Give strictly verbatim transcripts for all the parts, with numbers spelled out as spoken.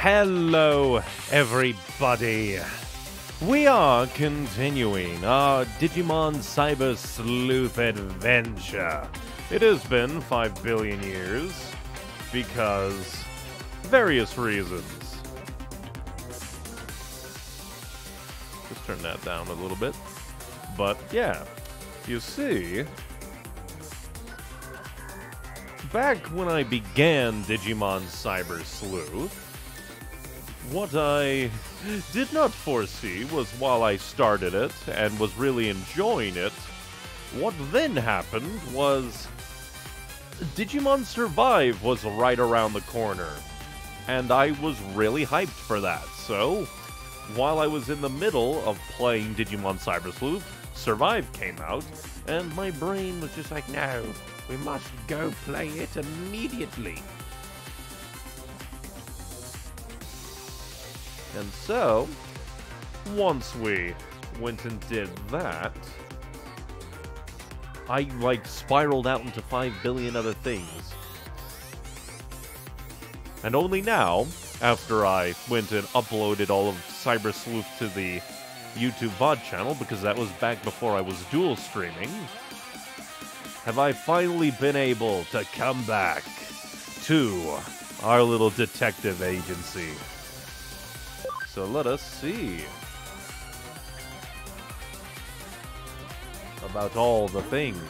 Hello, everybody! We are continuing our Digimon Cyber Sleuth adventure. It has been five billion years, because various reasons. Just turn that down a little bit. But, yeah, you see, back when I began Digimon Cyber Sleuth, what I did not foresee was while I started it and was really enjoying it, what then happened was Digimon Survive was right around the corner, and I was really hyped for that. So, while I was in the middle of playing Digimon Cyber Sleuth, Survive came out, and my brain was just like, no, we must go play it immediately. And so, once we went and did that, I, like, spiraled out into five billion other things. And only now, after I went and uploaded all of Cyber Sleuth to the YouTube V O D channel, because that was back before I was dual streaming, have I finally been able to come back to our little detective agency. So let us see about all the things.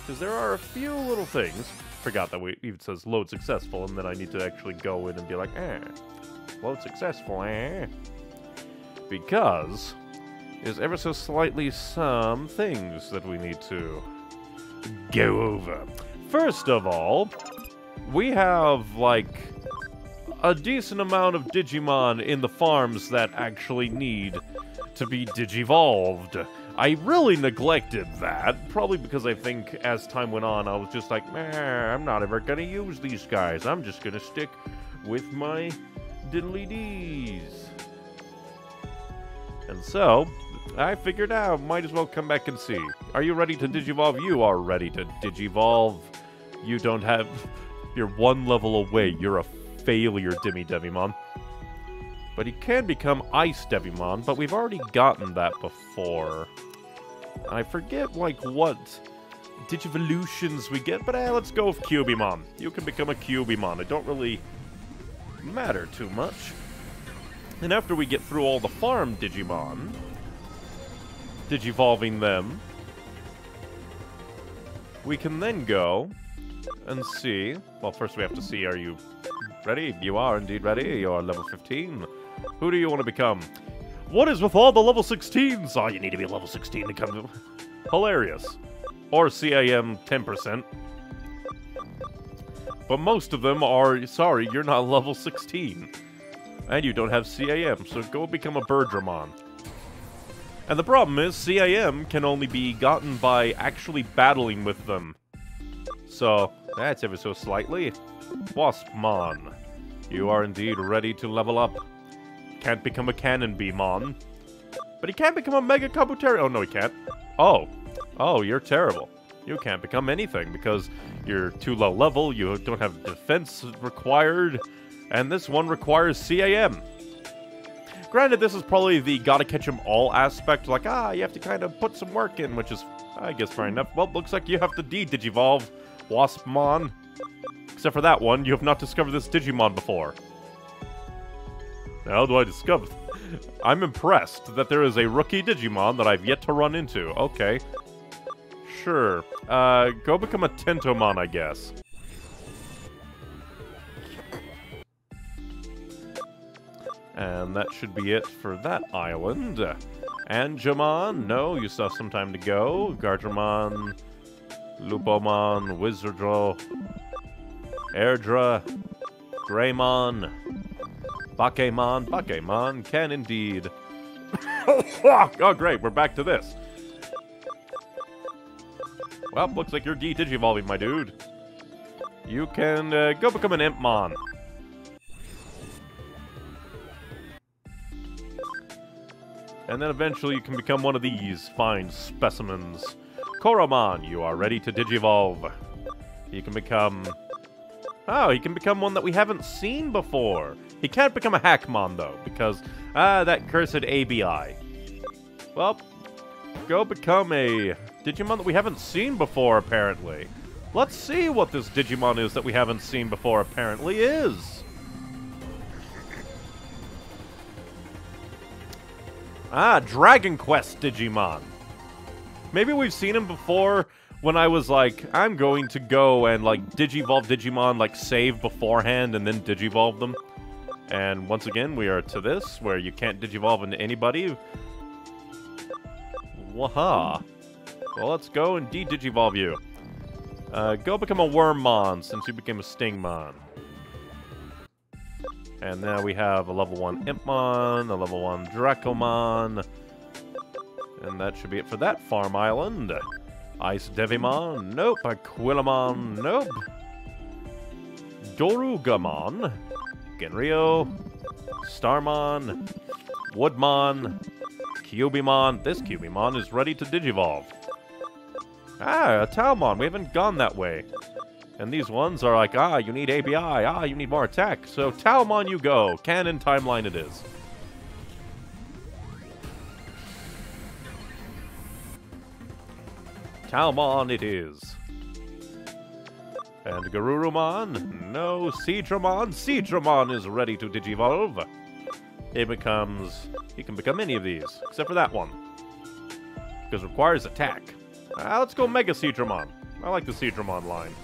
Because there are a few little things. Forgot that we, it says load successful, and then I need to actually go in and be like, eh, load successful, eh. Because there's ever so slightly some things that we need to go over. First of all, we have, like, a decent amount of Digimon in the farms that actually need to be digivolved. I really neglected that, probably because I think as time went on, I was just like, meh, I'm not ever gonna use these guys. I'm just gonna stick with my diddly dees. And so, I figured out, might as well come back and see. Are you ready to digivolve? You are ready to digivolve. You don't have... You're one level away. You're a failure Demi Devimon. But he can become Ice Devimon, but we've already gotten that before. I forget, like, what Digivolutions we get, but eh, let's go with Cubimon. You can become a Cubimon. It don't really matter too much. And after we get through all the farm Digimon, digivolving them, we can then go and see... Well, first we have to see, are you... ready? You are indeed ready. You are level fifteen. Who do you want to become? What is with all the level sixteens? Oh, you need to be level sixteen to come. Hilarious. Or C A M ten percent. But most of them are, sorry, you're not level sixteen. And you don't have C A M, so go become a Birdramon. And the problem is, C A M can only be gotten by actually battling with them. So, that's ever so slightly. Waspmon, you are indeed ready to level up. Can't become a Cannon Beamon. But he can't become a Mega Kabuteri. Oh, no, he can't. Oh. Oh, you're terrible. You can't become anything because you're too low level, you don't have defense required, and this one requires C A M. Granted, this is probably the gotta catch 'em all aspect, like, ah, you have to kind of put some work in, which is, I guess, fair enough. Well, looks like you have to de-digivolve Waspmon. Except for that one, you have not discovered this Digimon before. How do I discover? I'm impressed that there is a rookie Digimon that I've yet to run into. Okay. Sure. Uh, go become a Tentomon, I guess. And that should be it for that island. Angemon? No, you still have some time to go. Gargemon, Lupomon, Wizardro, Erdra, Greymon, Bakemon, Bakemon can indeed. Oh, great, we're back to this. Well, looks like you're de-digivolving, my dude. You can uh, go become an Impmon. And then eventually you can become one of these fine specimens. Koromon, you are ready to digivolve. You can become... Oh, he can become one that we haven't seen before. He can't become a Hackmon, though, because, ah, that cursed A B I. Well, go become a Digimon that we haven't seen before, apparently. Let's see what this Digimon is that we haven't seen before apparently is. Ah, Dragon Quest Digimon. Maybe we've seen him before when I was like, I'm going to go and like Digivolve Digimon, like save beforehand and then Digivolve them. And once again, we are to this, where you can't Digivolve into anybody. Waha. Well, let's go and de-Digivolve you. Uh, go become a Wormmon, since you became a Stingmon. And now we have a level one Impmon, a level one Dracomon. And that should be it for that farm island. Ice Devimon, nope. Aquilamon, nope. Dorugamon. Genryo. Starmon. Woodmon. Cubimon. This Cubimon is ready to Digivolve. Ah, a Talmon. We haven't gone that way. And these ones are like, ah, you need A B I. Ah, you need more attack. So Talmon you go. Canon timeline it is. Talmon it is. And Garurumon. No, Seedramon. Seedramon is ready to Digivolve. It becomes... He can become any of these, except for that one. Because it requires attack. Uh, let's go Mega Seedramon. I like the Seedramon line.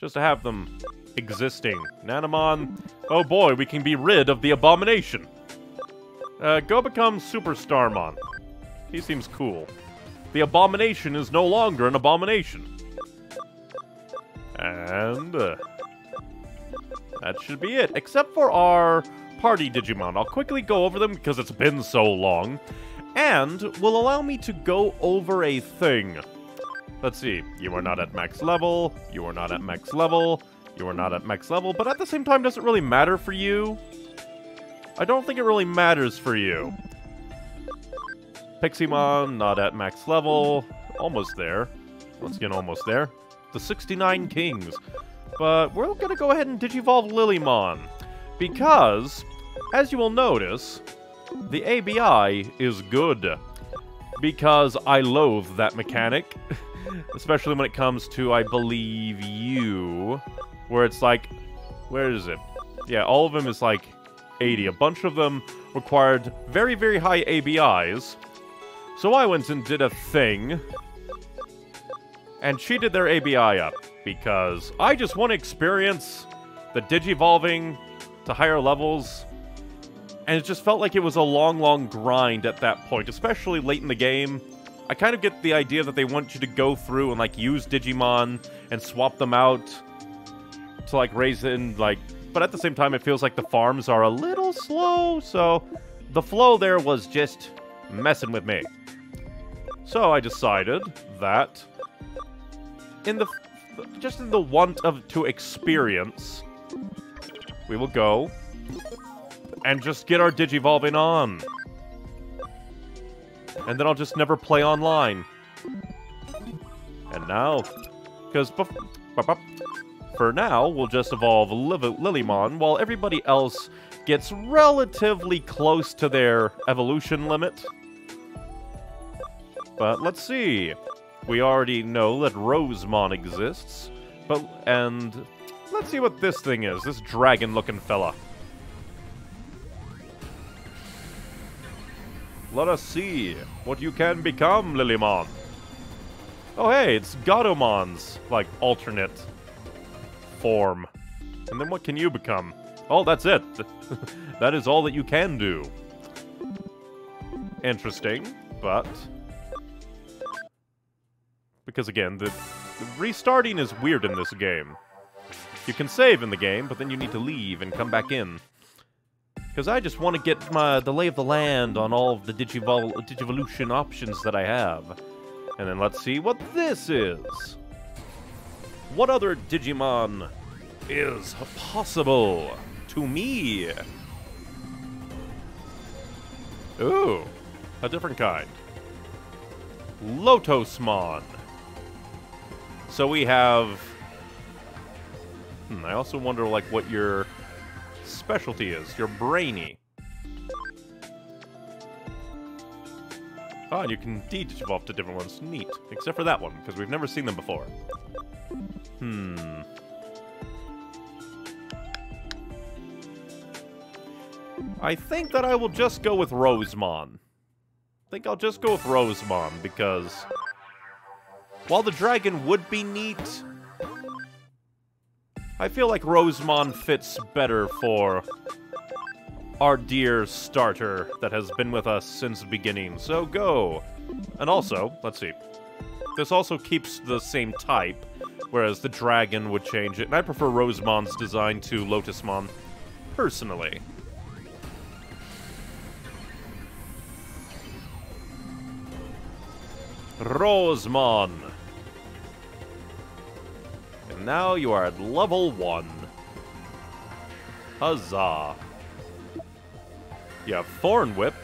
Just to have them existing. Nanamon, oh boy, we can be rid of the abomination. Uh, go become Super Starmon. He seems cool. The abomination is no longer an abomination. And uh, that should be it, except for our party Digimon. I'll quickly go over them because it's been so long, and will allow me to go over a thing. Let's see, you are not at max level, you are not at max level, you are not at max level, but at the same time, does it really matter for you? I don't think it really matters for you. Piximon, not at max level, almost there. Once again, almost there. The sixty-nine Kings. But we're gonna go ahead and Digivolve Lilymon. Because, as you will notice, the A B I is good. Because I loathe that mechanic. Especially when it comes to, I believe, you. Where it's like, where is it? Yeah, all of them is like eighty. A bunch of them required very, very high A B Is. So I went and did a thing. And cheated their A B I up. Because I just want to experience the Digivolving to higher levels, and it just felt like it was a long, long grind at that point, especially late in the game. I kind of get the idea that they want you to go through and, like, use Digimon and swap them out to, like, raise in, like... But at the same time, it feels like the farms are a little slow, so the flow there was just messing with me. So I decided that in the... just in the want of to experience... we will go and just get our Digivolving on. And then I'll just never play online. And now, because for now, we'll just evolve Lilymon while everybody else gets relatively close to their evolution limit. But let's see. We already know that Rosemon exists, but and... let's see what this thing is, this dragon-looking fella. Let us see what you can become, Lilymon. Oh hey, it's Gatommon's, like, alternate form. And then what can you become? Oh, that's it. That is all that you can do. Interesting, but... because again, the, the restarting is weird in this game. You can save in the game, but then you need to leave and come back in. Because I just want to get my, the lay of the land on all of the Digivol Digivolution options that I have. And then let's see what this is. What other Digimon is possible to me? Ooh, a different kind. Lotosmon. So we have... Hmm, I also wonder, like, what your specialty is. You're brainy. Oh, and you can de-evolve to different ones. Neat. Except for that one, because we've never seen them before. Hmm. I think that I will just go with Rosemon. I think I'll just go with Rosemon, because... while the dragon would be neat... I feel like Rosemon fits better for our dear starter that has been with us since the beginning, so go! And also, let's see, this also keeps the same type, whereas the dragon would change it, and I prefer Rosemon's design to Lotusmon, personally. Rosemon! And now you are at level one. Huzzah! You have Thorn Whip.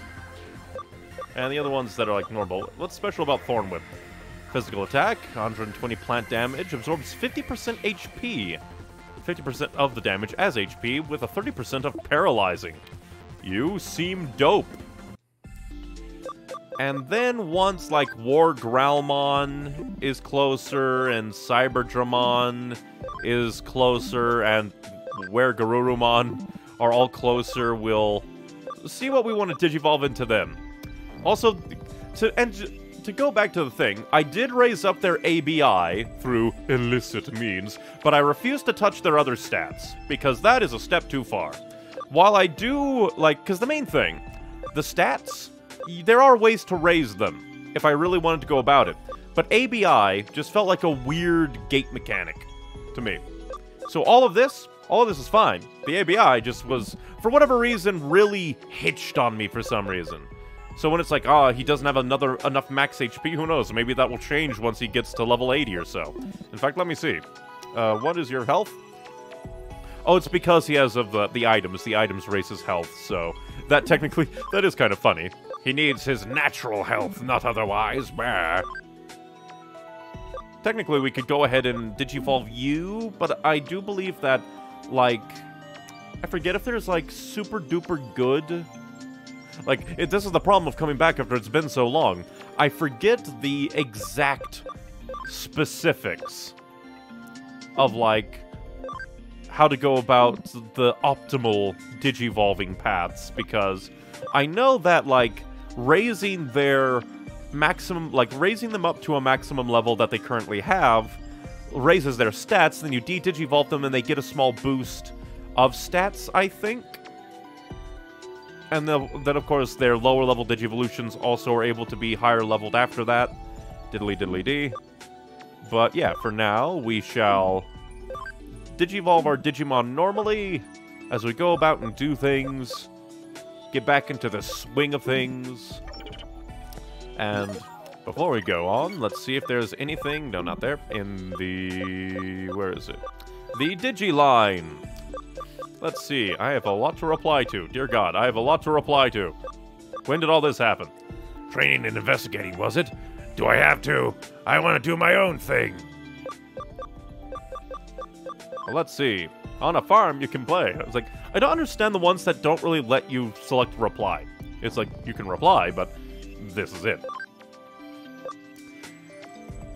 And the other ones that are like normal. What's special about Thorn Whip? Physical attack, one hundred twenty plant damage, absorbs fifty percent H P. fifty percent of the damage as H P with a thirty percent of paralyzing. You seem dope. And then once like War Growlmon is closer and Cyberdramon is closer and Were Garurumon are all closer, we'll see what we want to digivolve into them. Also, to and to go back to the thing, I did raise up their A B I through illicit means, but I refuse to touch their other stats, because that is a step too far. While I do, like, because the main thing, the stats, there are ways to raise them, if I really wanted to go about it. But A B I just felt like a weird gate mechanic to me. So all of this... all of this is fine. The A B I just was, for whatever reason, really hitched on me for some reason. So when it's like, ah, oh, he doesn't have another enough max H P, who knows? Maybe that will change once he gets to level eighty or so. In fact, let me see. Uh, what is your health? Oh, it's because he has of the, the items. The items raise his health, so that technically, that is kind of funny. He needs his natural health, not otherwise. Bah. Technically, we could go ahead and digivolve you, but I do believe that like, I forget if there's, like, super duper good. Like, it, this is the problem of coming back after it's been so long. I forget the exact specifics of, like, how to go about the optimal digivolving paths, because I know that, like, raising their maximum, like, raising them up to a maximum level that they currently have raises their stats, then you de-digivolve them and they get a small boost of stats, I think. And the, then, of course, their lower-level digivolutions also are able to be higher-leveled after that. Diddly-diddly-dee. But, yeah, for now, we shall digivolve our Digimon normally as we go about and do things, get back into the swing of things, and... before we go on, let's see if there's anything, no, not there, in the, where is it? The Digiline. Let's see, I have a lot to reply to. Dear God, I have a lot to reply to. When did all this happen? Training and investigating, was it? Do I have to? I want to do my own thing. Well, let's see. On a farm, you can play. I was like, I don't understand the ones that don't really let you select reply. It's like, you can reply, but this is it.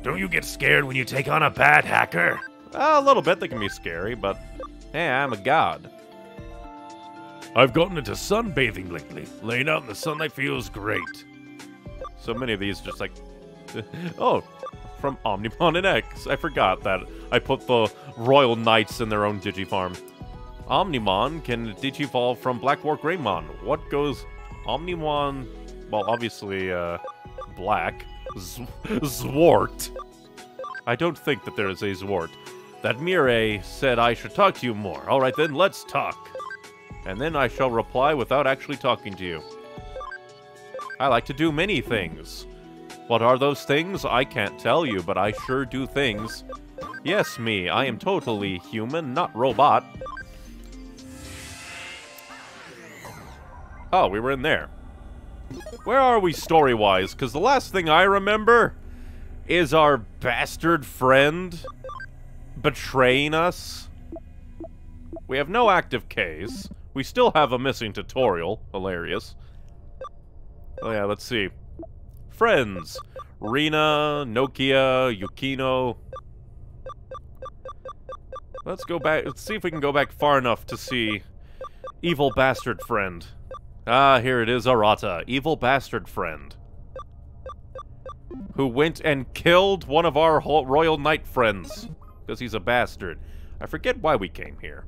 Don't you get scared when you take on a bad hacker? Uh, a little bit. They can be scary, but... hey, I'm a god. I've gotten into sunbathing lately. Laying out in the sunlight feels great. So many of these just like... oh, from Omnimon and X. I forgot that I put the Royal Knights in their own digifarm. Omnimon can digivolve from Black War Greymon. What goes... Omnimon... well, obviously, uh... black... Z Zwart. I don't think that there is a Zwart. That Mirai said I should talk to you more. Alright then, let's talk. And then I shall reply without actually talking to you. I like to do many things. What are those things? I can't tell you, but I sure do things. Yes, me. I am totally human, not robot. Oh, we were in there. Where are we story-wise? Because the last thing I remember Is our bastard friend betraying us? We have no active case. We still have a missing tutorial. Hilarious. Oh yeah, let's see. Friends. Rina, Nokia, Yukino. Let's go back. Let's see if we can go back far enough to see evil bastard friend. Ah, here it is, Arata. Evil bastard friend. Who went and killed one of our royal knight friends. Because he's a bastard. I forget why we came here.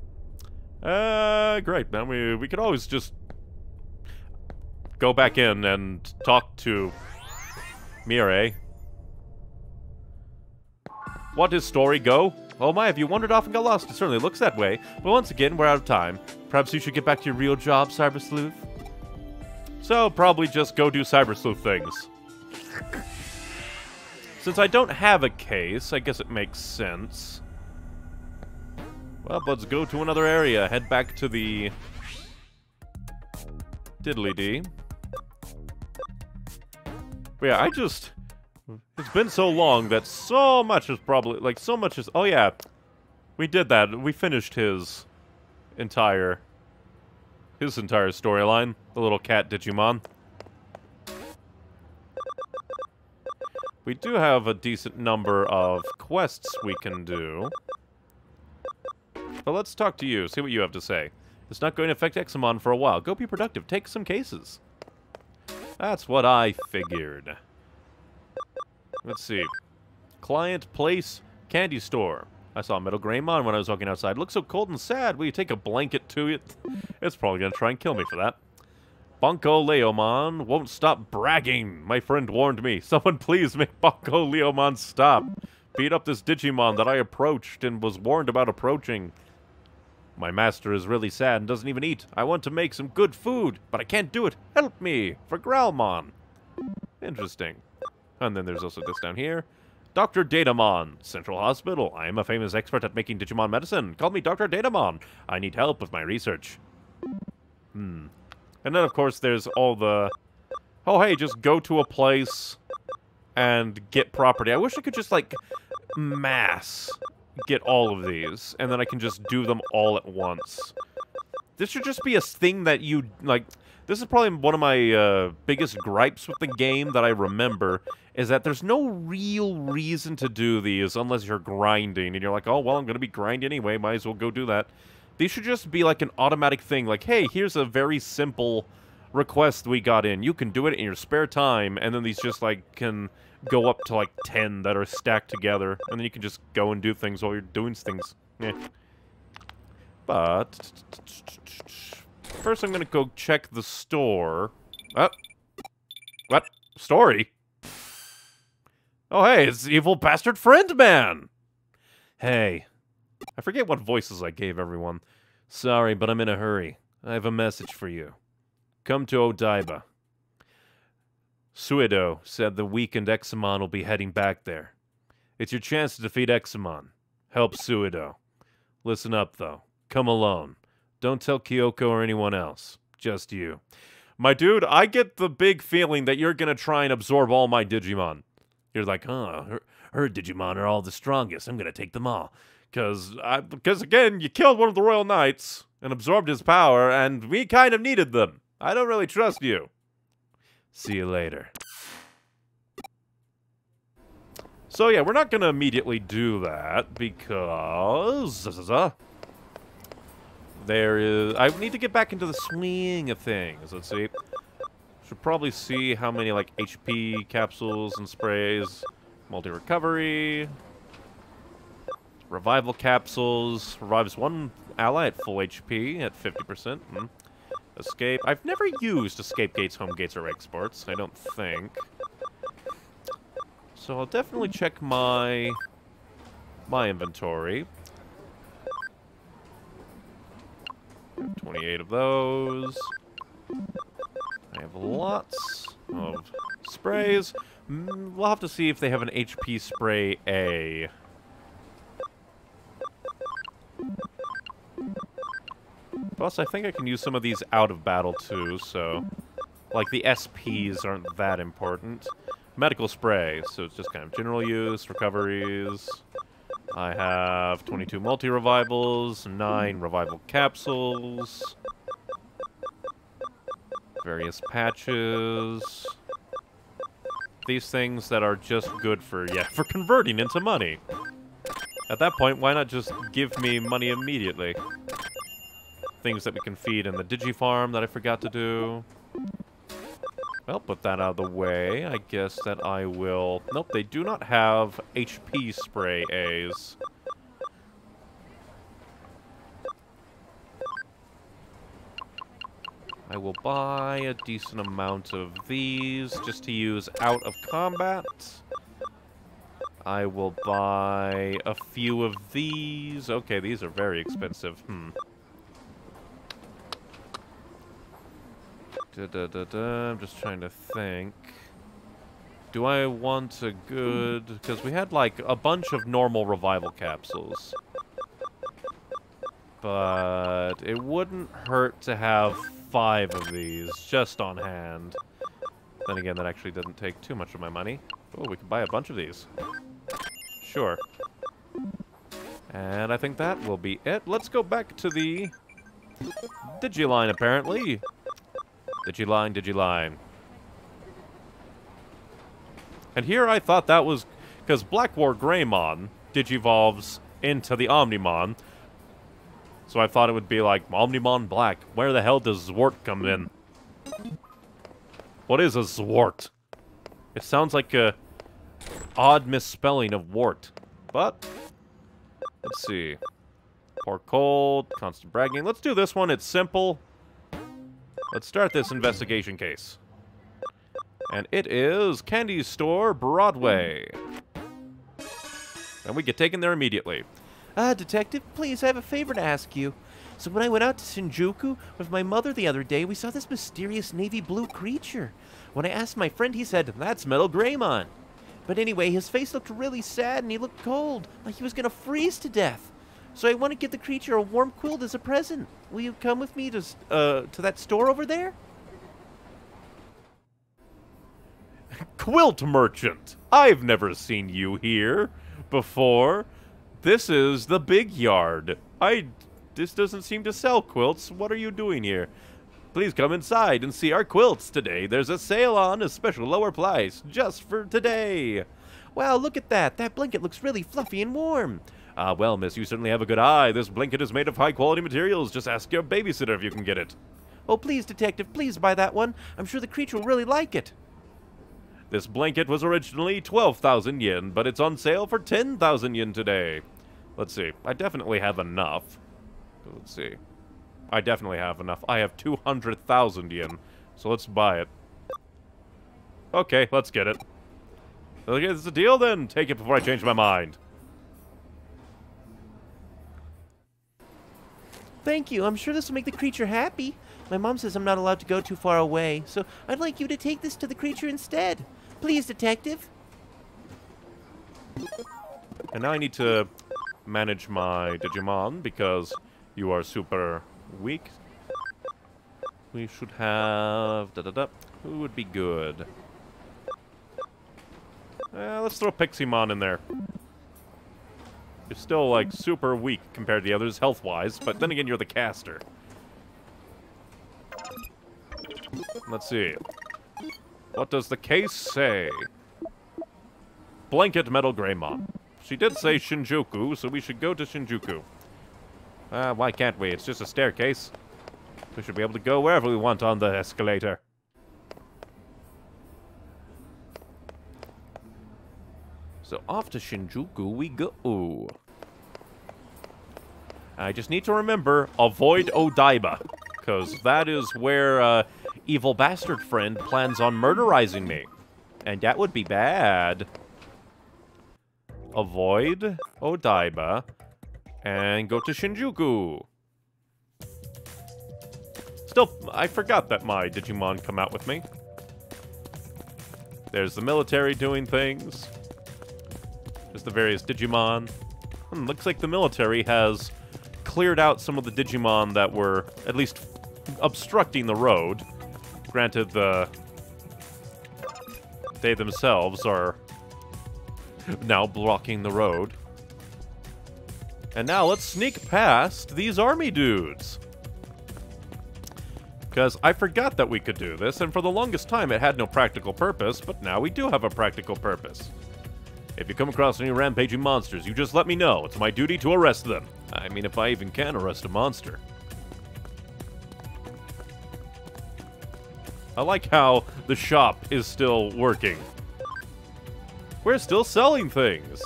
Uh, great. Now we, we could always just go back in and talk to Mirai. What is story go? Oh my, have you wandered off and got lost? It certainly looks that way. But once again, we're out of time. Perhaps you should get back to your real job, Cyber Sleuth. So, probably just go do Cyber Sleuth things. Since I don't have a case, I guess it makes sense. Well, let's go to another area. Head back to the diddly-dee. Yeah, I just... It's been so long that so much is probably... Like, so much is... Oh, yeah. We did that. We finished his entire... His entire storyline. The little cat Digimon. We do have a decent number of quests we can do. But let's talk to you. See what you have to say. It's not going to affect Examon for a while. Go be productive. Take some cases. That's what I figured. Let's see. Client, place, candy store. I saw a metal Greymon when I was walking outside. Looks so cold and sad. Will you take a blanket to it? It's probably going to try and kill me for that. Bonko Leomon won't stop bragging. My friend warned me. Someone please make Bonko Leomon stop. Beat up this Digimon that I approached and was warned about approaching. My master is really sad and doesn't even eat. I want to make some good food, but I can't do it. Help me for Growlmon. Interesting. And then there's also this down here. Doctor Datamon, Central Hospital. I am a famous expert at making Digimon medicine. Call me Doctor Datamon. I need help with my research. Hmm. And then, of course, there's all the... Oh, hey, just go to a place and get property. I wish I could just, like, mass get all of these. And then I can just do them all at once. This should just be a thing that you, like... This is probably one of my uh, biggest gripes with the game that I remember, is that there's no real reason to do these unless you're grinding, and you're like, oh, well, I'm going to be grinding anyway, might as well go do that. These should just be like an automatic thing, like, hey, here's a very simple request we got in. You can do it in your spare time, and then these just, like, can go up to, like, ten that are stacked together, and then you can just go and do things while you're doing things. Eh. But... First, I'm gonna go check the store. Oh. What? Story? Oh, hey, it's evil bastard friend man! Hey. I forget what voices I gave everyone. Sorry, but I'm in a hurry. I have a message for you. Come to Odaiba. Suedo said the weakened Examon will be heading back there. It's your chance to defeat Examon. Help Suedo. Listen up, though. Come alone. Don't tell Kyoko or anyone else. Just you. My dude, I get the big feeling that you're going to try and absorb all my Digimon. You're like, huh, her, her Digimon are all the strongest. I'm going to take them all. Because, because again, you killed one of the Royal Knights and absorbed his power, and we kind of needed them. I don't really trust you. See you later. So, yeah, we're not going to immediately do that because... There is... I need to get back into the swing of things. Let's see. Should probably see how many, like, H P capsules and sprays. Multi-recovery. Revival capsules. Revives one ally at full H P at fifty percent. Mm. Escape. I've never used escape gates, home gates, or exports. I don't think. So I'll definitely check my... my inventory. twenty-eight of those. I have lots of sprays. We'll have to see if they have an H P spray A. Plus, I think I can use some of these out of battle too, so... Like, the S Ps aren't that important. medical spray, so it's just kind of general use, recoveries. I have twenty-two multi-revivals, nine revival capsules, various patches. These things that are just good for, yeah, for converting into money. At that point, why not just give me money immediately? Things that we can feed in the Digifarm that I forgot to do. Well, put that out of the way. I guess that I will... Nope, they do not have H P spray A's. I will buy a decent amount of these just to use out of combat. I will buy a few of these. Okay, these are very expensive. Hmm. Da, da, da, da. I'm just trying to think. Do I want a good... Because we had, like, a bunch of normal revival capsules. But it wouldn't hurt to have five of these just on hand. Then again, that actually doesn't take too much of my money. Oh, we can buy a bunch of these. Sure. And I think that will be it. Let's go back to the Digiline, apparently. Digiline, Digiline. And here I thought that was... Because Black War Greymon digivolves into the Omnimon. So I thought it would be like, Omnimon Black, where the hell does Zwart come in? What is a Zwart? It sounds like a odd misspelling of wart. But, let's see. Poor cold, constant bragging. Let's do this one, it's simple. Let's start this investigation case. And it is Candy Store Broadway. And we get taken there immediately. Ah, Detective, please, I have a favor to ask you. So when I went out to Shinjuku with my mother the other day, we saw this mysterious navy blue creature. When I asked my friend, he said, that's Metal Greymon. But anyway, his face looked really sad and he looked cold, like he was going to freeze to death. So I want to give the creature a warm quilt as a present. Will you come with me to, uh, to that store over there? Quilt merchant! I've never seen you here before. This is the big yard. I... This doesn't seem to sell quilts. What are you doing here? Please come inside and see our quilts today. There's a sale on a special lower price just for today. Wow, look at that. That blanket looks really fluffy and warm. Ah, uh, well, miss, you certainly have a good eye. This blanket is made of high-quality materials. Just ask your babysitter if you can get it. Oh, please, Detective, please buy that one. I'm sure the creature will really like it. This blanket was originally twelve thousand yen, but it's on sale for ten thousand yen today. Let's see. I definitely have enough. Let's see. I definitely have enough. I have two hundred thousand yen, so let's buy it. Okay, let's get it. Okay, this is a deal then. Take it before I change my mind. Thank you. I'm sure this will make the creature happy. My mom says I'm not allowed to go too far away, so I'd like you to take this to the creature instead. Please, Detective. And now I need to manage my Digimon because... You are super weak. We should have... Da, da, da. Who would be good? Eh, let's throw Piximon in there. You're still, like, super weak compared to the others, health-wise, but then again, you're the caster. Let's see. What does the case say? Blanket Metal Greymon. She did say Shinjuku, so we should go to Shinjuku. Uh, why can't we? It's just a staircase. We should be able to go wherever we want on the escalator. So off to Shinjuku we go. Ooh. I just need to remember, avoid Odaiba. Because that is where uh, evil bastard friend plans on murderizing me. And that would be bad. Avoid Odaiba. And go to Shinjuku. Still, I forgot that my Digimon come out with me. There's the military doing things. There's the various Digimon. Hmm, looks like the military has cleared out some of the Digimon that were at least obstructing the road. Granted, the they themselves are now blocking the road. And now let's sneak past these army dudes. Because I forgot that we could do this, and for the longest time it had no practical purpose, but now we do have a practical purpose. If you come across any rampaging monsters, you just let me know. It's my duty to arrest them. I mean, if I even can arrest a monster. I like how the shop is still working. We're still selling things.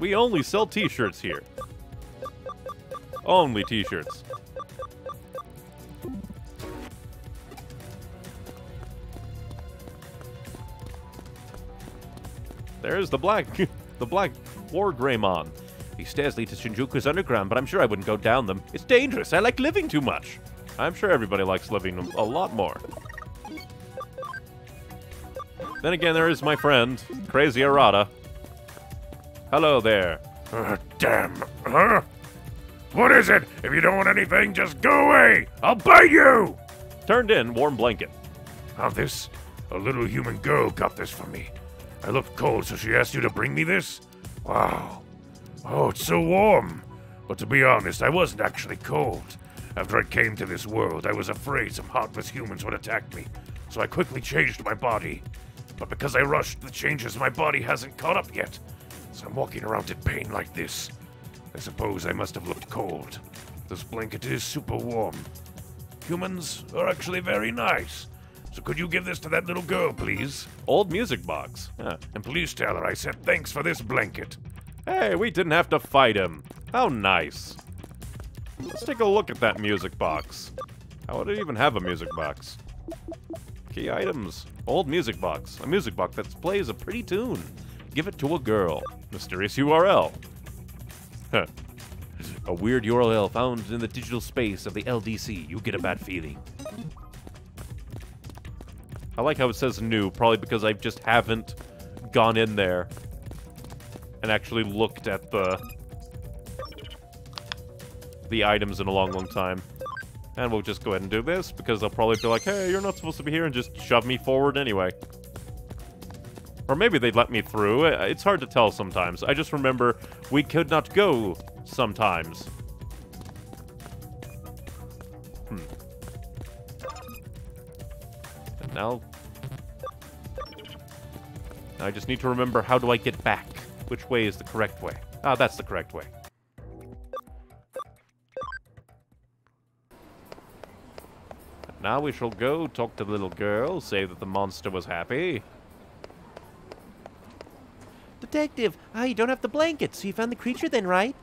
We only sell t-shirts here. Only t-shirts. There's the black, the black war Greymon. These stairs lead to Shinjuku's underground, but I'm sure I wouldn't go down them. It's dangerous. I like living too much. I'm sure everybody likes living a lot more. Then again, there is my friend, Crazy Arata. Hello there. Uh, damn. Uh, what is it? If you don't want anything, just go away. I'll bite you. Turned in warm blanket. How this? A little human girl got this for me. I looked cold, so she asked you to bring me this? Wow. Oh, it's so warm. But to be honest, I wasn't actually cold. After I came to this world, I was afraid some heartless humans would attack me, so I quickly changed my body. But because I rushed the changes, my body hasn't caught up yet, so I'm walking around in pain like this. I suppose I must have looked cold. This blanket is super warm. Humans are actually very nice. So could you give this to that little girl, please? Old music box. Huh. And please tell her I said thanks for this blanket. Hey, we didn't have to fight him. How nice. Let's take a look at that music box. How would it even have a music box? Key items. Old music box. A music box that plays a pretty tune. Give it to a girl. Mysterious U R L. Huh. A weird U R L found in the digital space of the L D C. You get a bad feeling. I like how it says new, probably because I just haven't gone in there and actually looked at the the items in a long, long time. And we'll just go ahead and do this, because they'll probably be like, hey, you're not supposed to be here, and just shove me forward anyway. Or maybe they'd let me through. It's hard to tell sometimes. I just remember we could not go sometimes. Hmm. And now... I just need to remember, how do I get back? Which way is the correct way? Ah, that's the correct way. And now we shall go talk to the little girl, say that the monster was happy. Detective, ah, you don't have the blanket, so you found the creature then, right?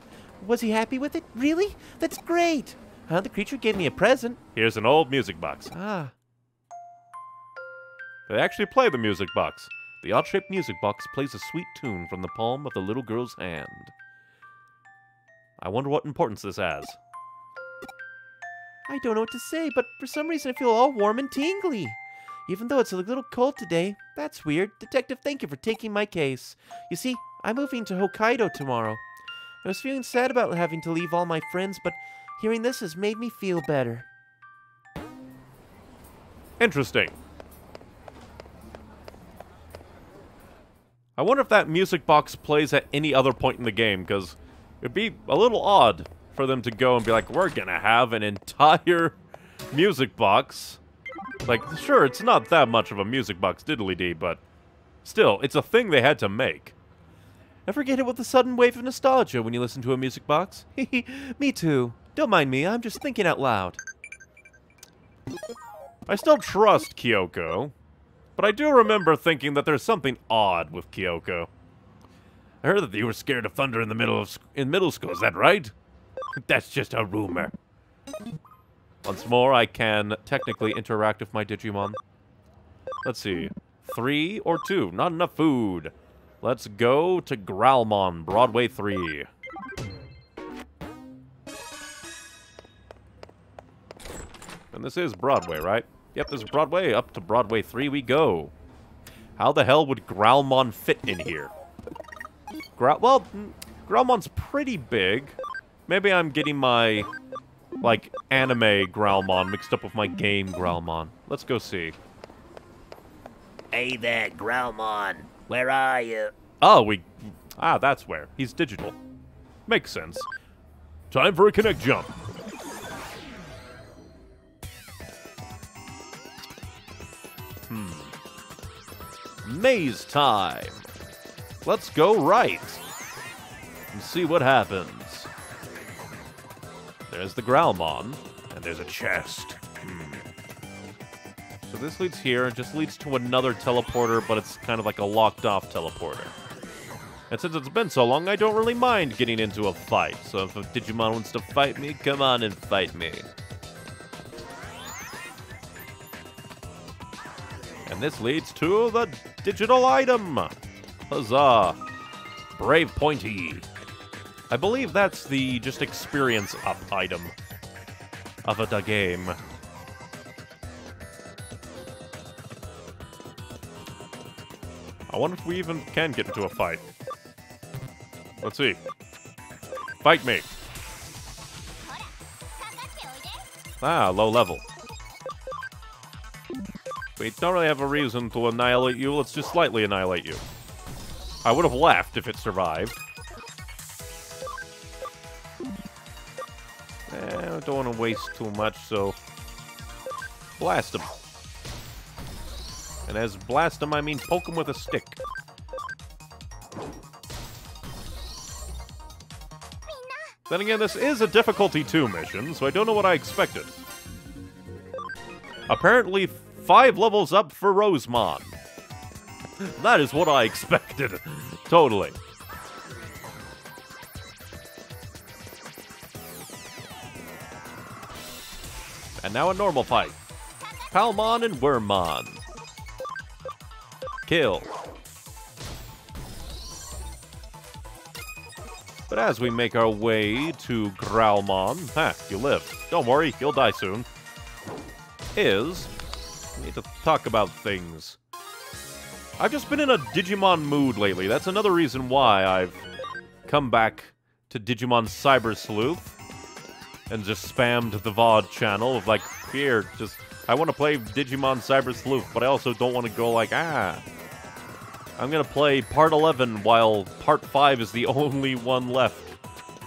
Was he happy with it? Really? That's great! Huh, the creature gave me a present. Here's an old music box. Ah. They actually play the music box. The odd-shaped music box plays a sweet tune from the palm of the little girl's hand. I wonder what importance this has. I don't know what to say, but for some reason I feel all warm and tingly. Even though it's a little cold today, that's weird. Detective, thank you for taking my case. You see, I'm moving to Hokkaido tomorrow. I was feeling sad about having to leave all my friends, but hearing this has made me feel better. Interesting. I wonder if that music box plays at any other point in the game, because it'd be a little odd for them to go and be like, we're gonna have an entire music box. Like, sure, it's not that much of a music box, diddly-dee, but still, it's a thing they had to make. Never get hit with a sudden wave of nostalgia when you listen to a music box. Hehe, me too. Don't mind me, I'm just thinking out loud. I still trust Kyoko. But I do remember thinking that there's something odd with Kyoko. I heard that you were scared of thunder in the middle of sc in middle school, is that right? That's just a rumor. Once more, I can technically interact with my Digimon. Let's see. Three or two. Not enough food. Let's go to Growlmon, Broadway three. And this is Broadway, right? Yep, there's Broadway. Up to Broadway three we go. How the hell would Growlmon fit in here? Growl- well, Growlmon's pretty big. Maybe I'm getting my, like, anime Growlmon mixed up with my game Growlmon. Let's go see. Hey there, Growlmon. Where are you? Oh, we... Ah, that's where. He's digital. Makes sense. Time for a Kinect jump. Hmm. Maze time. Let's go right. And see what happens. There's the Growlmon. And there's a chest. Hmm. So this leads here, just leads to another teleporter, but it's kind of like a locked-off teleporter. And since it's been so long, I don't really mind getting into a fight. So if a Digimon wants to fight me, come on and fight me. And this leads to the digital item! Huzzah! Brave Pointy! I believe that's the just experience up item of the game. I wonder if we even can get into a fight. Let's see. Fight me. Ah, low level. We don't really have a reason to annihilate you. Let's just slightly annihilate you. I would have laughed if it survived. Eh, I don't want to waste too much, so... blast him. And as blast him, I mean poke him with a stick. Then again, this is a difficulty two mission, so I don't know what I expected. Apparently, five levels up for Rosemon. That is what I expected. Totally. And now a normal fight. Palmon and Wormmon. Kill. But as we make our way to Growlmon, ha, you live. Don't worry, you'll die soon. Is, we need to talk about things. I've just been in a Digimon mood lately. That's another reason why I've come back to Digimon Cyber Sleuth and just spammed the V O D channel of like, here, just, I want to play Digimon Cyber Sleuth, but I also don't want to go like, ah. I'm gonna play part eleven while part five is the only one left.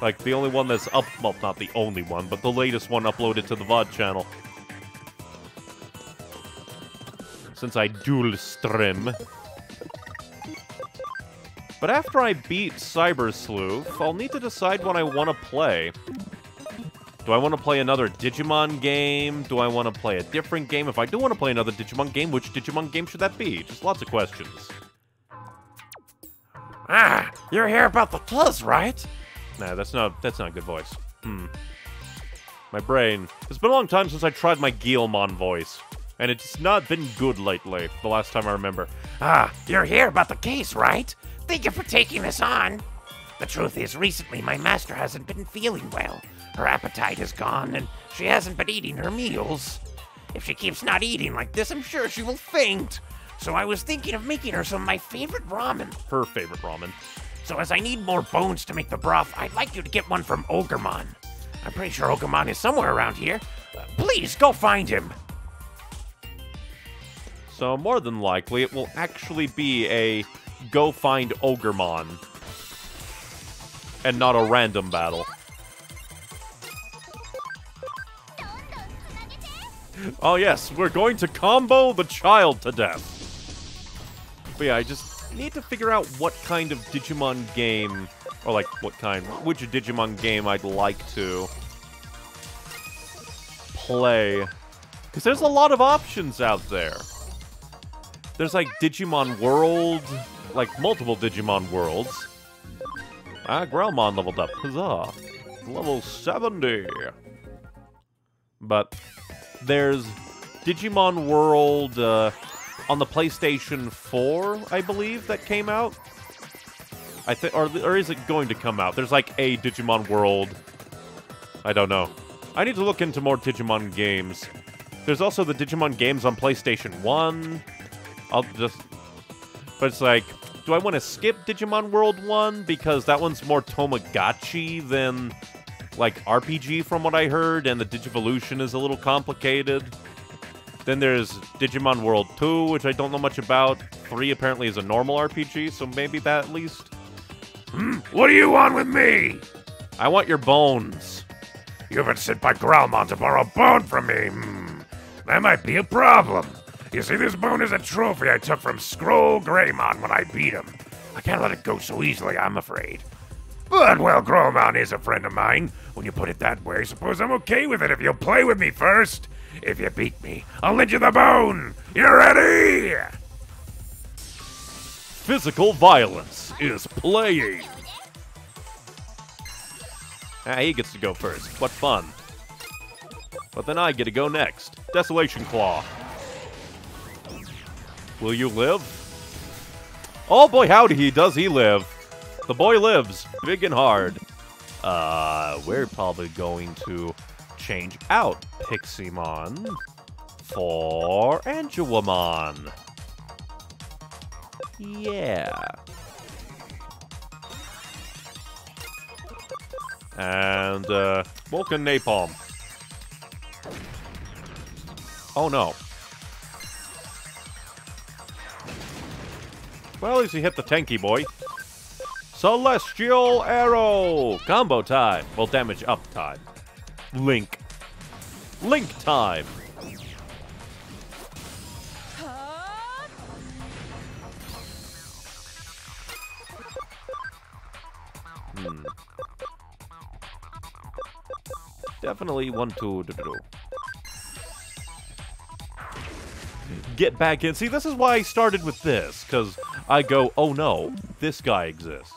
Like, the only one that's up... well, not the only one, but the latest one uploaded to the V O D channel. Since I dual stream. But after I beat Cyber Sleuth, I'll need to decide what I want to play. Do I want to play another Digimon game? Do I want to play a different game? If I do want to play another Digimon game, which Digimon game should that be? Just lots of questions. Ah, you're here about the plus, right? Nah, that's not that's not a good voice. Hmm. My brain. It's been a long time since I tried my Guillemon voice, and it's not been good lately. The last time I remember. Ah, you're here about the case, right? Thank you for taking this on. The truth is, recently my master hasn't been feeling well. Her appetite is gone, and she hasn't been eating her meals. If she keeps not eating like this, I'm sure she will faint. So I was thinking of making her some of my favorite ramen. Her favorite ramen. So as I need more bones to make the broth, I'd like you to get one from Ogremon. I'm pretty sure Ogremon is somewhere around here. Uh, please, go find him. So more than likely, it will actually be a go find Ogremon. And not a random battle. Oh yes, we're going to combo the child to death. But yeah, I just need to figure out what kind of Digimon game, or like what kind, which Digimon game I'd like to play. Because there's a lot of options out there. There's like Digimon World, like multiple Digimon Worlds. Ah, Growlmon leveled up. Huzzah. Level seventy. But there's Digimon World, uh... on the PlayStation four, I believe, that came out? I think, or, or is it going to come out? There's like a Digimon World. I don't know. I need to look into more Digimon games. There's also the Digimon games on PlayStation one. I'll just... but it's like, do I want to skip Digimon World one? Because that one's more Tamagotchi than, like, R P G from what I heard, and the Digivolution is a little complicated. Then there's Digimon World two, which I don't know much about. three apparently is a normal R P G, so maybe that at least. Hmm? What do you want with me? I want your bones. You haven't sent by Growlmon to borrow a bone from me. Hmm. That might be a problem. You see, this bone is a trophy I took from Scroll Greymon when I beat him. I can't let it go so easily, I'm afraid. But, well, Growlmon is a friend of mine. When you put it that way, suppose I'm okay with it if you'll play with me first. If you beat me, I'll lend you the bone. You ready? Physical violence is playing. Ah, he gets to go first. What fun. But then I get to go next. Desolation Claw. Will you live? Oh boy, howdy, he does he live. The boy lives, big and hard. Uh, we're probably going to change out Piximon for Anguamon. Yeah. And, uh, Vulcan Napalm. Oh no. Well, at least he hit the tanky boy. Celestial Arrow! Combo time. Well, damage up time. Link. Link time. Hmm. Definitely one, two, do, do, do. Get back in. See, this is why I started with this, because I go, oh no, this guy exists.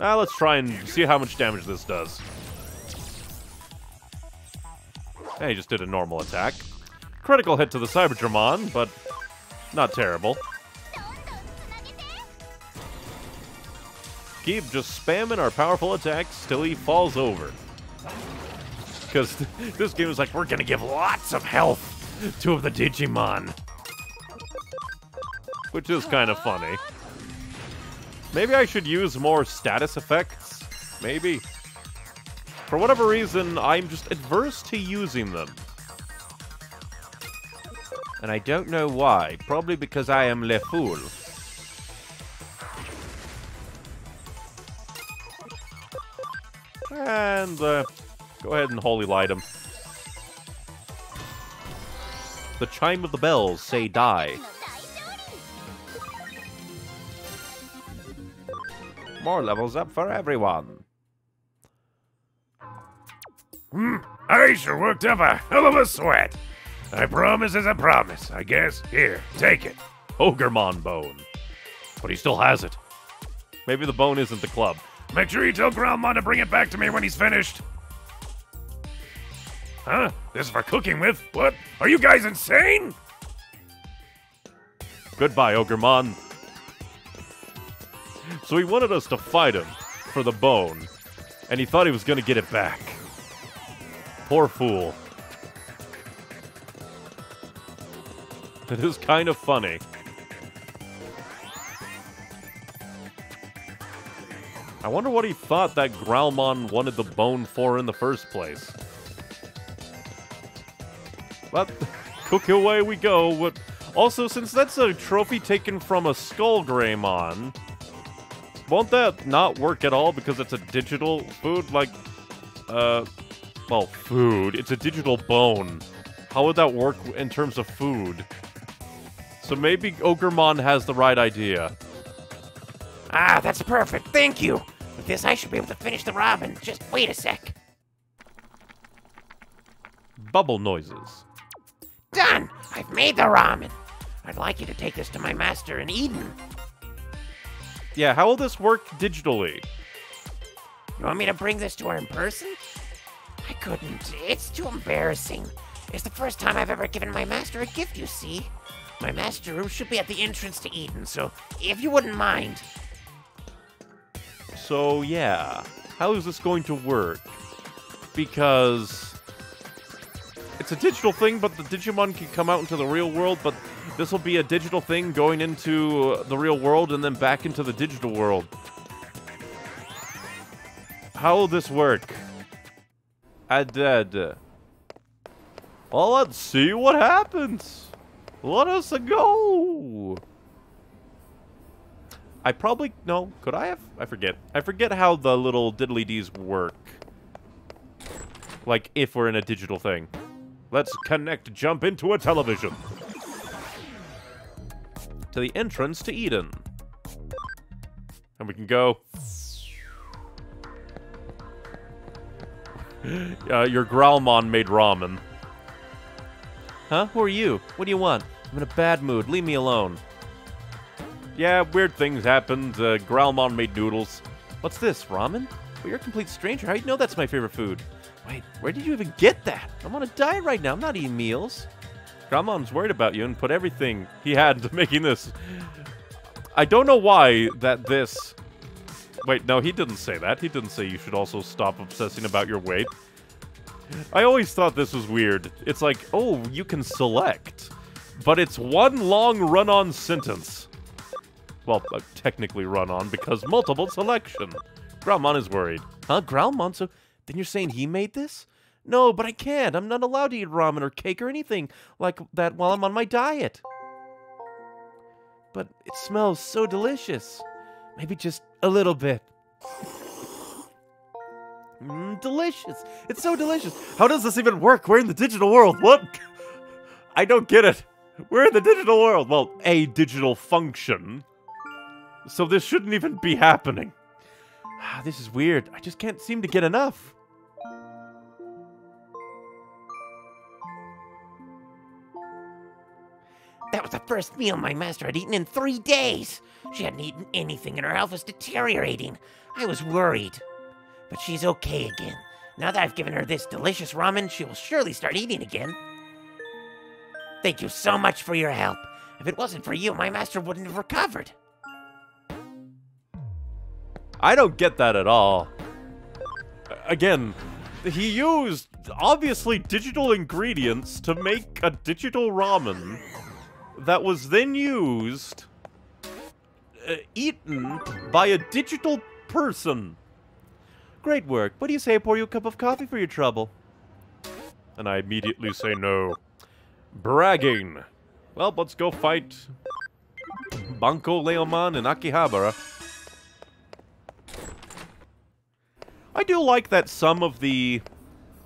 Ah, let's try and see how much damage this does. And he just did a normal attack. Critical hit to the Cyberdramon, but not terrible. Keep just spamming our powerful attacks till he falls over. Because this game is like, we're going to give lots of health to the Digimon. Which is kind of funny. Maybe I should use more status effects? Maybe. For whatever reason, I'm just adverse to using them. And I don't know why. Probably because I am le fool. And, uh, go ahead and holy light him. The chime of the bells say die. More levels up for everyone. Hmm, I sure worked up a hell of a sweat. I promise is a promise, I guess. Here, take it. Ogremon bone. But he still has it. Maybe the bone isn't the club. Make sure you tell Growlmon to bring it back to me when he's finished. Huh? This is for cooking with? What? Are you guys insane? Goodbye, Ogremon. So he wanted us to fight him for the bone, and he thought he was going to get it back. Poor fool. It is kind of funny. I wonder what he thought that Growlmon wanted the bone for in the first place. But, cook away we go. But also, since that's a trophy taken from a Skull Greymon, won't that not work at all because it's a digital food? Like, uh, well, food. It's a digital bone. How would that work in terms of food? So maybe Ogremon has the right idea. Ah, that's perfect. Thank you. With this, I should be able to finish the robin. Just wait a sec. Bubble noises. Done! I've made the ramen. I'd like you to take this to my master in Eden. Yeah, how will this work digitally? You want me to bring this to her in person? I couldn't. It's too embarrassing. It's the first time I've ever given my master a gift, you see. My master room should be at the entrance to Eden, so if you wouldn't mind. So, yeah. How is this going to work? Because it's a digital thing, but the Digimon can come out into the real world, but this will be a digital thing going into the real world and then back into the digital world. How will this work? I did. Well, let's see what happens. Let us go. I probably... No, could I have? I forget. I forget how the little diddly-dees work. Like, if we're in a digital thing. Let's connect jump into a television. To the entrance to Eden. And we can go... Uh, your Growlmon made ramen. Huh? Who are you? What do you want? I'm in a bad mood. Leave me alone. Yeah, weird things happened. Uh, Growlmon made noodles. What's this, ramen? Well, you're a complete stranger. How do you know that's my favorite food? Wait, where did you even get that? I'm on a diet right now. I'm not eating meals. Growlmon's worried about you and put everything he had into making this. I don't know why that this... Wait, no, he didn't say that. He didn't say you should also stop obsessing about your weight. I always thought this was weird. It's like, oh, you can select. But it's one long run-on sentence. Well, uh, technically run-on, because multiple selection. Growlmon is worried. Huh, Growlmon? So then you're saying he made this? No, but I can't. I'm not allowed to eat ramen or cake or anything like that while I'm on my diet. But it smells so delicious. Maybe just a little bit. Mm, delicious. It's so delicious. How does this even work? We're in the digital world. What? I don't get it. We're in the digital world. Well, a digital function. So this shouldn't even be happening. Ah, this is weird. I just can't seem to get enough. That was the first meal my master had eaten in three days. She hadn't eaten anything and her health was deteriorating. I was worried. But she's okay again. Now that I've given her this delicious ramen, she will surely start eating again. Thank you so much for your help. If it wasn't for you, my master wouldn't have recovered. I don't get that at all. Again, he used obviously digital ingredients to make a digital ramen. That was then used, uh, eaten by a digital person. Great work. What do you say I pour you a cup of coffee for your trouble? And I immediately say no. Bragging. Well, let's go fight Banko Leomon and Akihabara. I do like that some of the,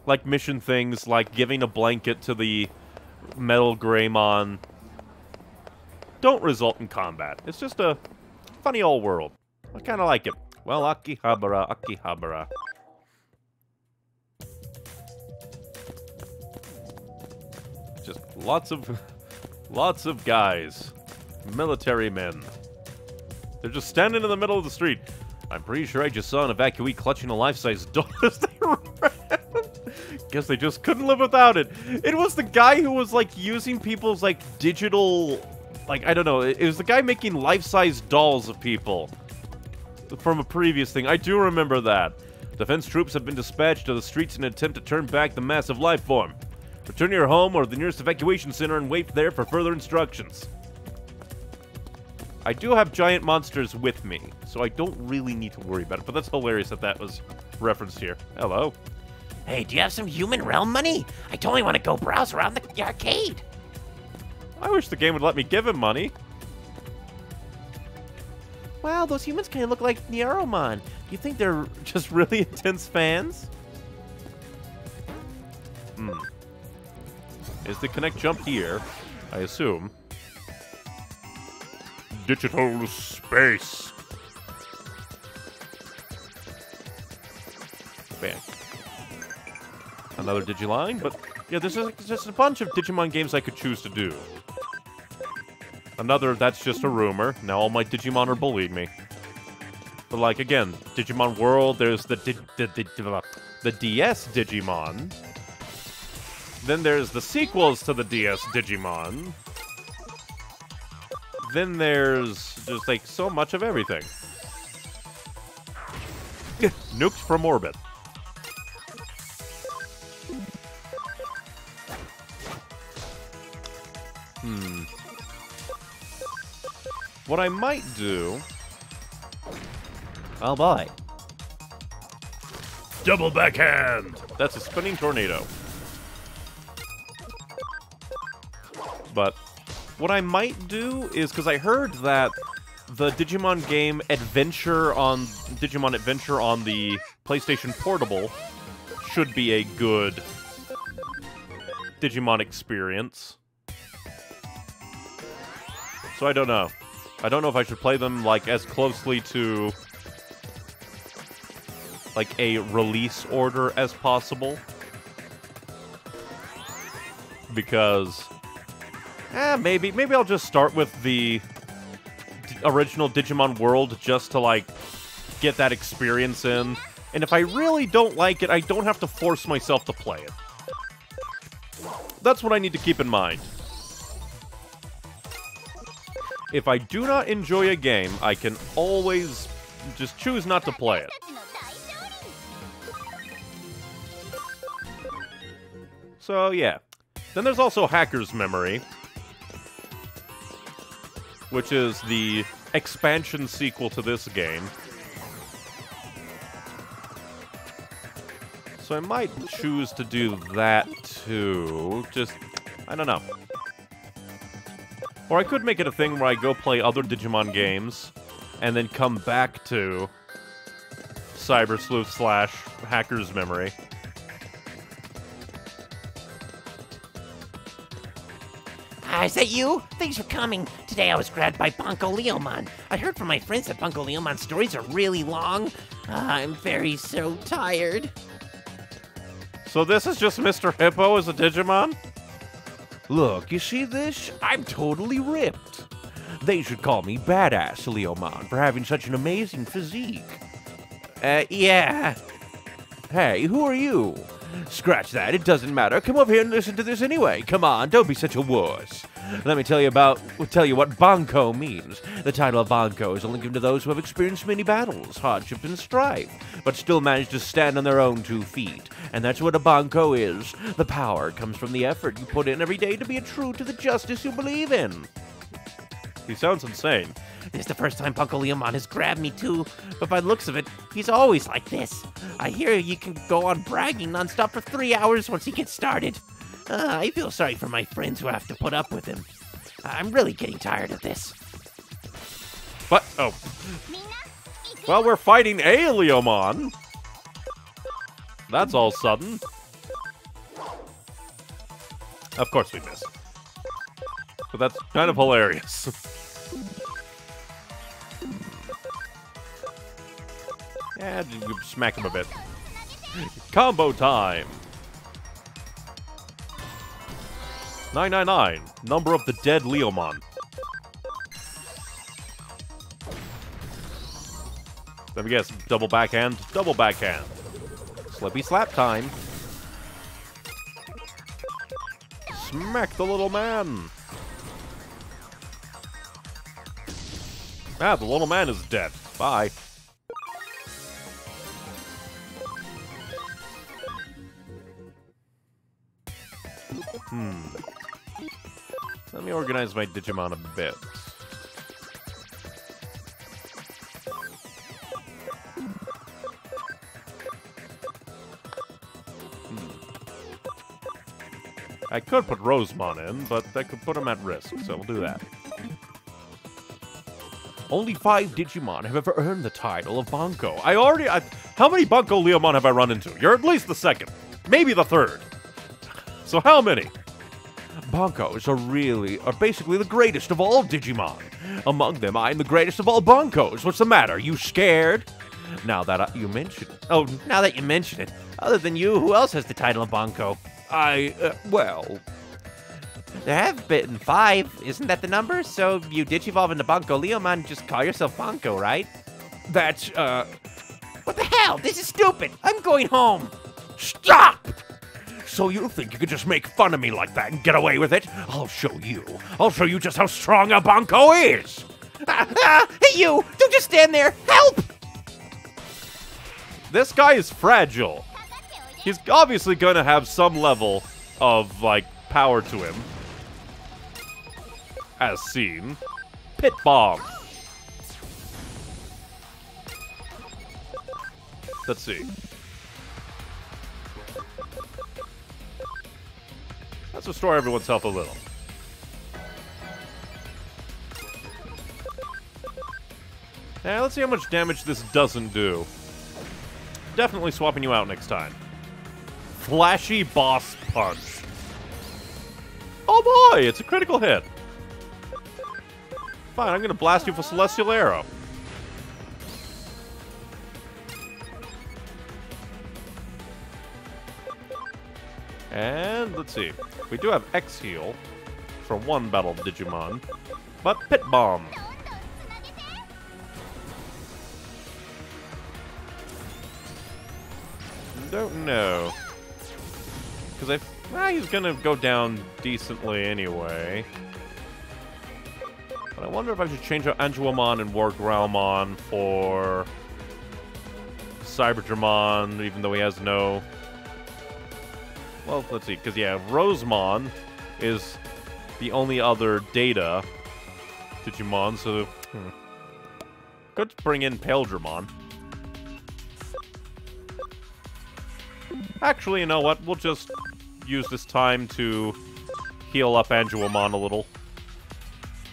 like, mission things, like giving a blanket to the Metal Greymon, don't result in combat. It's just a funny old world. I kind of like it. Well, Akihabara, Akihabara. Just lots of, lots of guys. Military men. They're just standing in the middle of the street. I'm pretty sure I just saw an evacuee clutching a life-size doll as they ran. Guess they just couldn't live without it. It was the guy who was, like, using people's, like, digital... Like, I don't know, it was the guy making life-size dolls of people from a previous thing. I do remember that. Defense troops have been dispatched to the streets in an attempt to turn back the massive life form. Return to your home or the nearest evacuation center and wait there for further instructions. I do have giant monsters with me, so I don't really need to worry about it, but that's hilarious that that was referenced here. Hello. Hey, do you have some human realm money? I totally want to go browse around the arcade. I wish the game would let me give him money. Wow, those humans kind of look like Neuromon. Do you think they're just really intense fans? Hmm. Is the connect jump here? I assume. Digital space. Bam. Another Digiline, but... Yeah, there's just a bunch of Digimon games I could choose to do. Another, that's just a rumor. Now all my Digimon are bullying me. But like, again, Digimon World, there's the di di di the D S Digimon. Then there's the sequels to the D S Digimon. Then there's just, like, so much of everything. Nuked from orbit. Hmm. What I might do... Oh boy. Double backhand! That's a spinning tornado. but what I might do is, because I heard that the Digimon game Adventure on Digimon Adventure on the PlayStation Portable should be a good Digimon experience. So I don't know. I don't know if I should play them like as closely to like a release order as possible, because eh, maybe maybe I'll just start with the original Digimon World just to like get that experience in, and if I really don't like it, I don't have to force myself to play it. That's what I need to keep in mind. If I do not enjoy a game, I can always just choose not to play it. So yeah. Then there's also Hacker's Memory, which is the expansion sequel to this game. So I might choose to do that too. Just, I don't know. Or I could make it a thing where I go play other Digimon games and then come back to Cyber Sleuth slash Hacker's Memory. Ah, is that you? Thanks for coming. Today I was grabbed by Bunko Leomon. I heard from my friends that Bunko Leomon's stories are really long. Ah, I'm very so tired. So this is just Mister Hippo as a Digimon? Look, you see this? I'm totally ripped. They should call me Badass Leomon for having such an amazing physique. Uh, yeah. Hey, who are you? Scratch that, it doesn't matter. Come over here and listen to this anyway. Come on, don't be such a wuss. Let me tell you about, tell you what Banko means. The title of Banko is a link to those who have experienced many battles, hardship, and strife, but still manage to stand on their own two feet. And that's what a Banko is. The power comes from the effort you put in every day to be true to the justice you believe in. He sounds insane. This is the first time Bunko Leomon has grabbed me too, but by the looks of it, he's always like this. I hear you can go on bragging nonstop for three hours once he gets started. Uh, I feel sorry for my friends who have to put up with him. I'm really getting tired of this. But, oh. Well, we're fighting a Leomon. That's all sudden. Of course we missed. But that's kind of hilarious. Yeah, smack him a bit. Combo time! nine nine nine, number of the dead Leomon. Let me guess, double backhand, double backhand. Slippy slap time. Smack the little man! Ah, the little man is dead. Bye. Hmm. Let me organize my Digimon a bit. Hmm. I could put Rosemon in, but that could put him at risk, so we'll do that. Only five Digimon have ever earned the title of Banko. I already... I, how many Bunko Leomon have I run into? You're at least the second. Maybe the third. So how many? Bankos are really, are basically the greatest of all Digimon. Among them, I am the greatest of all Bankos. What's the matter? Are you scared? Now that I, you mention it. Oh, now that you mention it. Other than you, who else has the title of Banko? I, uh, well... There have been five. Isn't that the number? So you digivolve into Bunko Leomon, just call yourself Banko, right? That's, uh... What the hell? This is stupid! I'm going home! Stop! So you think you could just make fun of me like that and get away with it? I'll show you. I'll show you just how strong a Banko is! Ah, ah, hey you! Don't just stand there! Help! This guy is fragile. He's obviously gonna have some level of, like, power to him. As seen. Pit Bomb. Let's see. Let's restore everyone's health a little. Eh, let's see how much damage this doesn't do. Definitely swapping you out next time. Flashy boss punch. Oh boy, it's a critical hit. Fine, I'm gonna blast you for Celestial Arrow. And let's see. We do have X Heal for one battle Digimon, but Pit Bomb. Don't know. Because I. Well, he's gonna go down decently anyway. But I wonder if I should change out Anjuamon and Wargrowmon for Cyberdramon, even though he has no. Well, let's see, because, yeah, Rosemon is the only other data Digimon, so hmm. Could bring in Paledramon. Actually, you know what? We'll just use this time to heal up Anjuamon a little,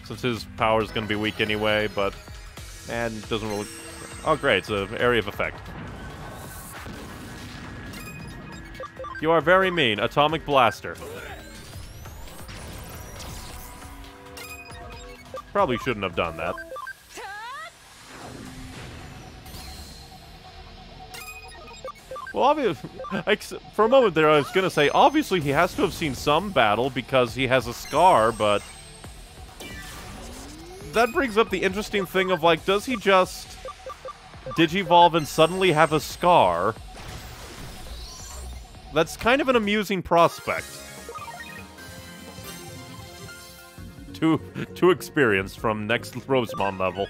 since his power is going to be weak anyway, but... And doesn't really... Oh, great, it's an area of effect. You are very mean. Atomic Blaster. Probably shouldn't have done that. Well, obviously, for a moment there I was going to say, obviously he has to have seen some battle because he has a scar, but... That brings up the interesting thing of, like, does he just digivolve and suddenly have a scar? That's kind of an amusing prospect to to experience from next Rosemon level.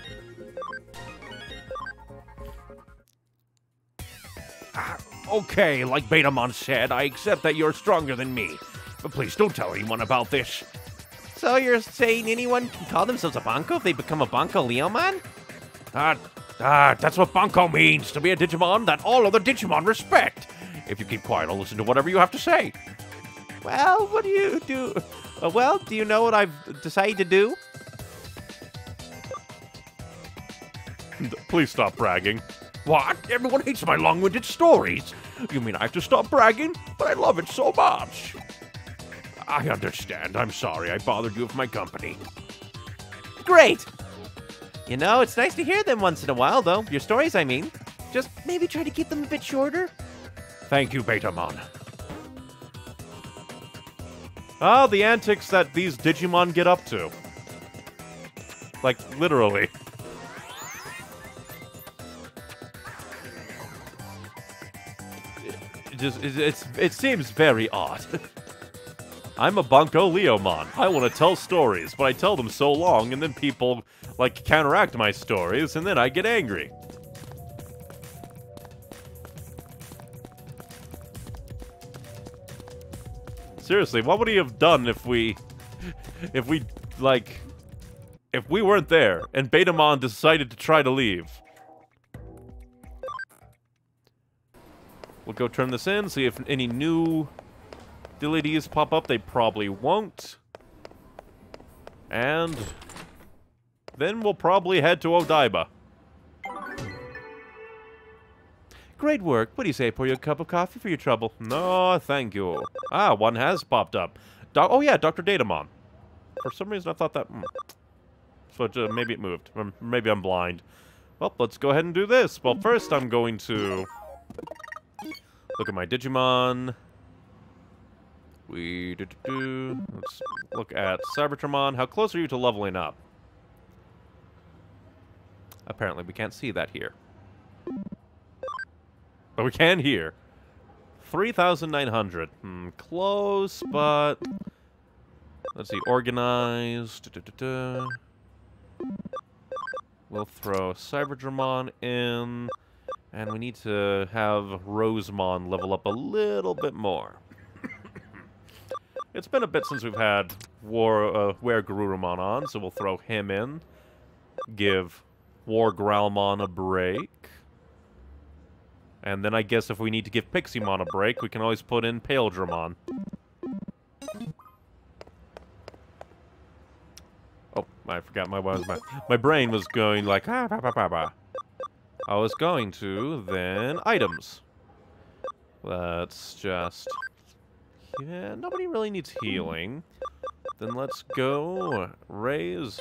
Ah, okay, like Betamon said, I accept that you're stronger than me, but please don't tell anyone about this. So you're saying anyone can call themselves a Banco if they become a Banco Leomon? That, that, that's what Banco means, to be a Digimon that all other Digimon respect. If you keep quiet, I'll listen to whatever you have to say. Well, what do you do? Uh, well, do you know what I've decided to do? Please stop bragging. What? Everyone hates my long-winded stories. You mean I have to stop bragging? But I love it so much. I understand. I'm sorry I bothered you with my company. Great. You know, it's nice to hear them once in a while, though. Your stories, I mean. Just maybe try to keep them a bit shorter. Thank you, Betamon. Ah, the antics that these Digimon get up to. Like, literally. It, just, it, it's, it seems very odd. I'm a Banco Leomon. I want to tell stories, but I tell them so long, and then people, like, counteract my stories, and then I get angry. Seriously, what would he have done if we, if we, like, if we weren't there and Betamon decided to try to leave? We'll go turn this in, see if any new delities pop up. They probably won't. And then we'll probably head to Odaiba. Great work. What do you say? Pour you a cup of coffee for your trouble? No, thank you. Ah, one has popped up. Do oh, yeah, Doctor Datamon. For some reason, I thought that... Mm. So it, uh, maybe it moved. Or maybe I'm blind. Well, let's go ahead and do this. Well, first I'm going to... Look at my Digimon. We do, do, do. Let's look at Cybertramon. How close are you to leveling up? Apparently, we can't see that here. But we can hear. three thousand nine hundred. Hmm, close, but... Let's see, organized. Da, da, da, da. We'll throw Cyberdramon in. And we need to have Rosemon level up a little bit more. It's been a bit since we've had War, uh, Wergurumon on, so we'll throw him in. Give Wargrowmon a break. And then I guess if we need to give Pixiemon a break, we can always put in Paledramon. Oh, I forgot my was my my brain was going like ah, bah, bah, bah, bah. I was going to then items. Let's just yeah. Nobody really needs healing. Then let's go raise.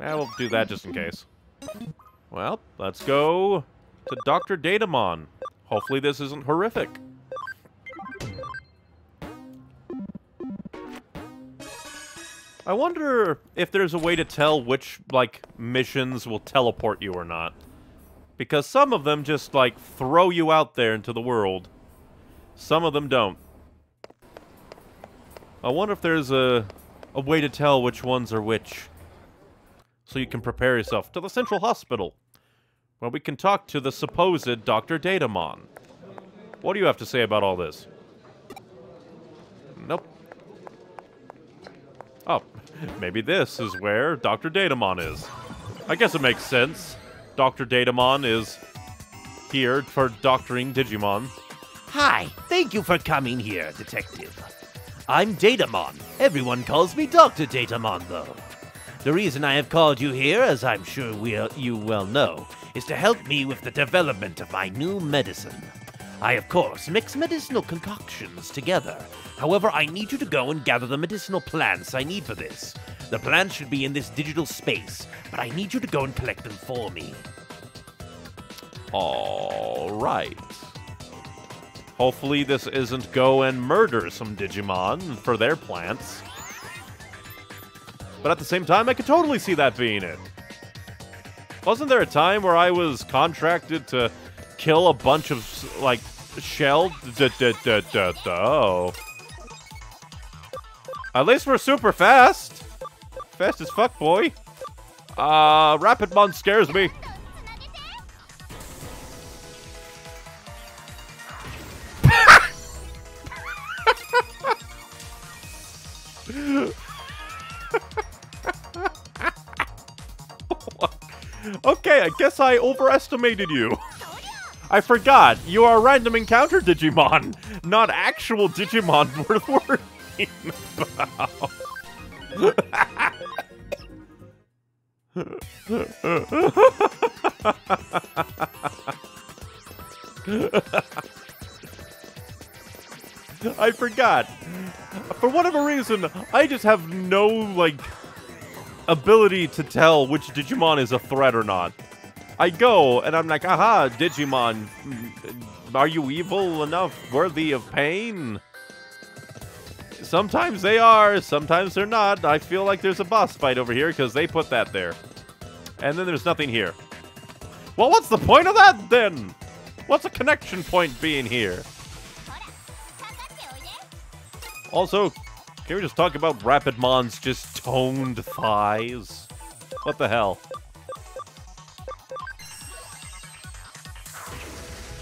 Yeah, we'll do that just in case. Well, let's go to Doctor Datamon. Hopefully this isn't horrific. I wonder if there's a way to tell which, like, missions will teleport you or not. Because some of them just, like, throw you out there into the world. Some of them don't. I wonder if there's a, a way to tell which ones are which. So you can prepare yourself to the Central Hospital, where we can talk to the supposed Doctor Datamon. What do you have to say about all this? Nope. Oh, maybe this is where Doctor Datamon is. I guess it makes sense. Doctor Datamon is here for doctoring Digimon. Hi, thank you for coming here, Detective. I'm Datamon. Everyone calls me Doctor Datamon, though. The reason I have called you here, as I'm sure we'll, you well know, is to help me with the development of my new medicine. I, of course, mix medicinal concoctions together. However, I need you to go and gather the medicinal plants I need for this. The plants should be in this digital space, but I need you to go and collect them for me. All right. Hopefully this isn't go and murder some Digimon for their plants. But at the same time, I could totally see that being it. Wasn't there a time where I was contracted to kill a bunch of, like, shell? Duh, duh, duh, duh, duh. Oh. At least we're super fast. Fast as fuck, boy. Uh, Rapidmon scares me. Okay, I guess I overestimated you. I forgot. You are random encounter Digimon, not actual Digimon worth worrying about. I forgot. For whatever reason, I just have no, like, ability to tell which Digimon is a threat or not. I go, and I'm like, aha, Digimon, are you evil enough, worthy of pain? Sometimes they are, sometimes they're not. I feel like there's a boss fight over here, because they put that there. And then there's nothing here. Well, what's the point of that, then? What's a connection point being here? Also, can we just talk about Rapidmon's just toned thighs? What the hell?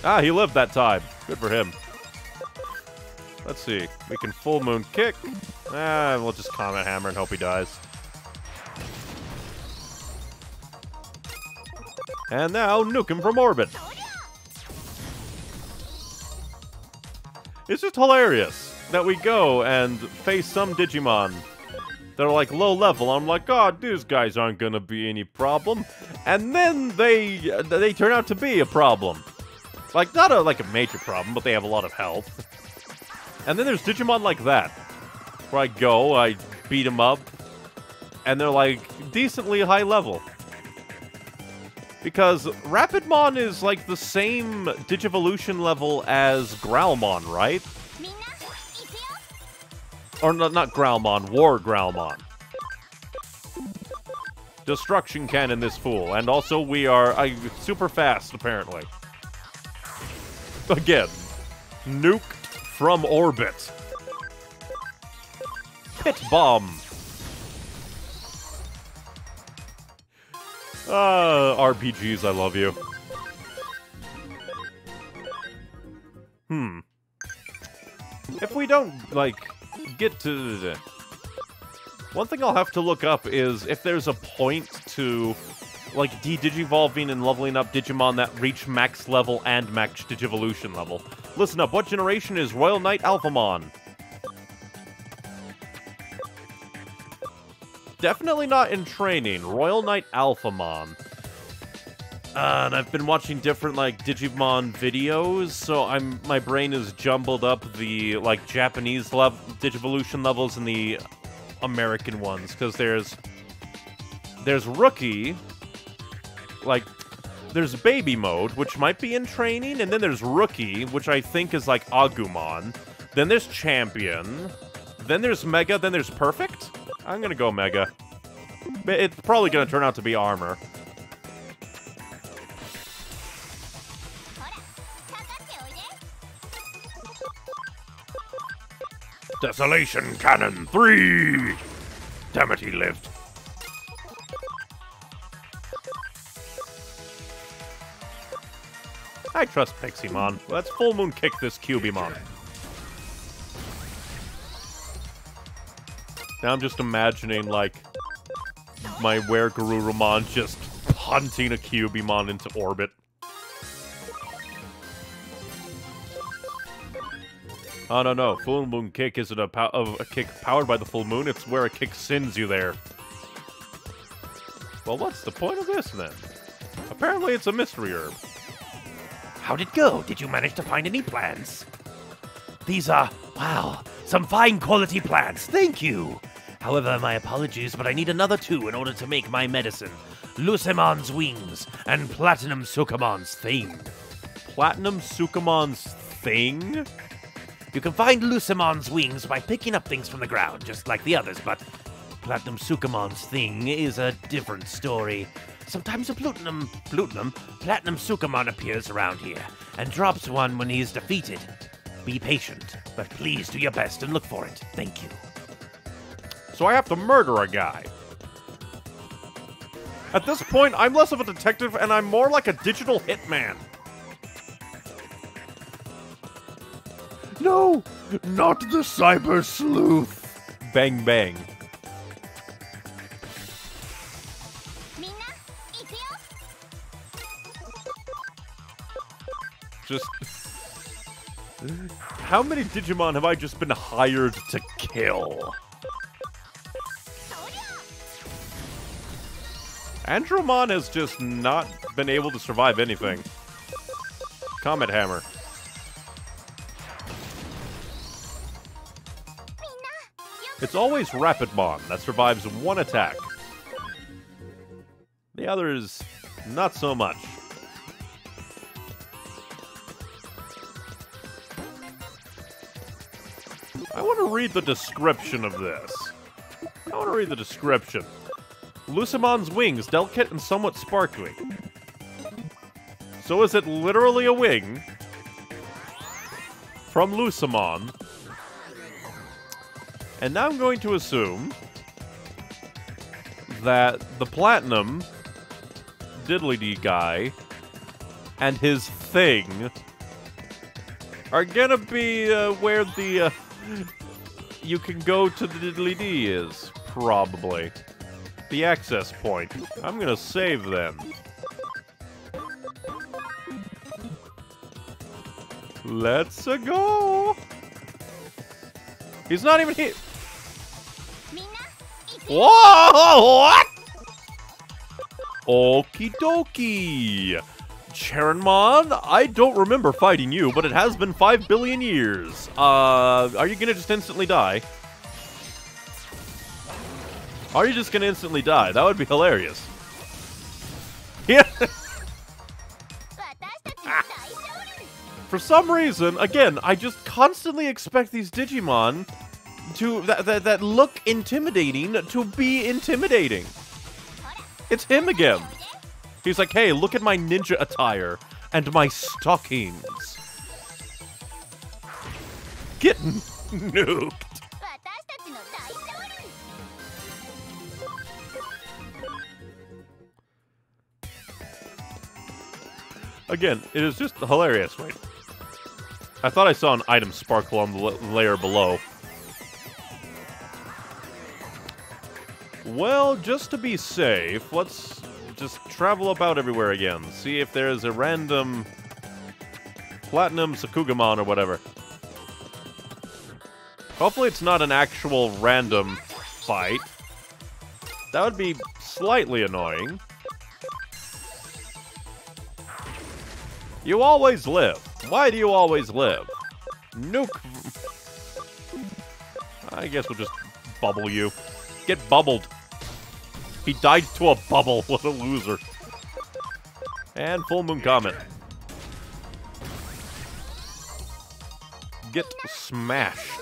Ah, he lived that time. Good for him. Let's see. We can full moon kick. Ah, we'll just comet hammer and hope he dies. And now, nuke him from orbit. It's just hilarious that we go and face some Digimon. They're like low level. I'm like, God, oh, these guys aren't gonna be any problem. And then they they turn out to be a problem. Like, not a, like a major problem, but they have a lot of health. And then there's Digimon like that, where I go, I beat them up, and they're like decently high level. Because Rapidmon is like the same Digivolution level as Growlmon, right? Or not, not Growlmon, War Growlmon. Destruction Cannon, this fool. And also, we are uh, super fast, apparently. Again. Nuked from orbit. Pit Bomb. Uh, R P Gs, I love you. Hmm. If we don't, like... get to... One thing I'll have to look up is if there's a point to, like, de-digivolving and leveling up Digimon that reach max level and max digivolution level. Listen up, what generation is Royal Knight Alphamon? definitely not in training. Royal Knight Alphamon. Uh, and I've been watching different, like, Digimon videos, so I'm my brain is jumbled up the, like, Japanese level, Digivolution levels and the American ones, because there's... There's Rookie, like, there's Baby Mode, which might be in training, and then there's Rookie, which I think is, like, Agumon. Then there's Champion, then there's Mega, then there's Perfect? I'm gonna go Mega. It's probably gonna turn out to be Armor. Desolation Cannon three! Damn it, he lived. I trust Piximon. Let's full moon kick this Cubimon. Now I'm just imagining, like, my Wergururumon just punting a Cubimon into orbit. Oh, no, no. Full moon kick isn't a, pow a kick powered by the full moon. It's where a kick sends you there. Well, what's the point of this, then? Apparently, it's a mystery herb. How'd it go? Did you manage to find any plants? These are, wow, some fine quality plants. Thank you. However, my apologies, but I need another two in order to make my medicine. Lucemon's wings and Platinum Sukumon's thing. Platinum Sukumon's thing? You can find Lucemon's wings by picking up things from the ground, just like the others, but Platinum Sukumon's thing is a different story. Sometimes a Plutinum, Plutinum, Platinum Sukumon appears around here, and drops one when he is defeated. Be patient, but please do your best and look for it. Thank you. So I have to murder a guy. At this point, I'm less of a detective, and I'm more like a digital hitman. No, not the Cyber Sleuth. Bang, bang. Just... How many Digimon have I just been hired to kill? Andromon has just not been able to survive anything. Comet Hammer. It's always Rapidmon that survives one attack. The others, not so much. I want to read the description of this. I want to read the description. Lucemon's wings, delicate and somewhat sparkly. So is it literally a wing from Lucemon? And now I'm going to assume that the Platinum Diddly-Dee guy and his thing are gonna be uh, where the uh, you can go to the Diddly-Dee is, probably. The access point. I'm gonna save them. Let's-a go! He's not even here! Whoa! What? Okie dokie. Charonmon, I don't remember fighting you, but it has been five billion years. Uh, are you gonna just instantly die? Are you just gonna instantly die? That would be hilarious. Yeah. For some reason, again, I just constantly expect these Digimon to that that, that look intimidating to be intimidating. It's him again. He's like, hey, look at my ninja attire and my stockings. Getting nuked. Again, it is just hilarious. Wait. I thought I saw an item sparkle on the layer below. Well, just to be safe, let's just travel about everywhere again. See if there's a random Platinum Sakugamon or whatever. Hopefully it's not an actual random fight. That would be slightly annoying. You always live. Why do you always live? Nuke. I guess we'll just bubble you. Get bubbled. He died to a bubble. What a loser. And Full Moon Comet. Get smashed.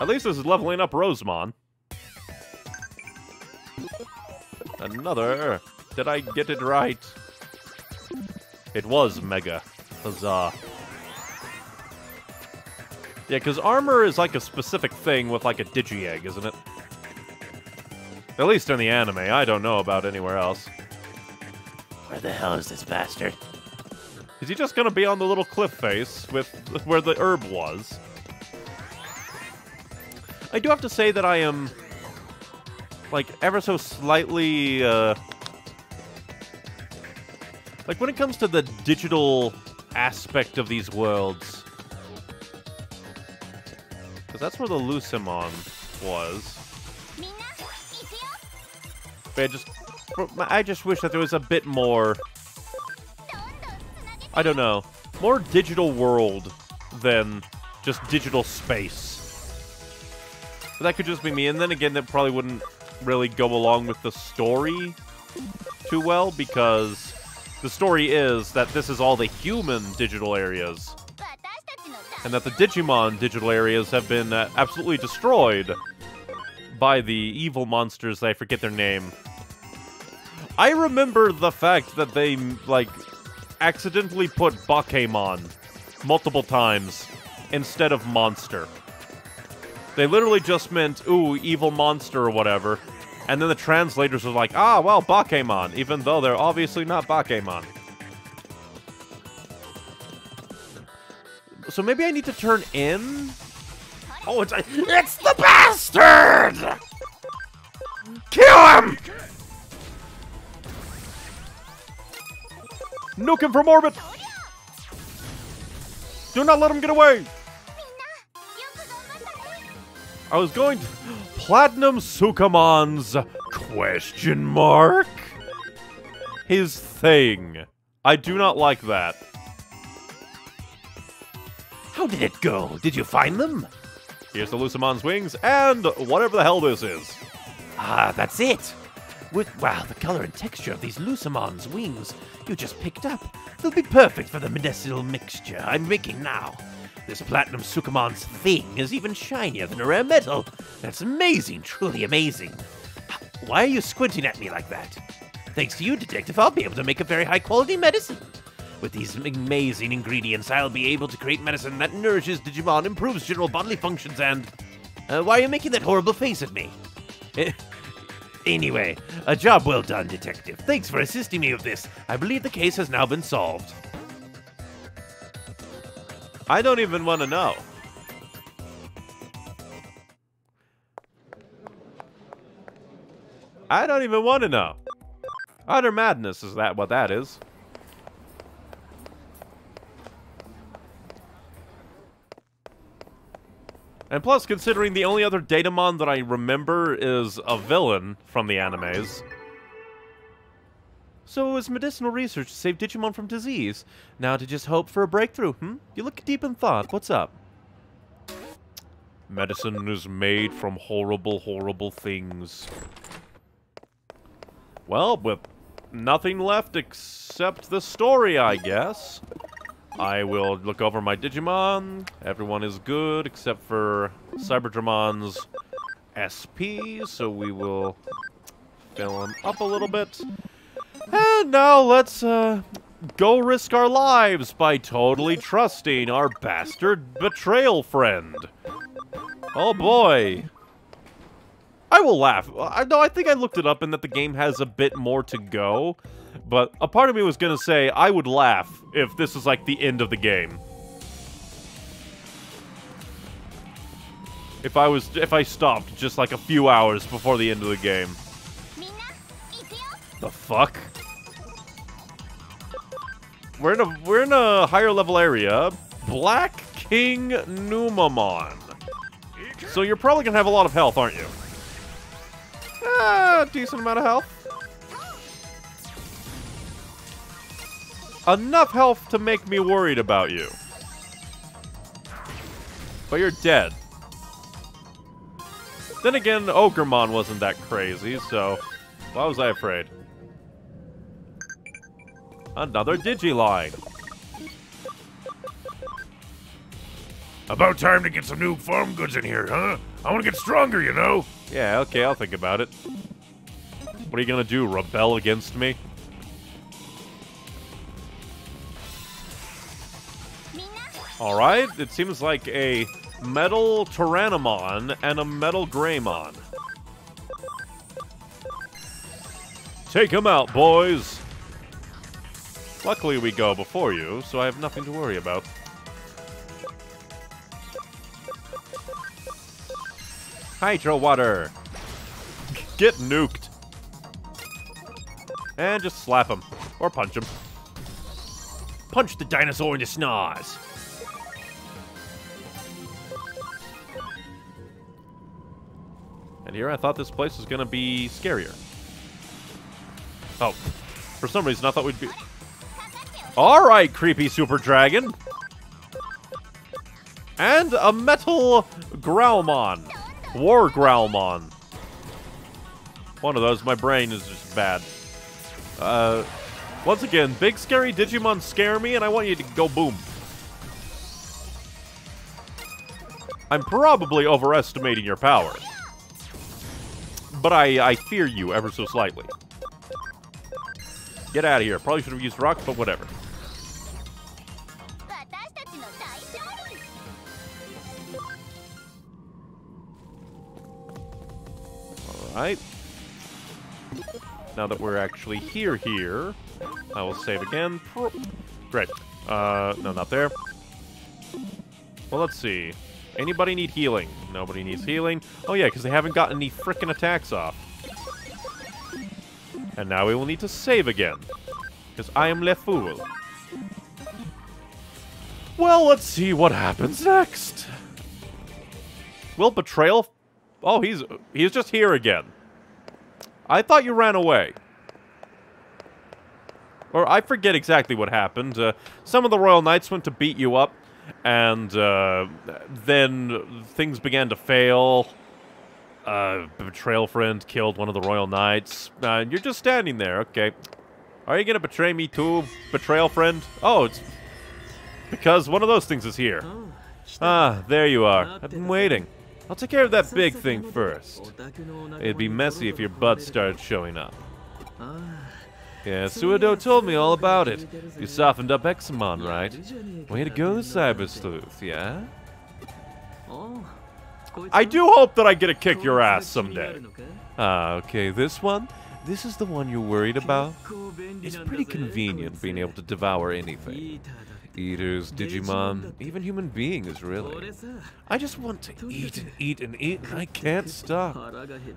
At least this is leveling up Rosemon. Another. Did I get it right? It was Mega. Huzzah. Yeah, because armor is like a specific thing with like a digi-egg, isn't it? At least in the anime. I don't know about anywhere else. Where the hell is this bastard? Is he just gonna be on the little cliff face with where the herb was? I do have to say that I am, like, ever so slightly, uh... like, when it comes to the digital aspect of these worlds, because that's where the Lucimon was. But I just, I just wish that there was a bit more, I don't know, more digital world than just digital space. But that could just be me, and then again, that probably wouldn't really go along with the story too well, because the story is that this is all the human digital areas, and that the Digimon digital areas have been uh, absolutely destroyed by the evil monsters that I forget their name. I remember the fact that they, like, accidentally put Bakemon multiple times instead of monster. They literally just meant, ooh, evil monster or whatever. And then the translators are like, ah, well, Bakemon, even though they're obviously not Bakemon. So maybe I need to turn in? Oh, it's, it's the bastard! Kill him! Nuke him from orbit! Do not let him get away! I was going to... Platinum Sukumon's question mark? His thing. I do not like that. How did it go? Did you find them? Here's the Lucimon's wings and whatever the hell this is. Ah, that's it. With, wow, the color and texture of these Lucimon's wings you just picked up. They'll be perfect for the medicinal mixture I'm making now. This Platinum Sukumon's thing is even shinier than a rare metal. That's amazing, truly amazing. Why are you squinting at me like that? Thanks to you, Detective, I'll be able to make a very high-quality medicine. With these amazing ingredients, I'll be able to create medicine that nourishes Digimon, improves general bodily functions, and... Uh, why are you making that horrible face at me? Anyway, a job well done, Detective. Thanks for assisting me with this. I believe the case has now been solved. I don't even want to know. I don't even want to know. Utter madness, is that what that is? And plus, considering the only other Datamon that I remember is a villain from the animes. So it was medicinal research to save Digimon from disease. Now to just hope for a breakthrough, hmm? You look deep in thought. What's up? Medicine is made from horrible, horrible things. Well, with nothing left except the story, I guess. I will look over my Digimon. Everyone is good except for Cyberdrumon's S P, so we will fill him up a little bit. And now let's uh, go risk our lives by totally trusting our bastard betrayal friend. Oh boy. I will laugh. I, no, I think I looked it up and that the game has a bit more to go. But a part of me was going to say I would laugh if this is like the end of the game. If I was, if I stopped just like a few hours before the end of the game. The fuck? We're in a we're in a higher level area. Black King Numamon. So you're probably gonna have a lot of health, aren't you? got a decent amount of health. Enough health to make me worried about you. But you're dead. Then again, Ogremon wasn't that crazy, so why was I afraid? Another Digiline. About time to get some new farm goods in here, huh? I want to get stronger, you know? Yeah, okay, I'll think about it. What are you gonna do, rebel against me? Alright, it seems like a metal Tyrannomon and a metal Greymon. Take him out, boys! Luckily we go before you, so I have nothing to worry about. Hydro Water! Get nuked! And just slap him. Or punch him. Punch the dinosaur in the schnoz! And here I thought this place was gonna be scarier. Oh. For some reason I thought we'd be... Alright, creepy super dragon! And a metal Growlmon! War Growlmon. One of those, my brain is just bad. Uh, once again, big scary Digimon scare me and I want you to go boom. I'm probably overestimating your power. But I, I fear you ever so slightly. Get out of here. Probably should have used rocks, but whatever. Alright. Now that we're actually here, here, I will save again. Great. Uh, no, not there. Well, let's see. Anybody need healing? Nobody needs healing. Oh, yeah, because they haven't gotten any frickin' attacks off. And now we will need to save again. Because I am Le Fool. Well, let's see what happens next. Will Betrayal... Oh, he's he's just here again. I thought you ran away. Or I forget exactly what happened. Uh, some of the Royal Knights went to beat you up, and uh, then things began to fail. Uh, betrayal friend killed one of the Royal Knights. Uh, you're just standing there, okay. Are you gonna betray me too, betrayal friend? Oh, it's because one of those things is here. Ah, there you are. I've been waiting. I'll take care of that big thing first. It'd be messy if your butt started showing up. Yeah, Suedo told me all about it. You softened up Examon, right? Way to go, the Cyber Sleuth, yeah? I do hope that I get to kick your ass someday. Ah, okay, this one? This is the one you're worried about? It's pretty convenient being able to devour anything. Eaters, Digimon, even human beings, really. I just want to eat and eat and eat, and I can't stop.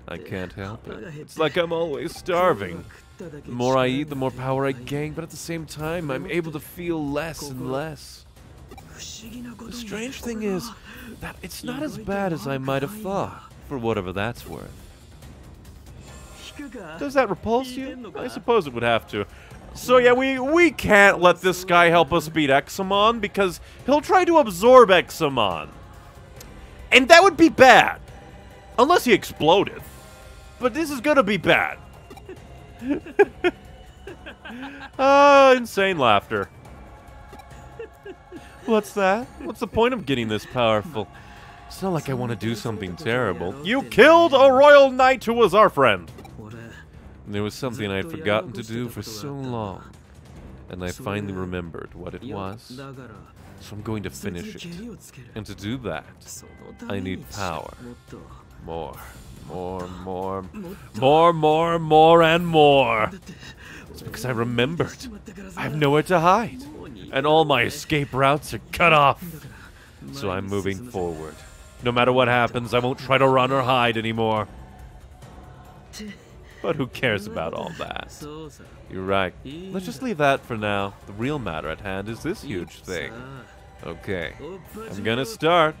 I can't help it. It's like I'm always starving. The more I eat, the more power I gain, but at the same time, I'm able to feel less and less. The strange thing is that it's not as bad as I might have thought, for whatever that's worth. Does that repulse you? I suppose it would have to. So yeah, we, we can't let this guy help us beat Examon because he'll try to absorb Examon. And that would be bad. Unless he exploded. But this is gonna be bad. Ah, uh, insane laughter. What's that? What's the point of getting this powerful? It's not like I want to do something terrible. You killed a royal knight who was our friend. There was something I had forgotten to do for so long, and I finally remembered what it was, so I'm going to finish it. And to do that, I need power. More, more, more, more, more, more, and more. It's because I remembered. I have nowhere to hide, and all my escape routes are cut off. So I'm moving forward. No matter what happens, I won't try to run or hide anymore. But who cares about all that? You're right. Let's just leave that for now. The real matter at hand is this huge thing. Okay. I'm gonna start.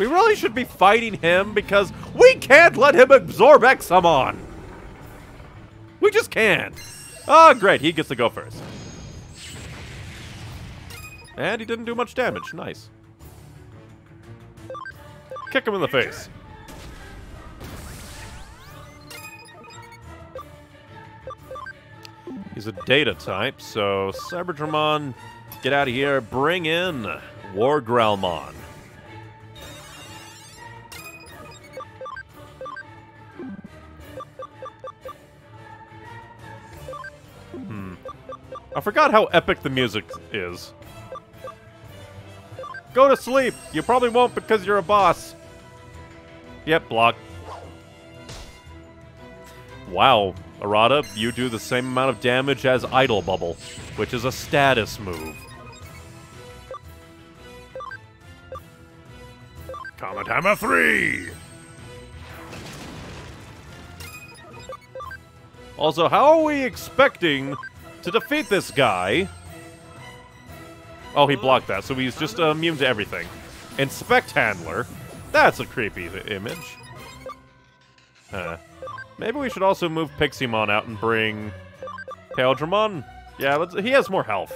We really should be fighting him because we can't let him absorb Examon. We just can't. Oh, great. He gets to go first. And he didn't do much damage. Nice. Kick him in the face. He's a data type, so Cyberdramon, get out of here. Bring in Wargrowlmon. Hmm. I forgot how epic the music is. Go to sleep. You probably won't because you're a boss. Yep, block. Wow, Arata, you do the same amount of damage as Idle Bubble, which is a status move. Comet Hammer three! Also, how are we expecting to defeat this guy? Oh, he blocked that, so he's just uh, immune to everything. Inspect Handler. That's a creepy image. Huh. Maybe we should also move Pixiemon out and bring Taildramon. Yeah, let's, he has more health.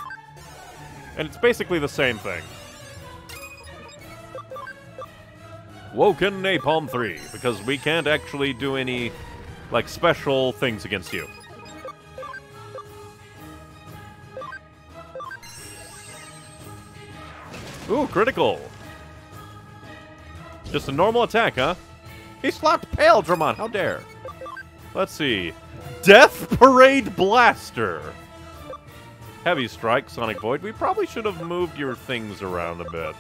And it's basically the same thing. Woken Napalm three, because we can't actually do any, like, special things against you. Ooh, critical. Just a normal attack, huh? He slapped Paledramon, how dare. Let's see. Death Parade Blaster. Heavy Strike, Sonic Void. We probably should have moved your things around a bit.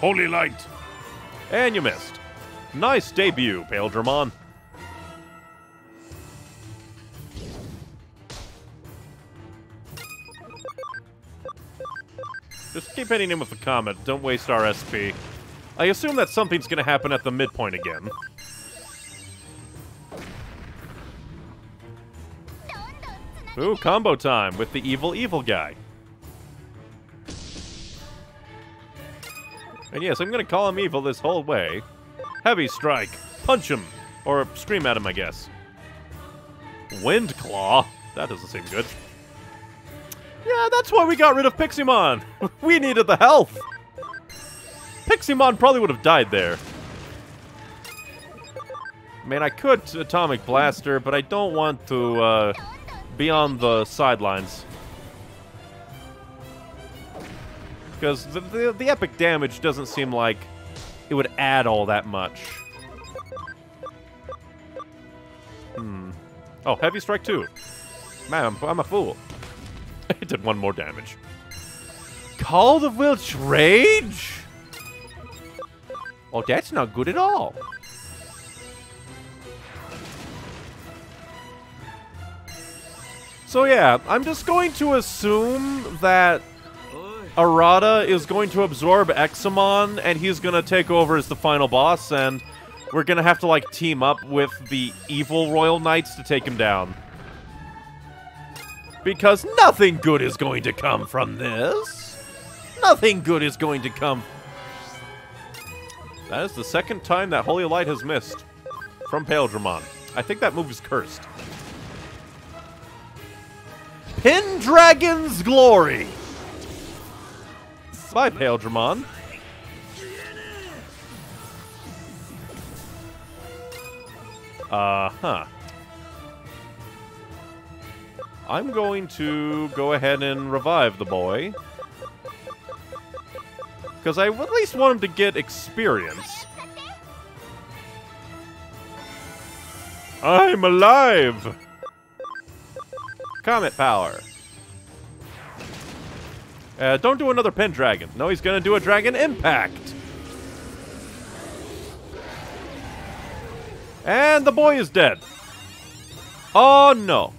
Holy Light. And you missed. Nice debut, Paledramon. Just keep hitting him with the comet. Don't waste our S P. I assume that something's gonna happen at the midpoint again. Ooh, combo time with the evil, evil guy. And yes, I'm gonna call him evil this whole way. Heavy Strike. Punch him. Or scream at him, I guess. Wind Claw. That doesn't seem good. Yeah, that's why we got rid of Pixiemon. We needed the health. Pixiemon probably would have died there. Man, I could Atomic Blaster, but I don't want to uh, be on the sidelines. Because the, the, the epic damage doesn't seem like it would add all that much. Hmm. Oh, Heavy Strike two. Man, I'm, I'm a fool. It did one more damage. Call the Wilch Rage? Oh, that's not good at all. So yeah, I'm just going to assume that Arata is going to absorb Examon, and he's going to take over as the final boss, and we're going to have to, like, team up with the evil Royal Knights to take him down. Because nothing good is going to come from this. Nothing good is going to come. That is the second time that Holy Light has missed. From Paledramon. I think that move is cursed. Pendragon's Glory. Bye, Paledramon. Uh-huh. I'm going to go ahead and revive the boy. Because I at least want him to get experience. I'm alive! Comet power. Uh, don't do another Pendragon. No, he's going to do a Dragon Impact. And the boy is dead. Oh, no.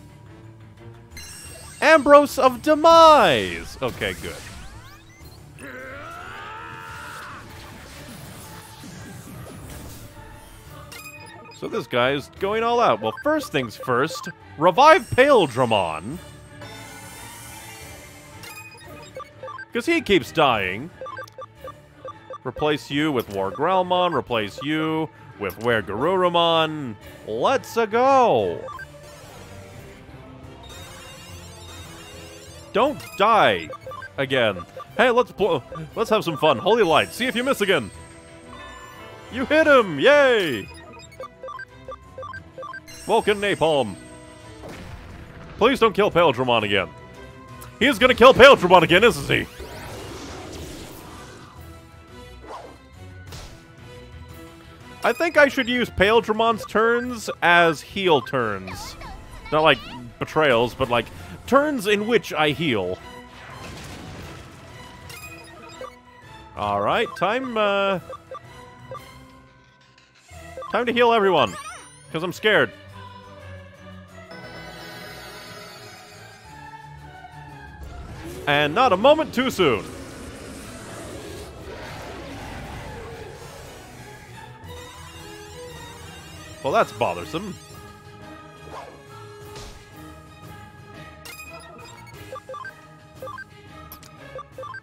Ambrose of Demise! Okay, good. So this guy is going all out. Well, first things first, revive Paledramon. Because he keeps dying. Replace you with Wargrowlmon. Replace you with Wergarurumon. Let's-a go! Don't die again. Hey, let's blow. Let's have some fun. Holy light. See if you miss again. You hit him! Yay! Vulcan Napalm. Please don't kill Paledramon again. He is gonna kill Paledramon again, isn't he? I think I should use Paledremon's turns as heal turns. Not like betrayals, but like turns in which I heal. Alright, time, uh... time to heal everyone. Because I'm scared. And not a moment too soon. Well, that's bothersome.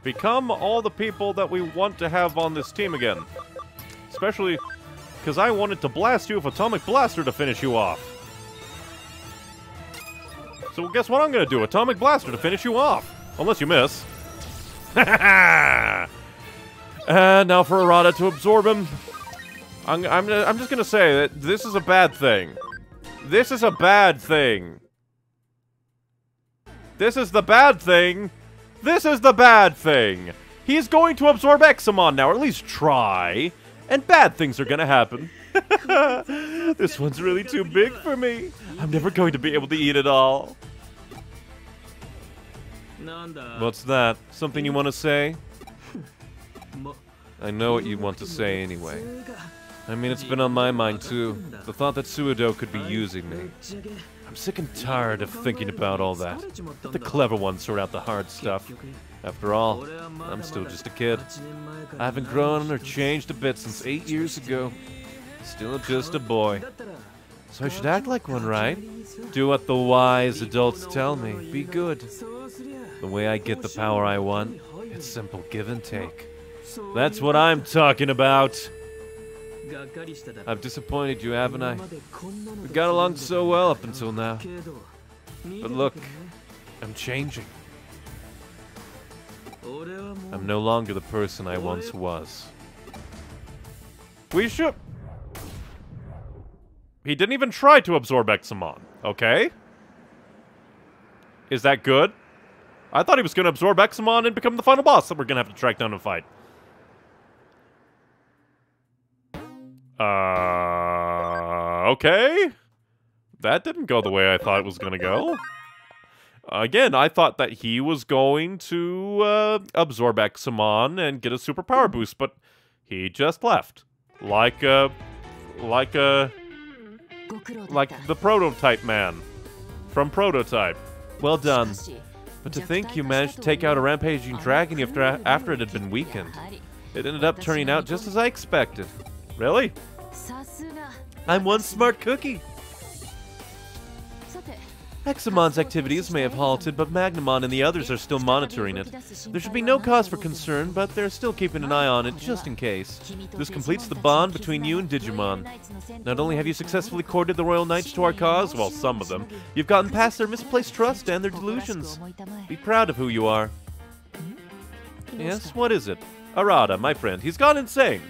Become all the people that we want to have on this team again. Especially because I wanted to blast you with Atomic Blaster to finish you off. So guess what I'm going to do? Atomic Blaster to finish you off. Unless you miss. And now for Arata to absorb him. I'm, I'm, I'm just going to say that this is a bad thing. This is a bad thing. This is the bad thing. This is the bad thing. He's going to absorb Examon now, or at least try. And bad things are gonna happen. This one's really too big for me. I'm never going to be able to eat it all. What's that? Something you want to say? I know what you want to say anyway. I mean, it's been on my mind too. The thought that Suedo could be using me. I'm sick and tired of thinking about all that. Let the clever ones sort out the hard stuff. After all, I'm still just a kid. I haven't grown or changed a bit since eight years ago. Still just a boy. So I should act like one, right? Do what the wise adults tell me. Be good. The way I get the power I want, it's simple give and take. That's what I'm talking about. I've disappointed you, haven't I? We've got along so well up until now. But look, I'm changing. I'm no longer the person I once was. We should... He didn't even try to absorb Examon, okay? Is that good? I thought he was going to absorb Examon and become the final boss that we're going to have to track down and fight. Uh... Okay? That didn't go the way I thought it was going to go. Again, I thought that he was going to uh, absorb Examon and get a superpower boost, but he just left. Like a... Like a... Like the prototype man. From Prototype. Well done. But to think you managed to take out a rampaging dragon after, after it had been weakened. It ended up turning out just as I expected. Really? I'm one smart cookie! Examon's activities may have halted, but Magnamon and the others are still monitoring it. There should be no cause for concern, but they're still keeping an eye on it, just in case. This completes the bond between you and Digimon. Not only have you successfully courted the Royal Knights to our cause, well, some of them, you've gotten past their misplaced trust and their delusions. Be proud of who you are. Yes, what is it? Arata, my friend, he's gone insane.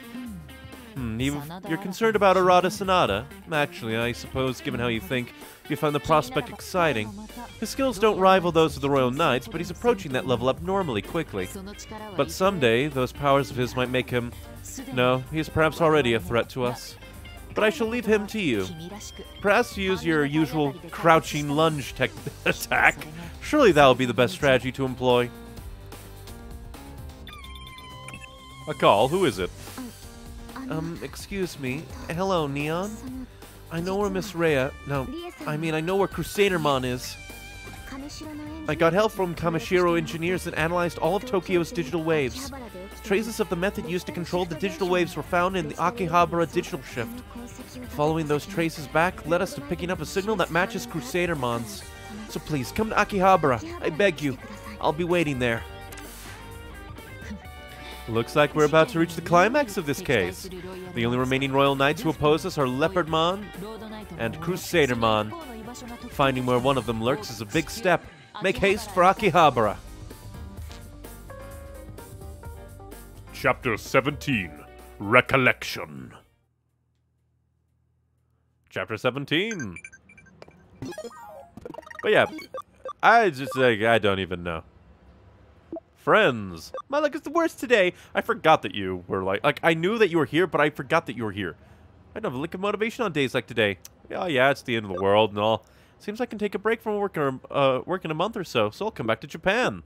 Hmm, you, you're concerned about Arata Sanada? Actually, I suppose, given how you think, you find the prospect exciting. His skills don't rival those of the Royal Knights, but he's approaching that level abnormally quickly. But someday, those powers of his might make him... No, he is perhaps already a threat to us. But I shall leave him to you. Perhaps use your usual crouching lunge tech attack. Surely that will be the best strategy to employ. A call? Who is it? Um, excuse me. Hello, Neon? I know where Miss Rie... No, I mean, I know where Crusadermon is. I got help from Kamishiro engineers that analyzed all of Tokyo's digital waves. Traces of the method used to control the digital waves were found in the Akihabara digital shift. Following those traces back led us to picking up a signal that matches Crusadermon's. So please, come to Akihabara. I beg you. I'll be waiting there. Looks like we're about to reach the climax of this case. The only remaining royal knights who oppose us are Leopardmon and Crusadermon. Finding where one of them lurks is a big step. Make haste for Akihabara. Chapter seventeen, Recollection. Chapter seventeen. But yeah, I just, like, I don't even know. Friends. My luck is the worst today. I forgot that you were like, like, I knew that you were here, but I forgot that you were here. I don't have a lick of motivation on days like today. Oh, yeah, it's the end of the world and all. Seems I can take a break from work, or, uh, work in a month or so, so I'll come back to Japan.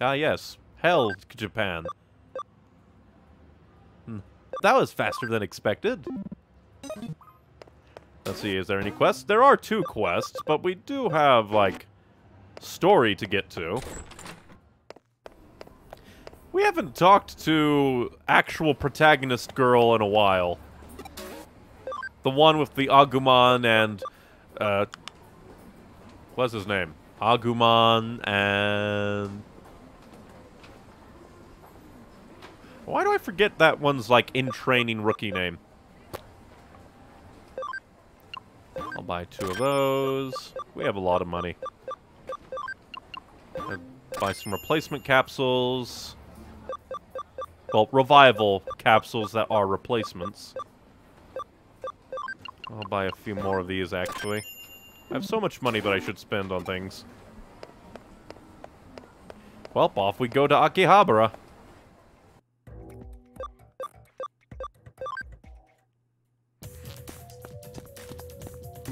Ah, yes. Hell, Japan. Hmm. That was faster than expected. Let's see, is there any quests? There are two quests, but we do have, like, story to get to. We haven't talked to actual protagonist girl in a while. The one with the Agumon and, uh, what's his name? Agumon and... Why do I forget that one's, like, in-training rookie name? I'll buy two of those. We have a lot of money. I'll buy some replacement capsules. Well, revival capsules that are replacements. I'll buy a few more of these, actually. I have so much money that I should spend on things. Well, off we go to Akihabara.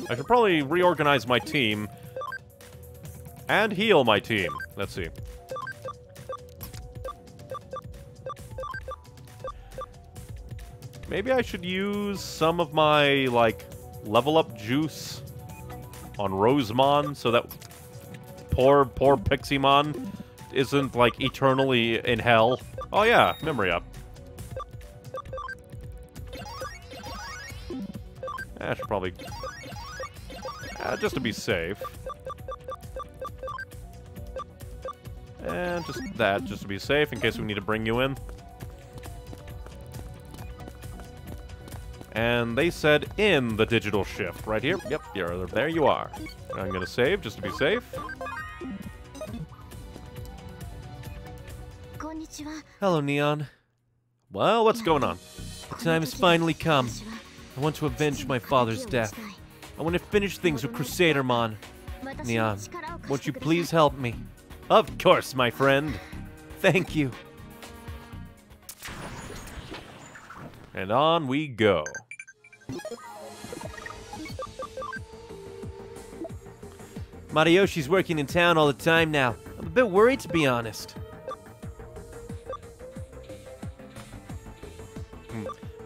I should probably reorganize my team. And heal my team. Let's see. Maybe I should use some of my, like, level up juice on Rosemon so that poor, poor Pixiemon isn't, like, eternally in hell. Oh, yeah, memory up. I should probably... Uh, just to be safe. And just that, just to be safe, in case we need to bring you in. And they said in the digital shift. Right here? Yep, here, there you are. I'm gonna save, just to be safe. Hello, Neon. Well, what's going on? The time has finally come. I want to avenge my father's death. I want to finish things with Crusadermon. Neon, won't you please help me? Of course, my friend. Thank you. And on we go. Madayoshi's working in town all the time now. I'm a bit worried, to be honest.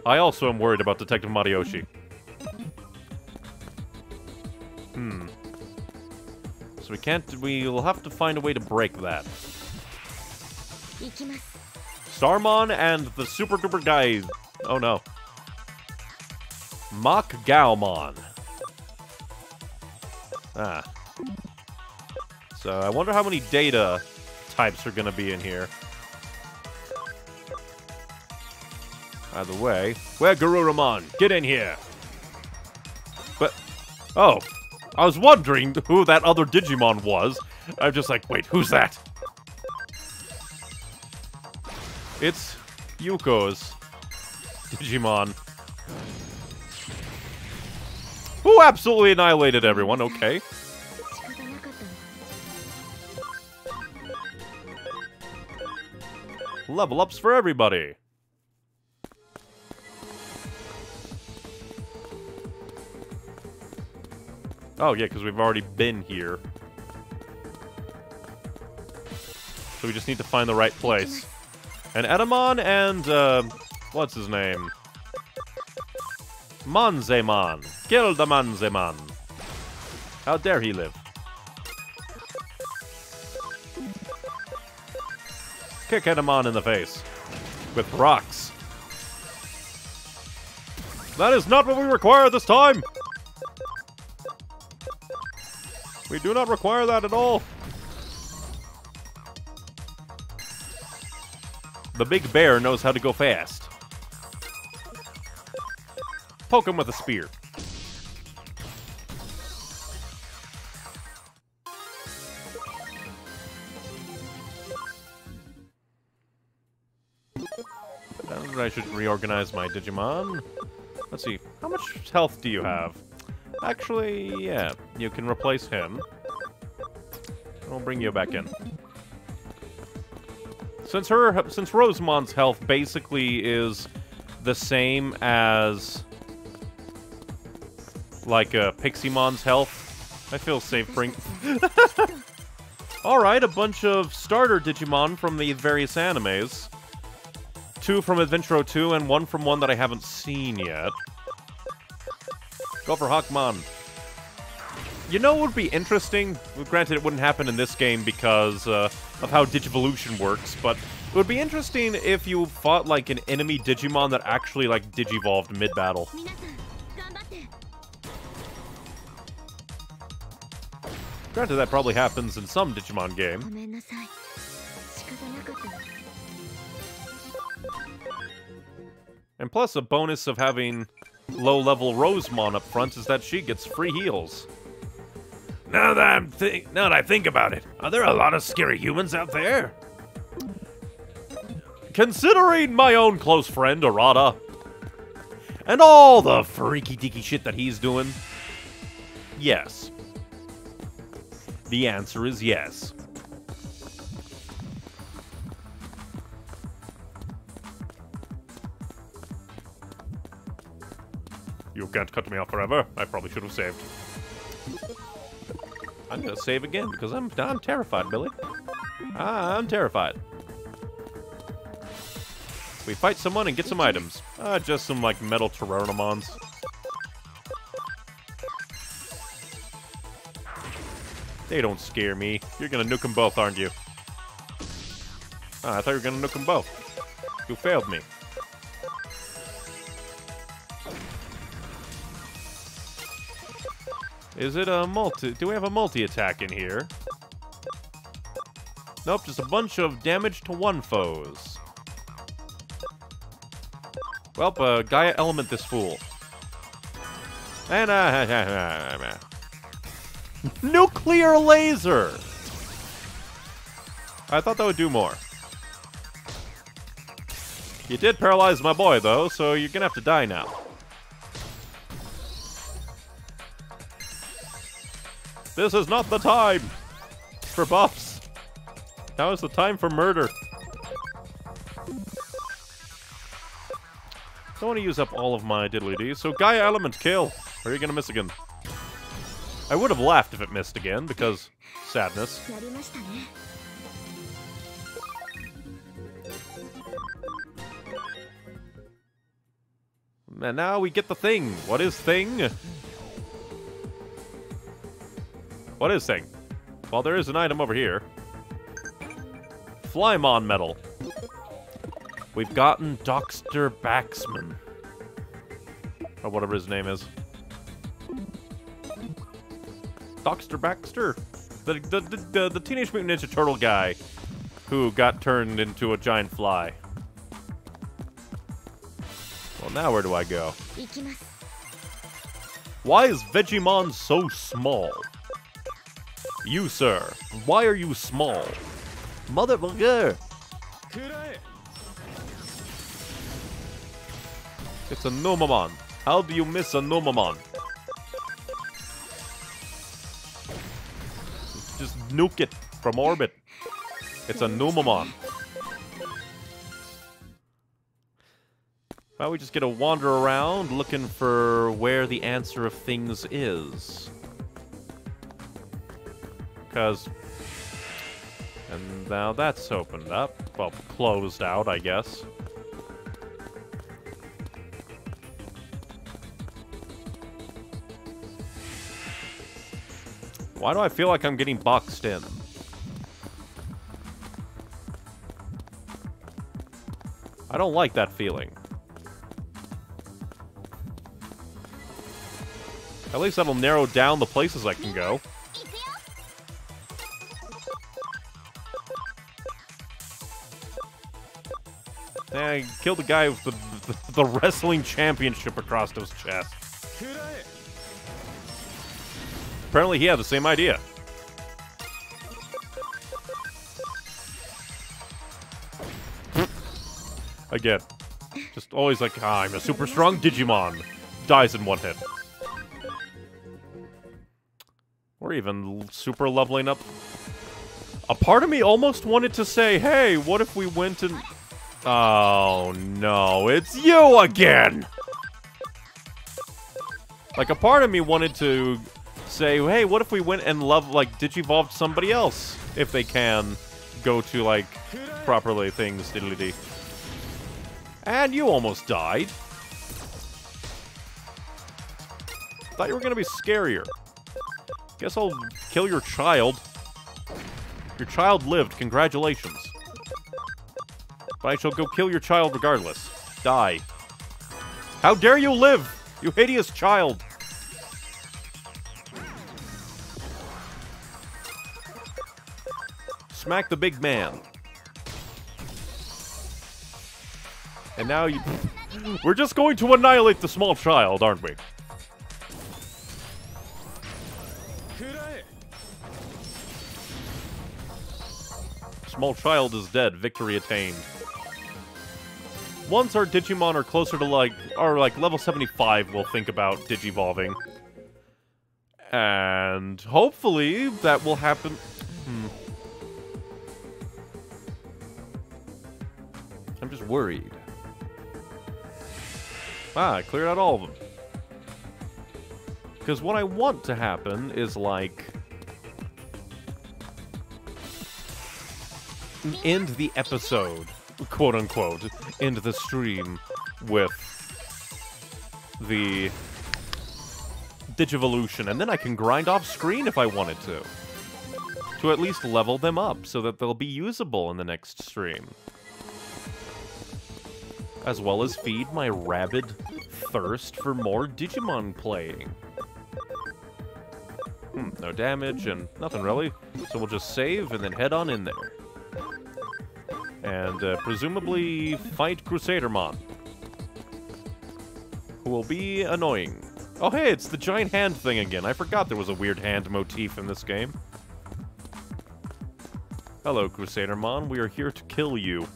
I also am worried about Detective Madayoshi. Hmm. So we can't... We'll have to find a way to break that. Starmon and the Super Duper guys. Oh no. Mock Gaomon. Ah. So I wonder how many data types are going to be in here. Either way. Where Garuramon? Get in here! But... Oh. I was wondering who that other Digimon was. I'm just like, wait, who's that? It's Yuko's Digimon. Who absolutely annihilated everyone, okay. Level ups for everybody. Oh, yeah, because we've already been here. So we just need to find the right place. And Edamon and, uh, what's his name? Manzemon. Kill the Manzemon. How dare he live? Kick Edamon in the face. With rocks. That is not what we require this time! We do not require that at all. The big bear knows how to go fast. Poke him with a spear. I should reorganize my Digimon. Let's see, how much health do you have? Actually, yeah, you can replace him. I'll bring you back in. Since her, since Rosemon's health basically is the same as like a uh, Pixiemon's health, I feel safe bring. All right, a bunch of starter Digimon from the various animes. Two from Adventure two and one from one that I haven't seen yet. Go for Hawkmon. You know what would be interesting? Well, granted, it wouldn't happen in this game because uh, of how Digivolution works, but it would be interesting if you fought like an enemy Digimon that actually like digivolved mid-battle. Granted, that probably happens in some Digimon game. And plus, a bonus of having low-level Rosemon up front is that she gets free heals. Now that I'm think, now that I think about it, are there a lot of scary humans out there? Considering my own close friend Arata and all the freaky-deaky shit that he's doing, yes. The answer is yes. You can't cut me off forever. I probably should have saved. I'm gonna save again because I'm I'm terrified, Billy. I'm terrified. We fight someone and get some items. Uh, just some like metal Terranimons. They don't scare me. You're gonna nuke them both, aren't you? Uh, I thought you were gonna nuke them both. You failed me. Is it a multi... Do we have a multi-attack in here? Nope, just a bunch of damage to one foes. Welp, uh, Gaia Element this fool. And, uh... Nuclear Laser! I thought that would do more. You did paralyze my boy, though, so you're gonna have to die now. This is not the time for buffs. Now is the time for murder. Don't want to use up all of my diddly-dees, so Gaia Element kill. Or are you going to miss again? I would have laughed if it missed again, because sadness. And now we get the thing. What is thing? What is thing? Well, there is an item over here. Flymon medal. We've gotten Doctor Baxman. Or whatever his name is. Doctor Baxter? The, the, the, the, the Teenage Mutant Ninja Turtle guy who got turned into a giant fly. Well, now where do I go? Why is Vegemon so small? You, sir. Why are you small? Motherfucker! It's a Nomamon. How do you miss a Nomamon? Just nuke it from orbit. It's a Nomamon. Well, we just get to wander around looking for where the answer of things is. Because, and now that's opened up. Well, closed out, I guess. Why do I feel like I'm getting boxed in? I don't like that feeling. At least that'll narrow down the places I can go. Yeah, he killed a guy with the, the, the wrestling championship across his chest. Apparently he had the same idea. Again. Just always like, ah, I'm a super strong Digimon. Dies in one hit. Or even super leveling up. A part of me almost wanted to say, hey, what if we went and... Oh, no, it's you again! Like, a part of me wanted to say, hey, what if we went and love, like, digivolved somebody else? If they can go to, like, properly things, diddly-dee. And you almost died. Thought you were gonna be scarier. Guess I'll kill your child. Your child lived, congratulations. But I shall go kill your child regardless. Die. How dare you live, you hideous child! Smack the big man. And now you... We're just going to annihilate the small child, aren't we? Small child is dead. Victory attained. Once our Digimon are closer to, like, are like level seventy-five, we'll think about digivolving. And hopefully that will happen... Hmm. I'm just worried. Ah, I cleared out all of them. Because what I want to happen is, like... end the episode, quote-unquote, end the stream with the Digivolution, and then I can grind off-screen if I wanted to. To at least level them up, so that they'll be usable in the next stream. As well as feed my rabid thirst for more Digimon playing. Hmm, no damage and nothing really. So we'll just save and then head on in there. And uh, presumably fight Crusadermon. Who will be annoying. Oh hey, it's the giant hand thing again. I forgot there was a weird hand motif in this game. Hello Crusadermon, we are here to kill you.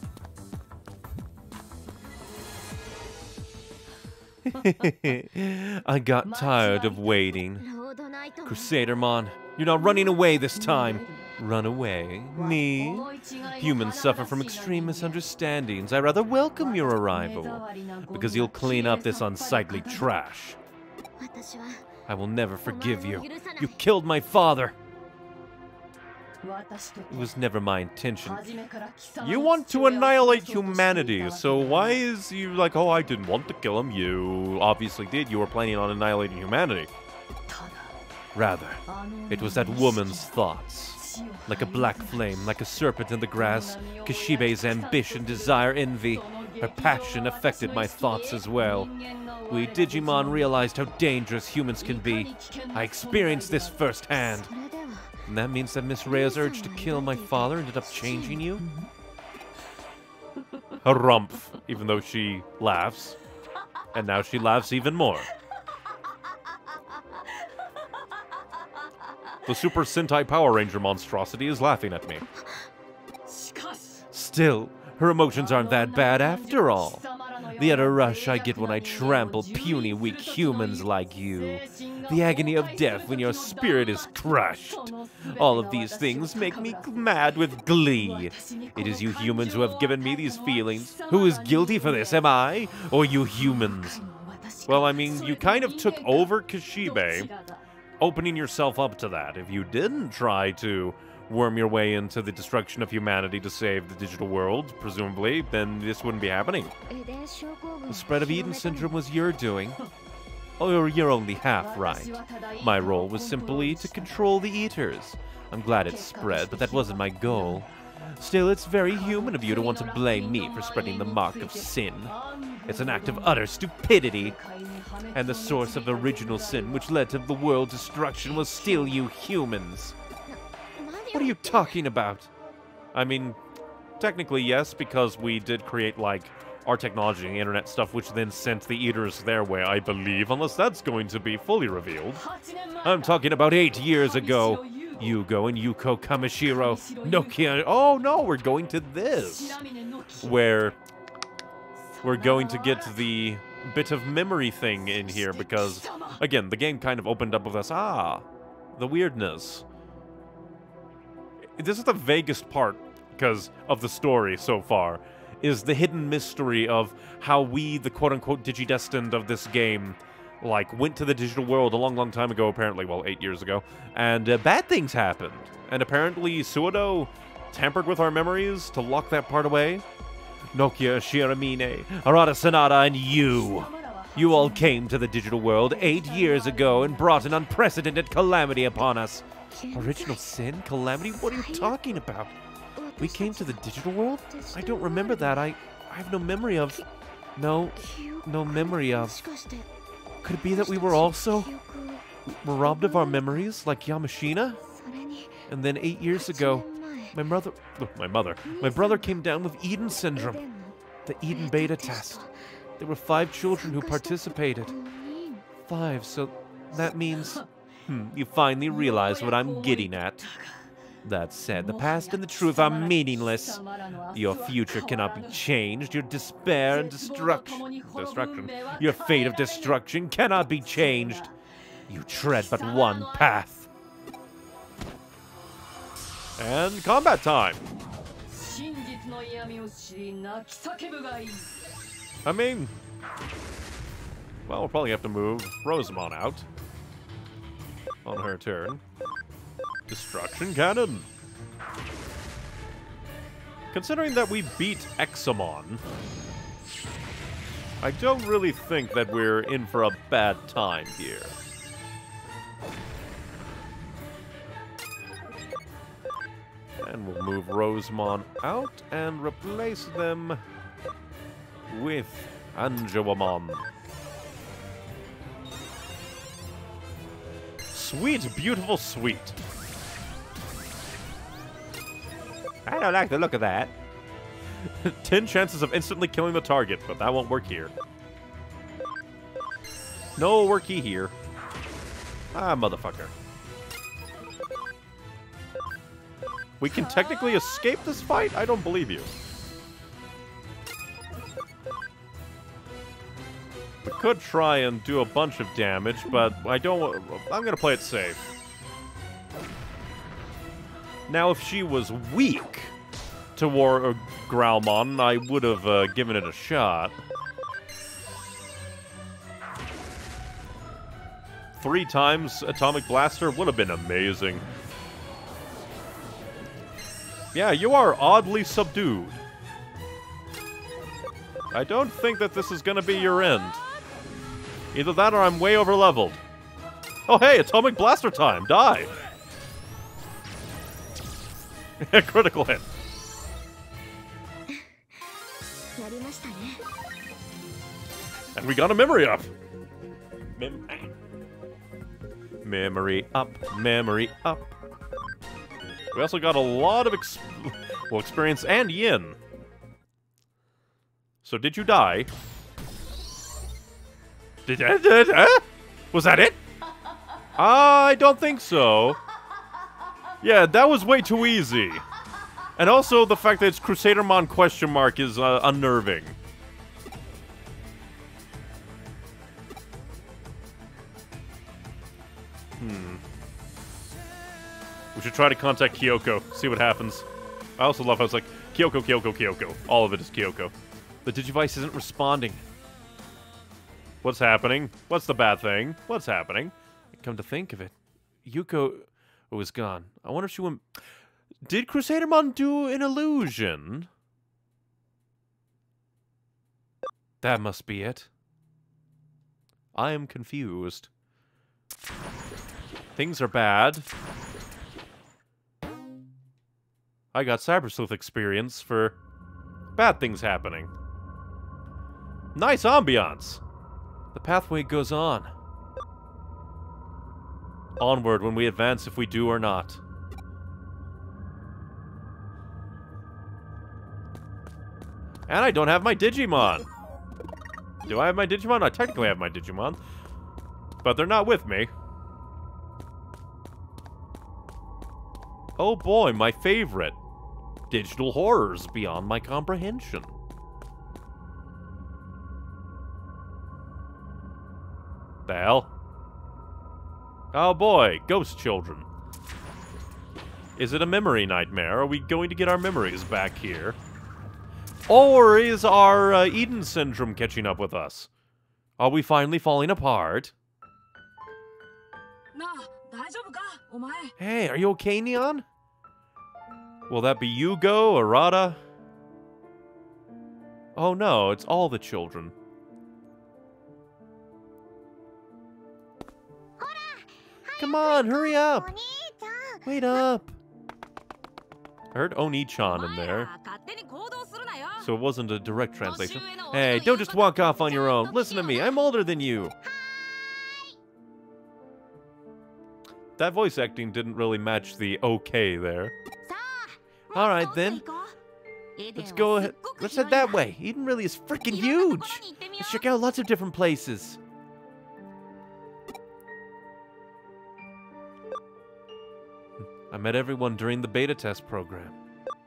I got tired of waiting. Crusadermon, you're not running away this time. Run away? Me? Humans suffer from extreme misunderstandings. I rather welcome your arrival, because you'll clean up this unsightly trash. I will never forgive you. You killed my father. It was never my intention. You want to annihilate humanity, so why is you like, oh, I didn't want to kill him? You obviously did. You were planning on annihilating humanity. Rather, it was that woman's thoughts. Like a black flame, like a serpent in the grass, Kishibe's ambition, desire, envy, her passion affected my thoughts as well. We Digimon realized how dangerous humans can be. I experienced this firsthand. And that means that Miss Rhea's urge to kill my father ended up changing you? Harumph, even though she laughs. And now she laughs even more. The Super Sentai Power Ranger monstrosity is laughing at me. Still, her emotions aren't that bad after all. The utter rush I get when I trample puny, weak humans like you. The agony of death when your spirit is crushed. All of these things make me mad with glee. It is you humans who have given me these feelings. Who is guilty for this, am I? Or you humans? Well, I mean, you kind of took over Kishibe, opening yourself up to that. If you didn't try to worm your way into the destruction of humanity to save the digital world, presumably, then this wouldn't be happening. The spread of Eden syndrome was your doing. Oh, you're only half right. My role was simply to control the eaters. I'm glad it spread, but that wasn't my goal. Still, it's very human of you to want to blame me for spreading the mark of sin. It's an act of utter stupidity. And the source of original sin which led to the world's destruction was still you humans. What are you talking about? I mean, technically yes, because we did create, like, our technology and the internet stuff, which then sent the eaters their way, I believe, unless that's going to be fully revealed. I'm talking about eight years ago. Yugo and Yuko Kamishiro, Nokia. Oh no, we're going to this, where we're going to get the bit of memory thing in here, because again, the game kind of opened up with us. Ah, the weirdness. This is the vaguest part, because of the story so far, is the hidden mystery of how we, the quote-unquote digidestined of this game, like, went to the digital world a long, long time ago, apparently. Well, eight years ago. And uh, bad things happened. And apparently Suedo tampered with our memories to lock that part away. Nokia Shiramine, Arata Sanada, and you. You all came to the digital world eight years ago and brought an unprecedented calamity upon us. Original sin? Calamity? What are you talking about? We came to the digital world? I don't remember that. I, I have no memory of... No... No memory of... Could it be that we were also... Were robbed of our memories, like Yamashina? And then eight years ago, my mother... Look, my mother. My brother came down with Eden syndrome. The Eden beta test. There were five children who participated. Five, so that means... Hmm, you finally realize what I'm getting at. That said, the past and the truth are meaningless. Your future cannot be changed. Your despair and destruction... Destruction? Your fate of destruction cannot be changed. You tread but one path. And combat time! I mean... Well, we'll probably have to move Rosamon out. On her turn. Destruction Cannon! Considering that we beat Examon, I don't really think that we're in for a bad time here. And we'll move Rosemon out and replace them with Anjouamon. Sweet, beautiful, sweet. I don't like the look of that. ten chances of instantly killing the target, but that won't work here. No worky here. Ah, motherfucker. We can technically escape this fight? I don't believe you. We could try and do a bunch of damage, but I don't... I'm gonna play it safe. Now, if she was weak toward uh, Growlmon, I would have uh, given it a shot. Three times Atomic Blaster would have been amazing. Yeah, you are oddly subdued. I don't think that this is gonna be your end. Either that or I'm way over-leveled. Oh hey, Atomic Blaster time! Die! Critical hit. And we got a memory up. Mem memory up, memory up. We also got a lot of exp well, experience and yen. So did you die? Did uh, did uh? Was that it? I don't think so. Yeah, that was way too easy. And also, the fact that it's Crusadermon question mark is uh, unnerving. Hmm. We should try to contact Kyoko, see what happens. I also love how it's like, Kyoko, Kyoko, Kyoko. All of it is Kyoko. The Digivice isn't responding. What's happening? What's the bad thing? What's happening? Come to think of it, Yuko... It was gone. I wonder if she went... Did Crusadermon do an illusion? That must be it. I am confused. Things are bad. I got Cyber Sleuth experience for bad things happening. Nice ambiance! The pathway goes on. Onward when we advance, if we do or not. And I don't have my Digimon. Do I have my Digimon? I technically have my Digimon. But they're not with me. Oh boy, my favorite. Digital horrors beyond my comprehension. The hell? Oh boy, ghost children. Is it a memory nightmare? Are we going to get our memories back here? Or is our uh, Eden syndrome catching up with us? Are we finally falling apart? Hey, are you okay, Neon? Will that be Yugo, Arata? Oh no, it's all the children. Come on, hurry up! Wait up! I heard Oni-chan in there. So it wasn't a direct translation. Hey, don't just walk off on your own. Listen to me, I'm older than you. That voice acting didn't really match the okay there. Alright then. Let's go ahead. Let's head that way. Eden really is freaking huge. Let's check out lots of different places. I met everyone during the beta test program.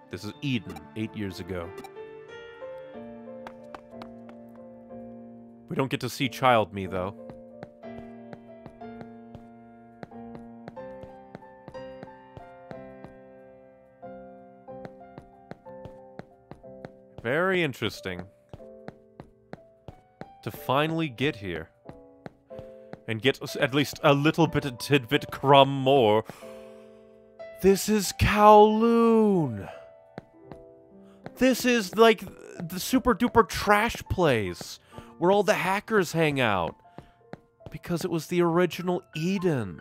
This is Eden, eight years ago. We don't get to see Child Me, though. Very interesting. To finally get here. And get at least a little bit of tidbit crumb more. This is Kowloon! This is, like, the super-duper trash place, where all the hackers hang out. Because it was the original Eden.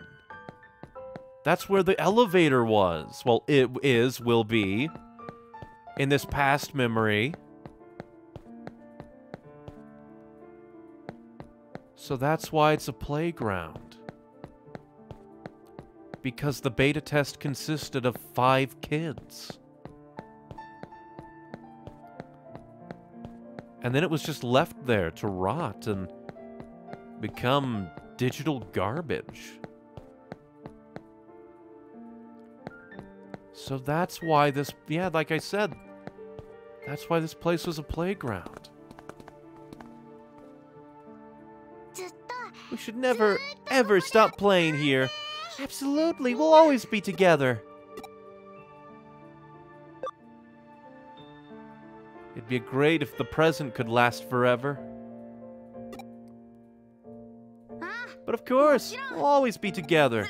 That's where the elevator was. Well, it is, will be. In this past memory. So that's why it's a playground. Because the beta test consisted of five kids. And then it was just left there to rot and become digital garbage. So that's why this, yeah, like I said, that's why this place was a playground. We should never, ever stop playing here. Absolutely, we'll always be together. It'd be great if the present could last forever. But of course, we'll always be together.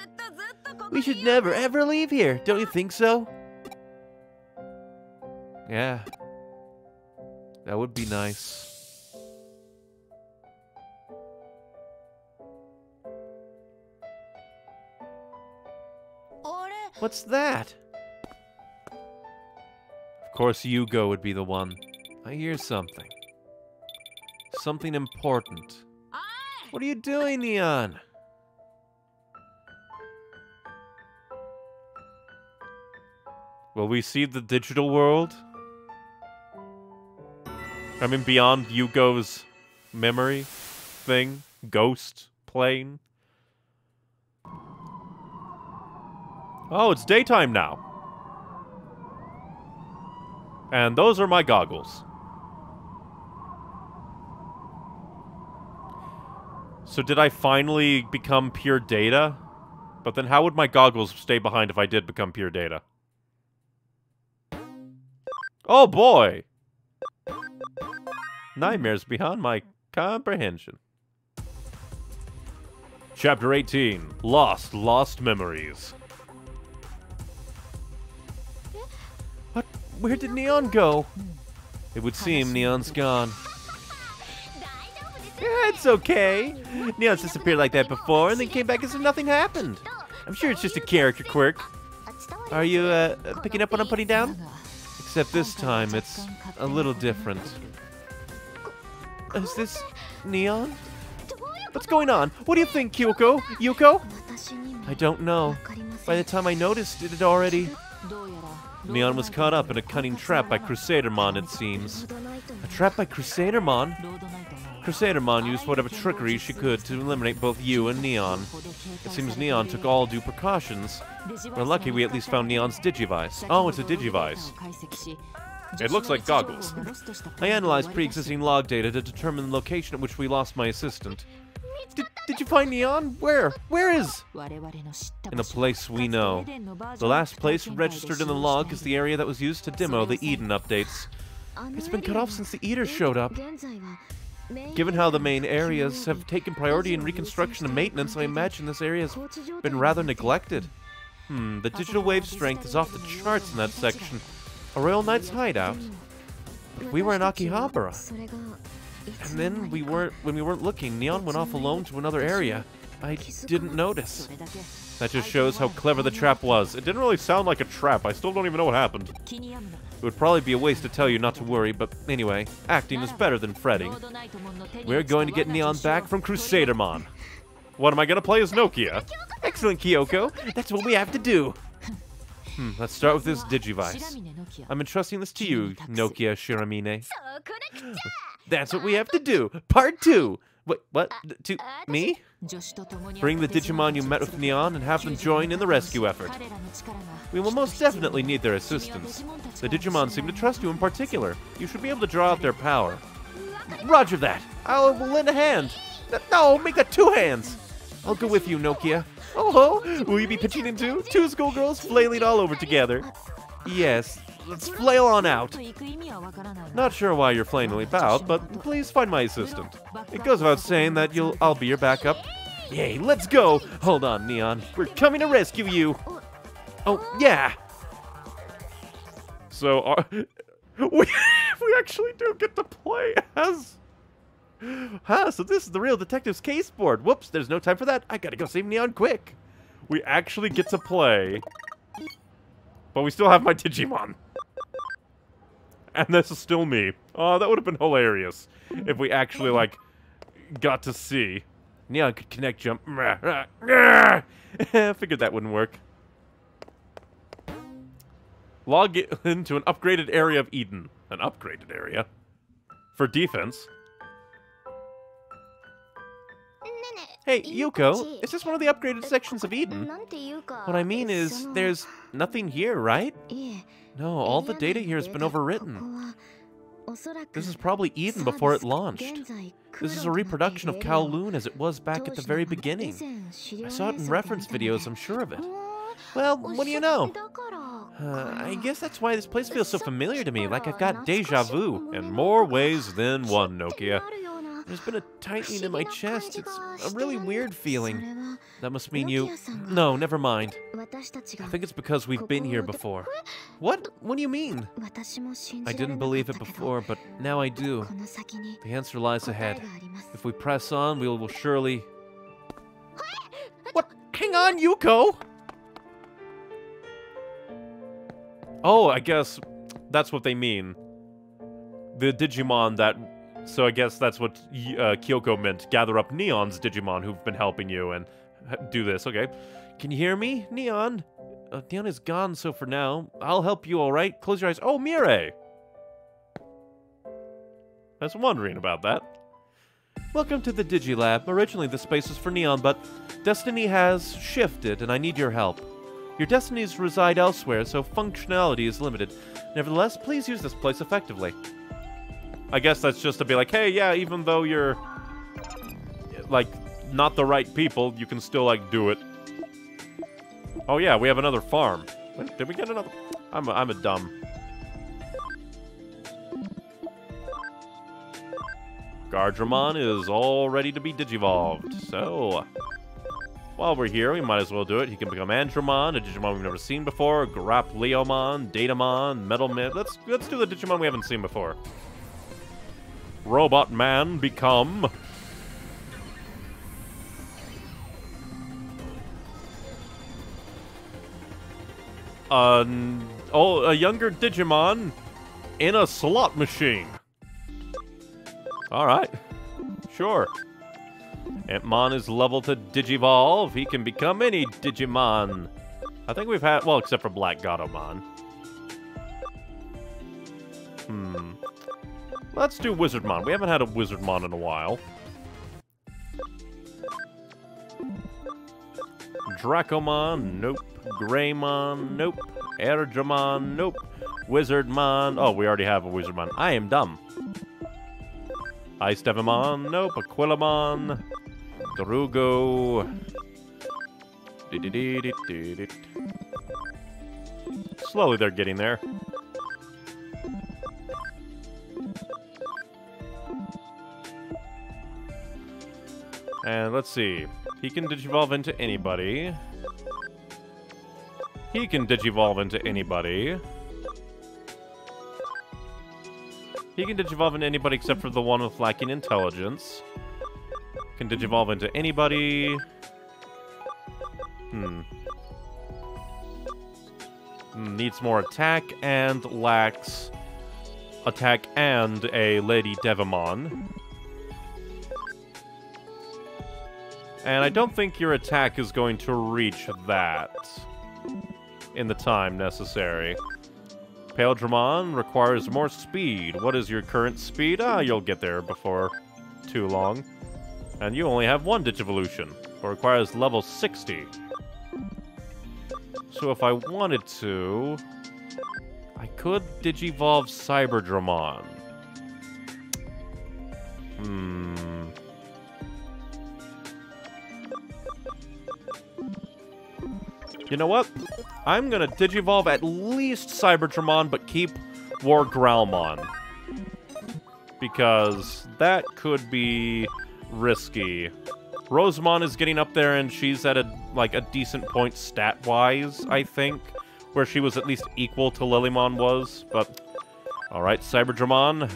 We should never, ever leave here, don't you think so? Yeah. That would be nice. What's that? Of course, Yugo would be the one. I hear something. Something important. What are you doing, Neon? Will we see the digital world? I mean, beyond Yugo's memory thing, ghost plane. Oh, it's daytime now. And those are my goggles. So did I finally become pure data? But then how would my goggles stay behind if I did become pure data? Oh boy! Nightmares beyond my comprehension. Chapter eighteen. Lost, Lost Memories. Where did Neon go? It would seem Neon's gone. Yeah, it's okay. Neon's disappeared like that before and then came back as if nothing happened. I'm sure it's just a character quirk. Are you uh, picking up what I'm putting down? Except this time it's a little different. Is this Neon? What's going on? What do you think, Kyoko? Yuko? I don't know. By the time I noticed it, it already... Neon was caught up in a cunning trap by Crusadermon, it seems. A trapped by Crusadermon. Crusadermon used whatever trickery she could to eliminate both you and Neon. It seems Neon took all due precautions. We're lucky we at least found Neon's Digivice. Oh, it's a Digivice. It looks like goggles. I analyzed pre-existing log data to determine the location at which we lost my assistant. Did, did you find Neon? Where? Where is? In a place we know. The last place registered in the log is the area that was used to demo the Eden updates. It's been cut off since the Eater showed up. Given how the main areas have taken priority in reconstruction and maintenance, I imagine this area has been rather neglected. Hmm, the digital wave strength is off the charts in that section. A Royal Knight's hideout. But we were in Akihabara. And then we weren't, when we weren't looking, Neon went off alone to another area. I didn't notice. That just shows how clever the trap was. It didn't really sound like a trap. I still don't even know what happened. It would probably be a waste to tell you not to worry, but anyway, acting is better than fretting. We're going to get Neon back from Crusadermon. What am I going to play as Nokia? Excellent, Kyoko. That's what we have to do. Hmm, let's start with this Digivice. I'm entrusting this to you, Nokia Shiramine. That's what we have to do! Part two! Wait, what? To me? Bring the Digimon you met with Neon and have them join in the rescue effort. We will most definitely need their assistance. The Digimon seem to trust you in particular. You should be able to draw out their power. Roger that! I'll lend a hand! No, make that two hands! I'll go with you, Nokia. Oh ho! Will you be pitching in too? Two schoolgirls flailing all over together. Yes, let's flail on out. Not sure why you're flailing about, but please find my assistant. It goes without saying that you'll I'll be your backup. Yay, let's go! Hold on, Neon. We're coming to rescue you! Oh, yeah! So, uh, we, we actually do get to play as... Huh, so this is the real detective's case board. Whoops, there's no time for that. I gotta go save Neon quick. We actually get to play. But we still have my Digimon. And this is still me. Oh, that would have been hilarious if we actually, like, got to see. Neon could connect jump. Figured that wouldn't work. Log into an upgraded area of Eden. An upgraded area? For defense. Hey, Yuko, is this one of the upgraded sections of Eden? What I mean is, there's nothing here, right? No, all the data here has been overwritten. This is probably Eden before it launched. This is a reproduction of Kowloon as it was back at the very beginning. I saw it in reference videos, I'm sure of it. Well, what do you know? Uh, I guess that's why this place feels so familiar to me, like I've got deja vu. In more ways than one, Nokia. There's been a tightening in my chest. It's a really weird feeling. That must mean you... No, never mind. I think it's because we've been here before. What? What do you mean? I didn't believe it before, but now I do. The answer lies ahead. If we press on, we will surely... What? Hang on, Yuko! Oh, I guess that's what they mean. The Digimon that... So I guess that's what uh, Kyoko meant. Gather up Neon's Digimon who've been helping you and do this, okay. Can you hear me, Neon? Uh, Neon is gone, so for now, I'll help you, alright? Close your eyes. Oh, Mirai! I was wondering about that. Welcome to the Digilab. Originally, this space was for Neon, but destiny has shifted, and I need your help. Your destinies reside elsewhere, so functionality is limited. Nevertheless, please use this place effectively. I guess that's just to be like, hey, yeah, even though you're, like, not the right people, you can still, like, do it. Oh, yeah, we have another farm. Wait, did we get another? I'm a, I'm a dumb. Gardramon is all ready to be digivolved, so... While we're here, we might as well do it. He can become Andromon, a Digimon we've never seen before, Grapleomon, Datamon, Metalmid. Let's, let's do the Digimon we haven't seen before. Robot Man become... An, oh, a younger Digimon in a slot machine. Alright. Sure. Antmon is level to Digivolve. He can become any Digimon. I think we've had... Well, except for Black Gatomon. Hmm... Let's do Wizardmon. We haven't had a Wizardmon in a while. Dracomon, nope. Greymon, nope. Ergemon, nope. Wizardmon. Oh, we already have a Wizardmon. I am dumb. Ice Devimon, nope. Aquilamon. Drugo. Slowly they're getting there. And let's see. He can digivolve into anybody. He can digivolve into anybody. He can digivolve into anybody except for the one with lacking intelligence. Can digivolve into anybody. Hmm. Needs more attack and lacks attack and a Lady Devimon. And I don't think your attack is going to reach that in the time necessary. Paledramon requires more speed. What is your current speed? Ah, you'll get there before too long. And you only have one Digivolution. It requires level sixty. So if I wanted to, I could Digivolve Cyberdramon. Hmm... You know what? I'm gonna Digivolve at least Cyberdramon, but keep War Growlmon. Because that could be risky. Rosemon is getting up there and she's at a like a decent point stat-wise, I think. Where she was at least equal to Lilymon was, but alright, Cyberdramon.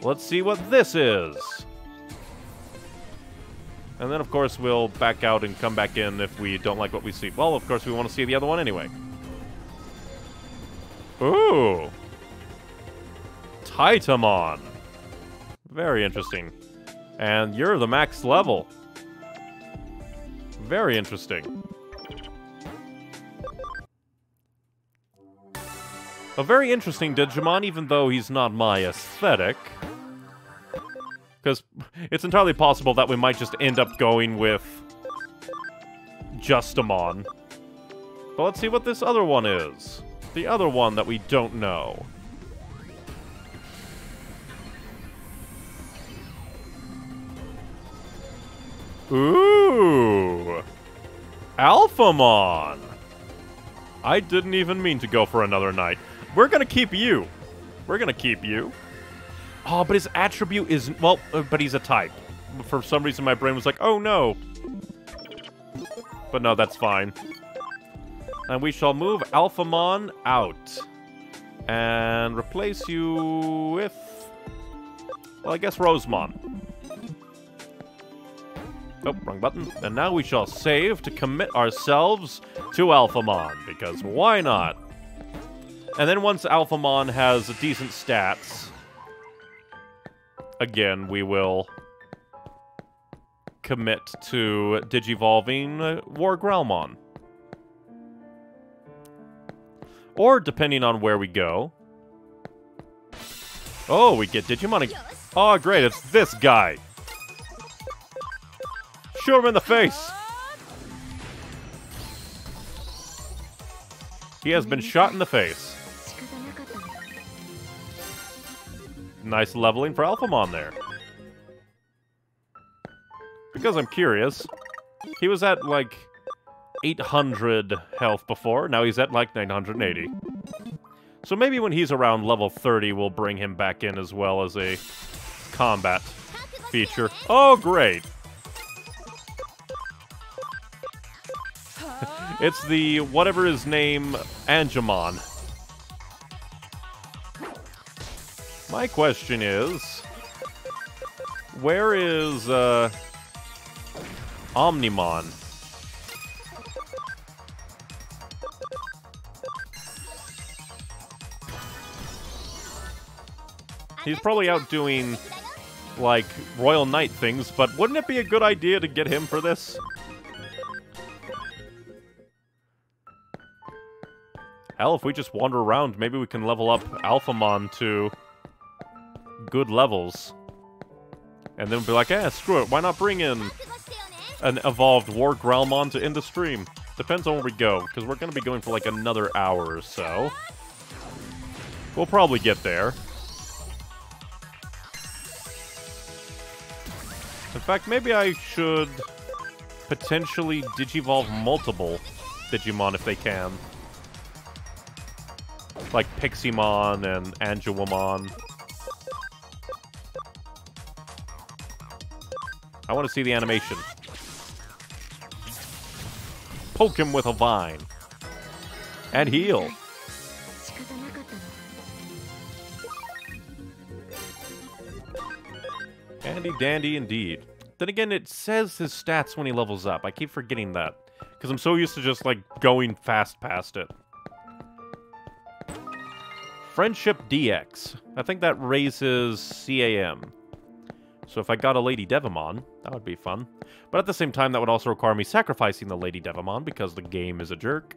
Let's see what this is. And then, of course, we'll back out and come back in if we don't like what we see. Well, of course, we want to see the other one anyway. Ooh! Titamon! Very interesting. And you're the max level. Very interesting. A very interesting Digimon, even though he's not my aesthetic. Because it's entirely possible that we might just end up going with Justamon. But let's see what this other one is. The other one that we don't know. Ooh! Alphamon! I didn't even mean to go for another night. We're gonna keep you. We're gonna keep you. Oh, but his attribute isn't... Well, uh, but he's a type. For some reason, my brain was like, oh, no. But no, that's fine. And we shall move Alphamon out. And replace you with... Well, I guess Rosemon. Oh, wrong button. And now we shall save to commit ourselves to Alphamon. Because why not? And then once Alphamon has decent stats... Again, we will commit to Digivolving War Growlmon. Or, depending on where we go... Oh, we get Digimon. Oh, great, it's this guy. Shoot him in the face! He has been shot in the face. Nice leveling for Alphamon there. Because I'm curious, he was at like eight hundred health before, now he's at like nine hundred eighty. So maybe when he's around level thirty, we'll bring him back in as well as a combat feature. Oh, great! It's the whatever his name, Angemon. My question is, where is uh, Omnimon? He's probably out doing, like, Royal Knight things, but wouldn't it be a good idea to get him for this? Hell, if we just wander around, maybe we can level up Alphamon to... good levels. And then we'll be like, eh, screw it, why not bring in an evolved War Growlmon to end the stream? Depends on where we go, because we're going to be going for like another hour or so. We'll probably get there. In fact, maybe I should potentially digivolve multiple Digimon if they can. Like Piximon and Angelomon. I want to see the animation. Poke him with a vine. And heal. Handy dandy indeed. Then again, it says his stats when he levels up. I keep forgetting that. Because I'm so used to just, like, going fast past it. Friendship D X. I think that raises C A M. So if I got a Lady Devimon, that would be fun. But at the same time, that would also require me sacrificing the Lady Devimon because the game is a jerk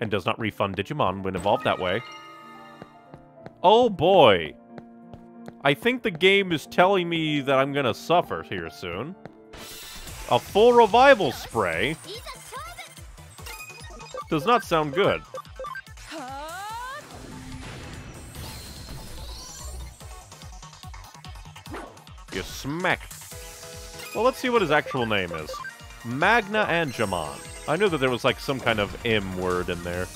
and does not refund Digimon when evolved that way. Oh boy! I think the game is telling me that I'm gonna suffer here soon. A full revival spray does not sound good. You smack. Well, let's see what his actual name is. Magna Angemon. I knew that there was, like, some kind of M word in there.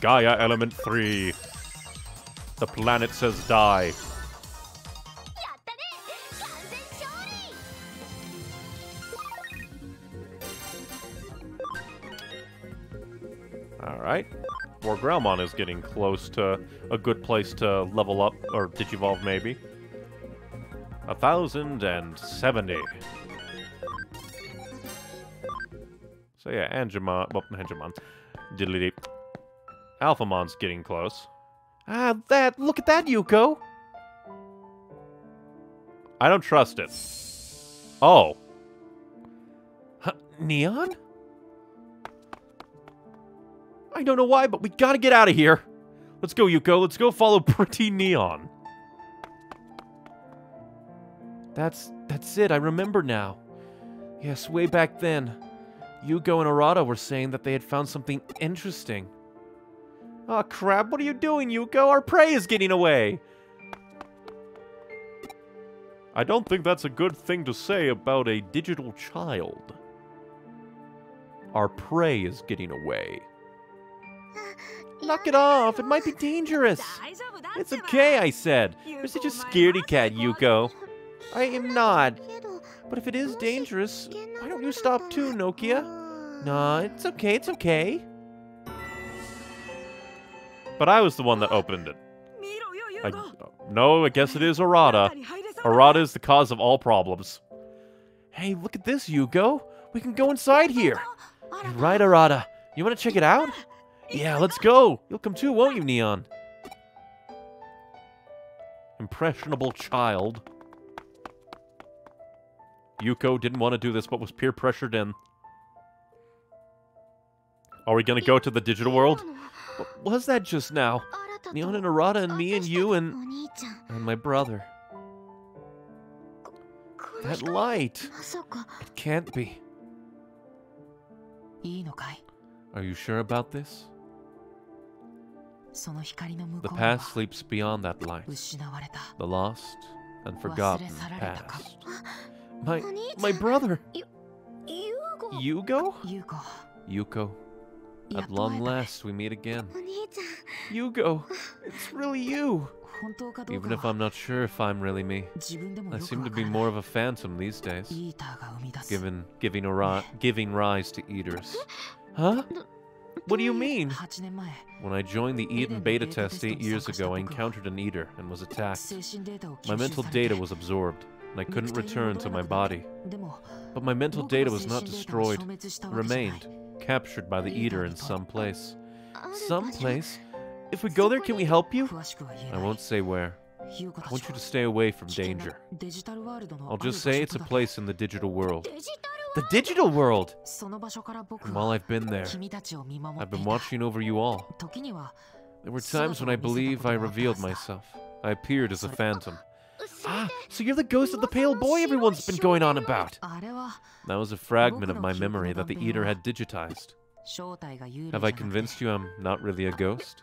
Gaia Element three. The planet says die. Alright. War Growlmon is getting close to a good place to level up, or digivolve maybe. A thousand and seventy. So yeah, Angemon, well, Angemon, diddly-dee. Alphamon's getting close. Ah, that, look at that, Yuko! I don't trust it. Oh. Huh, Neon? I don't know why, but we gotta get out of here. Let's go, Yuko, let's go follow pretty Neon. That's, that's it, I remember now. Yes, way back then, Yugo and Arata were saying that they had found something interesting. Aw, oh, crap, what are you doing, Yuko? Our prey is getting away! I don't think that's a good thing to say about a digital child. Our prey is getting away. Knock it off, it might be dangerous! It's okay, I said. You're such a scaredy cat, Yuko. I am not. But if it is dangerous, why don't you stop too, Nokia? Nah, it's okay, it's okay. But I was the one that opened it. I, no, I guess it is Arata. Arata is the cause of all problems. Hey, look at this, Yugo. We can go inside here. You're right, Arata. You want to check it out? Yeah, let's go. You'll come too, won't you, Neon? Impressionable child. Yuko didn't want to do this, but was peer pressured in. Are we gonna go to the digital world? What was that just now? Neon and Arata and me and you and... and my brother. That light! It can't be. Are you sure about this? The past sleeps beyond that light. The lost and forgotten past. My... my brother! Yugo? Yugo. Yuko. At long last, we meet again. Yugo, it's really you! Even if I'm not sure if I'm really me, I seem to be more of a phantom these days. Given, giving, a giving rise to eaters. Huh? What do you mean? When I joined the Eden beta test eight years ago, I encountered an eater and was attacked. My mental data was absorbed. And I couldn't return to my body. But my mental data was not destroyed. It remained, captured by the eater in some place. Some place? If we go there, can we help you? I won't say where. I want you to stay away from danger. I'll just say it's a place in the digital world. The digital world! And while I've been there, I've been watching over you all. There were times when I believe I revealed myself. I appeared as a phantom. Ah, so you're the ghost of the pale boy everyone's been going on about! That was a fragment of my memory that the Eater had digitized. Have I convinced you I'm not really a ghost?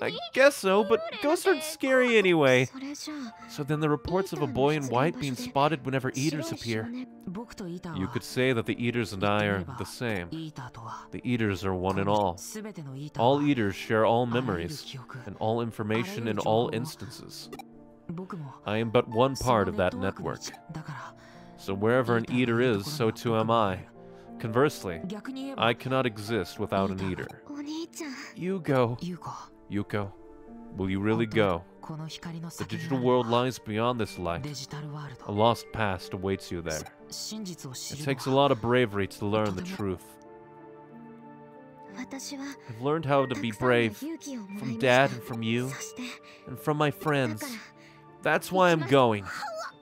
I guess so, but ghosts aren't scary anyway. So then the reports of a boy in white being spotted whenever Eaters appear. You could say that the Eaters and I are the same. The Eaters are one and all. All Eaters share all memories, and all information in all instances. I am but one part of that network. So wherever an Eater is, so too am I. Conversely, I cannot exist without an Eater. Yugo. Yuko, will you really go? The digital world lies beyond this light. A lost past awaits you there. It takes a lot of bravery to learn the truth. I've learned how to be brave from Dad and from you and from my friends. That's why I'm going.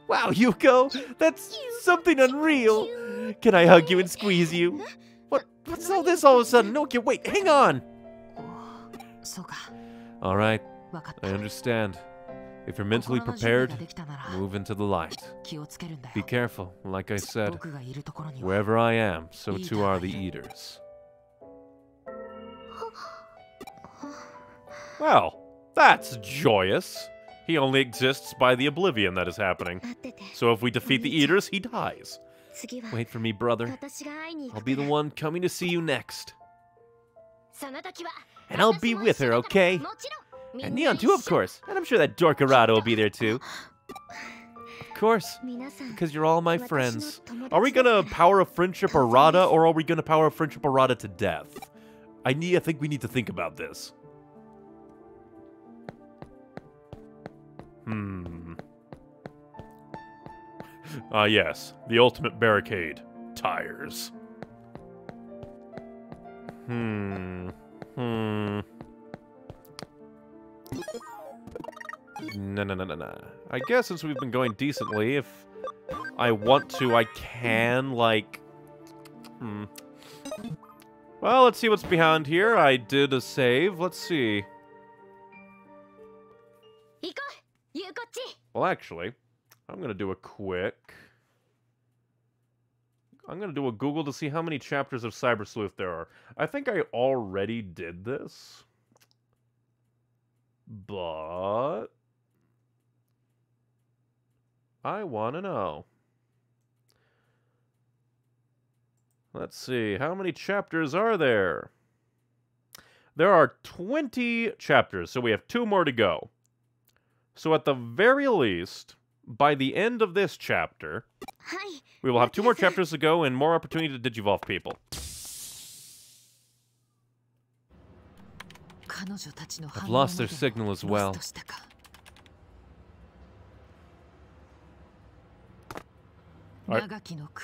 Wow, Yuko, that's something unreal. Can I hug you and squeeze you? What? What's all this all of a sudden? Nokia, wait, hang on. Alright, I understand. If you're mentally prepared, move into the light. Be careful, like I said. Wherever I am, so too are the Eaters. Well, that's joyous. He only exists by the oblivion that is happening. So if we defeat the Eaters, he dies. Wait for me, brother. I'll be the one coming to see you next. And I'll be with her, okay? And Neon too, of course. And I'm sure that dork Arata will be there too. Of course, because you're all my friends. Are we gonna power a friendship Arata, or are we gonna power a friendship Arata to death? I need. I think we need to think about this. Hmm. Ah, uh, yes. The ultimate barricade. Tires. Hmm. Hmm. No, no, no, no, no. I guess since we've been going decently, if I want to, I can, like... Hmm. Well, let's see what's behind here. I did a save. Let's see. Well, actually, I'm gonna do a quick... I'm going to do a Google to see how many chapters of Cyber Sleuth there are. I think I already did this. But... I want to know. Let's see. How many chapters are there? There are twenty chapters, so we have two more to go. So at the very least... by the end of this chapter, we will have two more chapters to go and more opportunity to digivolve people. I've lost their signal as well. Right.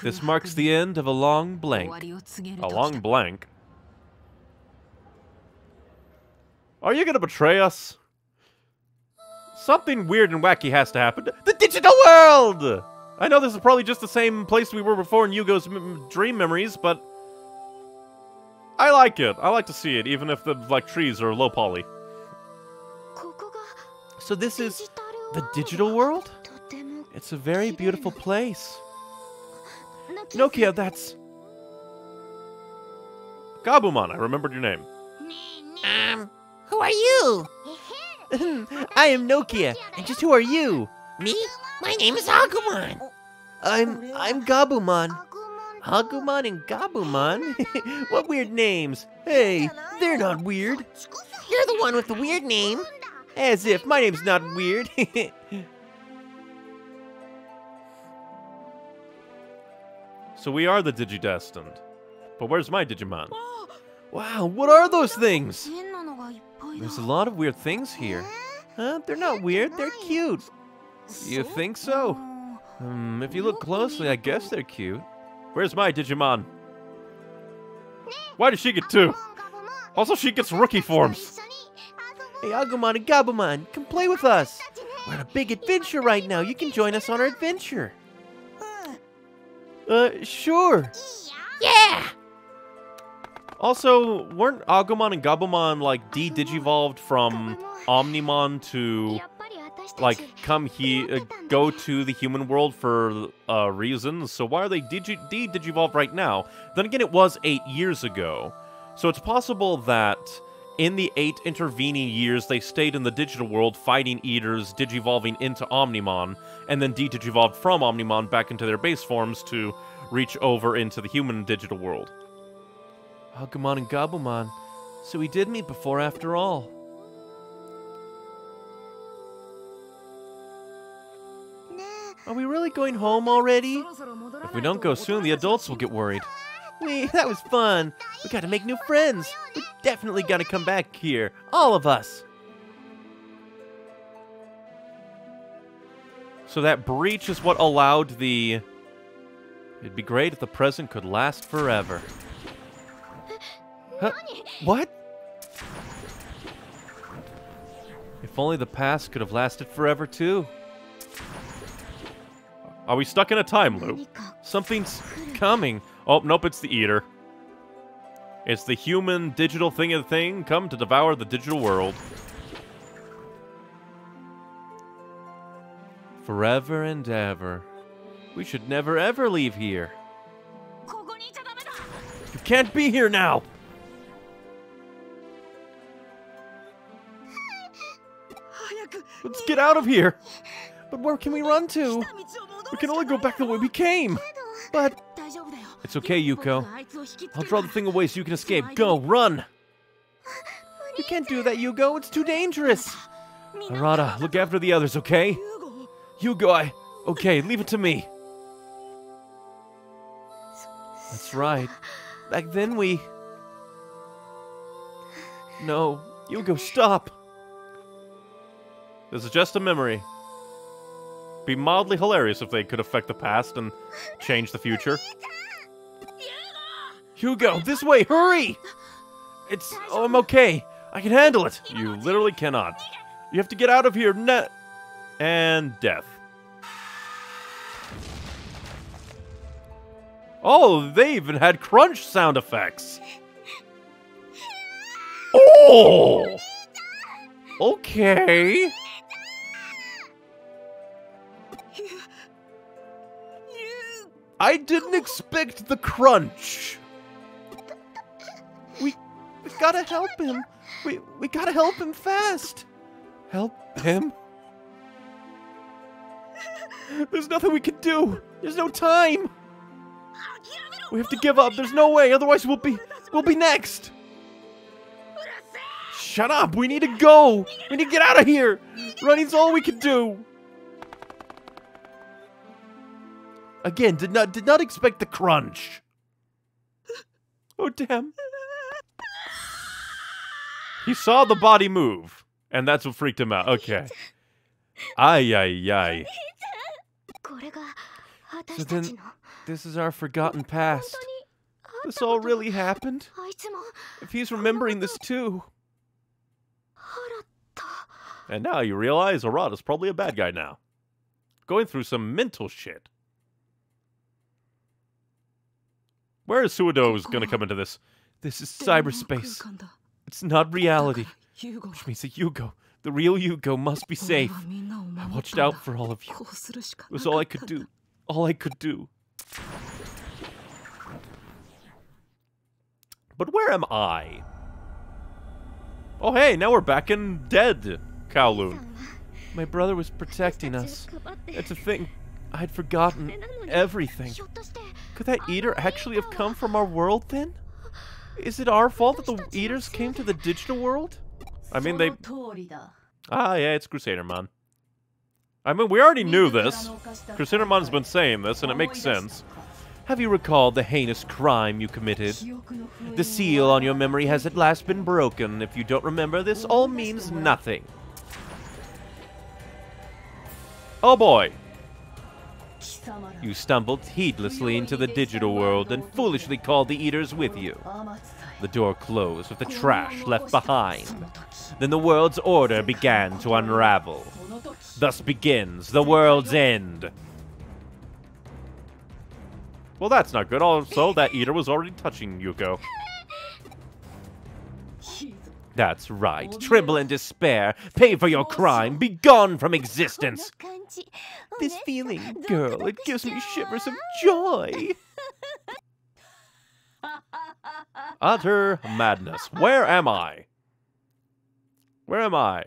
This marks the end of a long blank. A long blank? Are you gonna betray us? Something weird and wacky has to happen. The digital world! I know this is probably just the same place we were before in Yugo's m dream memories, but... I like it. I like to see it, even if the like trees are low poly. So this is the digital world? It's a very beautiful place. Nokia, that's... Gabumon, I remembered your name. Um, who are you? I am Nokia, and just who are you? Me? My name is Agumon. I'm I'm Gabumon. Agumon and Gabumon? What weird names? Hey, they're not weird. You're the one with the weird name. As if my name's not weird. So we are the Digidestined. But where's my Digimon? Wow, what are those things? There's a lot of weird things here. Huh? They're not weird, they're cute. You think so? Um, if you look closely, I guess they're cute. Where's my Digimon? Why does she get two? Also, she gets rookie forms. Hey, Agumon and Gabumon, come play with us. We're on a big adventure right now. You can join us on our adventure. Uh, sure. Yeah! Also, weren't Agumon and Gabumon, like, de-digivolved from Omnimon to like, come here, uh, go to the human world for uh, reasons, so why are they digi- de-digivolved right now? Then again, it was eight years ago. So it's possible that in the eight intervening years, they stayed in the digital world, fighting eaters, digivolving into Omnimon, and then de-digivolved from Omnimon back into their base forms to reach over into the human digital world. Agumon and Gabumon. So we did meet before after all. Are we really going home already? If we don't go soon, the adults will get worried. We, that was fun. We gotta make new friends. We definitely gotta come back here. All of us. So that breach is what allowed the... It'd be great if the present could last forever. Huh? What? If only the past could have lasted forever, too. Are we stuck in a time loop? Something's coming. Oh, nope, it's the Eater. It's the human digital thing of thing come to devour the digital world. Forever and ever. We should never ever leave here. You can't be here now! Let's get out of here! But where can we run to? We can only go back the way we came! But... It's okay, Yuko. I'll draw the thing away so you can escape. Go, run! You can't do that, Yugo. It's too dangerous. Arata, look after the others, okay? Yugo, I... Okay, leave it to me. That's right. Back then we... No. Yugo, stop! This is just a memory. Be mildly hilarious if they could affect the past and change the future. Yugo, this way, hurry! It's... Oh, I'm okay. I can handle it. You literally cannot. You have to get out of here, net. And death. Oh, they even had crunch sound effects. Oh! Okay. I didn't expect the crunch. We, we gotta help him. We, we gotta help him fast. Help him? There's nothing we can do. There's no time. We have to give up. There's no way. Otherwise, we'll be, we'll be next. Shut up. We need to go. We need to get out of here. Running's all we can do. Again, did not did not expect the crunch. Oh, damn. He saw the body move, and that's what freaked him out. Okay. Ay, ay, ay. So then, this is our forgotten past. This all really happened? If he's remembering this too. And now you realize Arata's probably a bad guy now. Going through some mental shit. Where is Suedo going to come into this? This is cyberspace. It's not reality. Which means that Yugo, the real Yugo, must be safe. I watched out for all of you. It was all I could do. All I could do. But where am I? Oh hey, now we're back in dead Kowloon. My brother was protecting us. It's a thing. I had forgotten everything. Could that Eater actually have come from our world then? Is it our fault that the Eaters came to the digital world? I mean, they... Ah, yeah, it's Crusadermon. I mean, we already knew this. Crusadermon's been saying this, and it makes sense. Have you recalled the heinous crime you committed? The seal on your memory has at last been broken. If you don't remember, this all means nothing. Oh boy! You stumbled heedlessly into the digital world and foolishly called the Eaters with you. The door closed with the trash left behind. Then the world's order began to unravel. Thus begins the world's end. Well, that's not good. Also, that Eater was already touching Yuko. That's right. Tremble in despair. Pay for your crime. Be gone from existence. This feeling, girl, it gives me shivers of joy. Utter madness. Where am I? Where am I?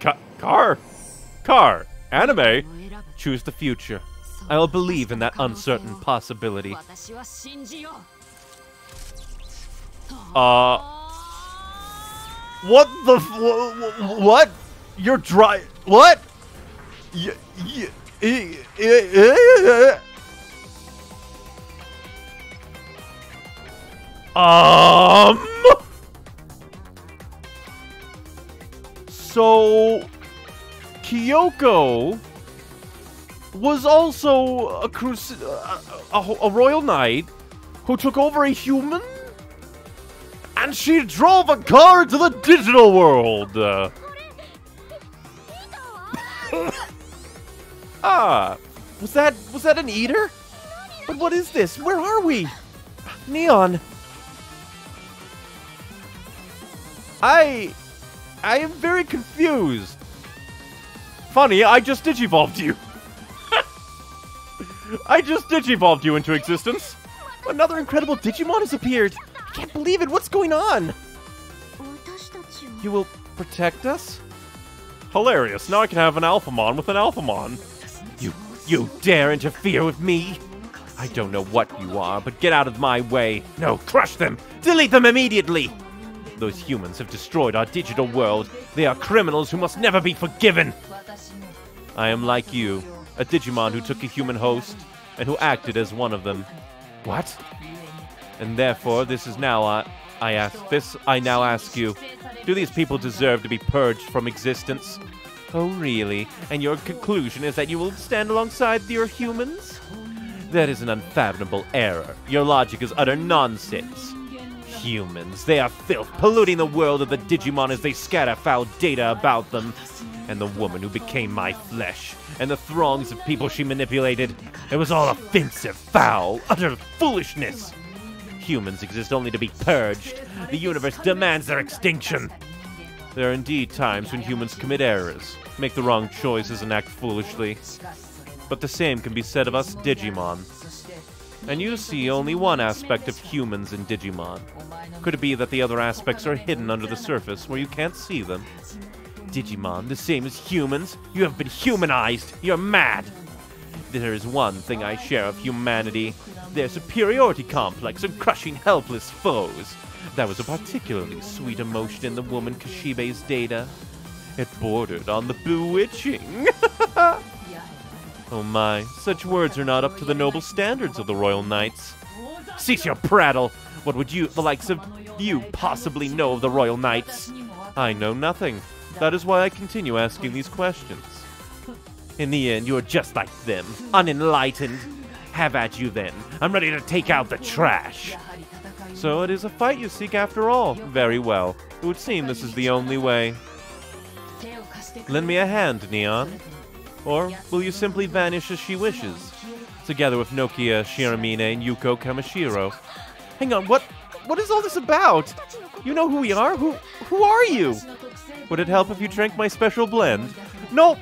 Ca car? Car. Anime? Choose the future. I will believe in that uncertain possibility. Uh... What the f- What? You're dry- What? Y- y- y- y- Um. So, Kyoko was also a crus a, a, a royal knight who took over a human, and she drove a car into the digital world. Uh. ah, was that was that an eater? But what is this? Where are we? Neon. I... I am very confused. Funny, I just digivolved you. I just digivolved you into existence. Another incredible Digimon has appeared. I can't believe it. What's going on? You will protect us? Hilarious. Now I can have an Alphamon with an Alphamon. You... you dare interfere with me? I don't know what you are, but get out of my way. No, crush them. Delete them immediately. Those humans have destroyed our digital world. They are criminals who must never be forgiven. I am like you, a Digimon who took a human host and who acted as one of them. What? And therefore, this is now I, I ask this. I now ask you: do these people deserve to be purged from existence? Oh, really? And your conclusion is that you will stand alongside your humans? That is an unfathomable error. Your logic is utter nonsense. Humans. They are filth, polluting the world of the Digimon as they scatter foul data about them. And the woman who became my flesh, and the throngs of people she manipulated. It was all offensive, foul, utter foolishness. Humans exist only to be purged. The universe demands their extinction. There are indeed times when humans commit errors, make the wrong choices, and act foolishly. But the same can be said of us Digimon. And you see only one aspect of humans in Digimon. Could it be that the other aspects are hidden under the surface, where you can't see them? Digimon, the same as humans? You have been humanized! You're mad! There is one thing I share of humanity. Their superiority complex and crushing helpless foes. That was a particularly sweet emotion in the woman Kishibe's data. It bordered on the bewitching. Oh my, such words are not up to the noble standards of the royal knights. Cease your prattle! What would you, the likes of you, possibly know of the royal knights? I know nothing. That is why I continue asking these questions. In the end, you are just like them, unenlightened. Have at you then. I'm ready to take out the trash. So it is a fight you seek after all. Very well. It would seem this is the only way. Lend me a hand, Neon. Or will you simply vanish as she wishes, together with Nokia Shiramine and Yuko Kamishiro? Hang on, what? What is all this about? You know who we are? Who? Who are you? Would it help if you drank my special blend? Nope.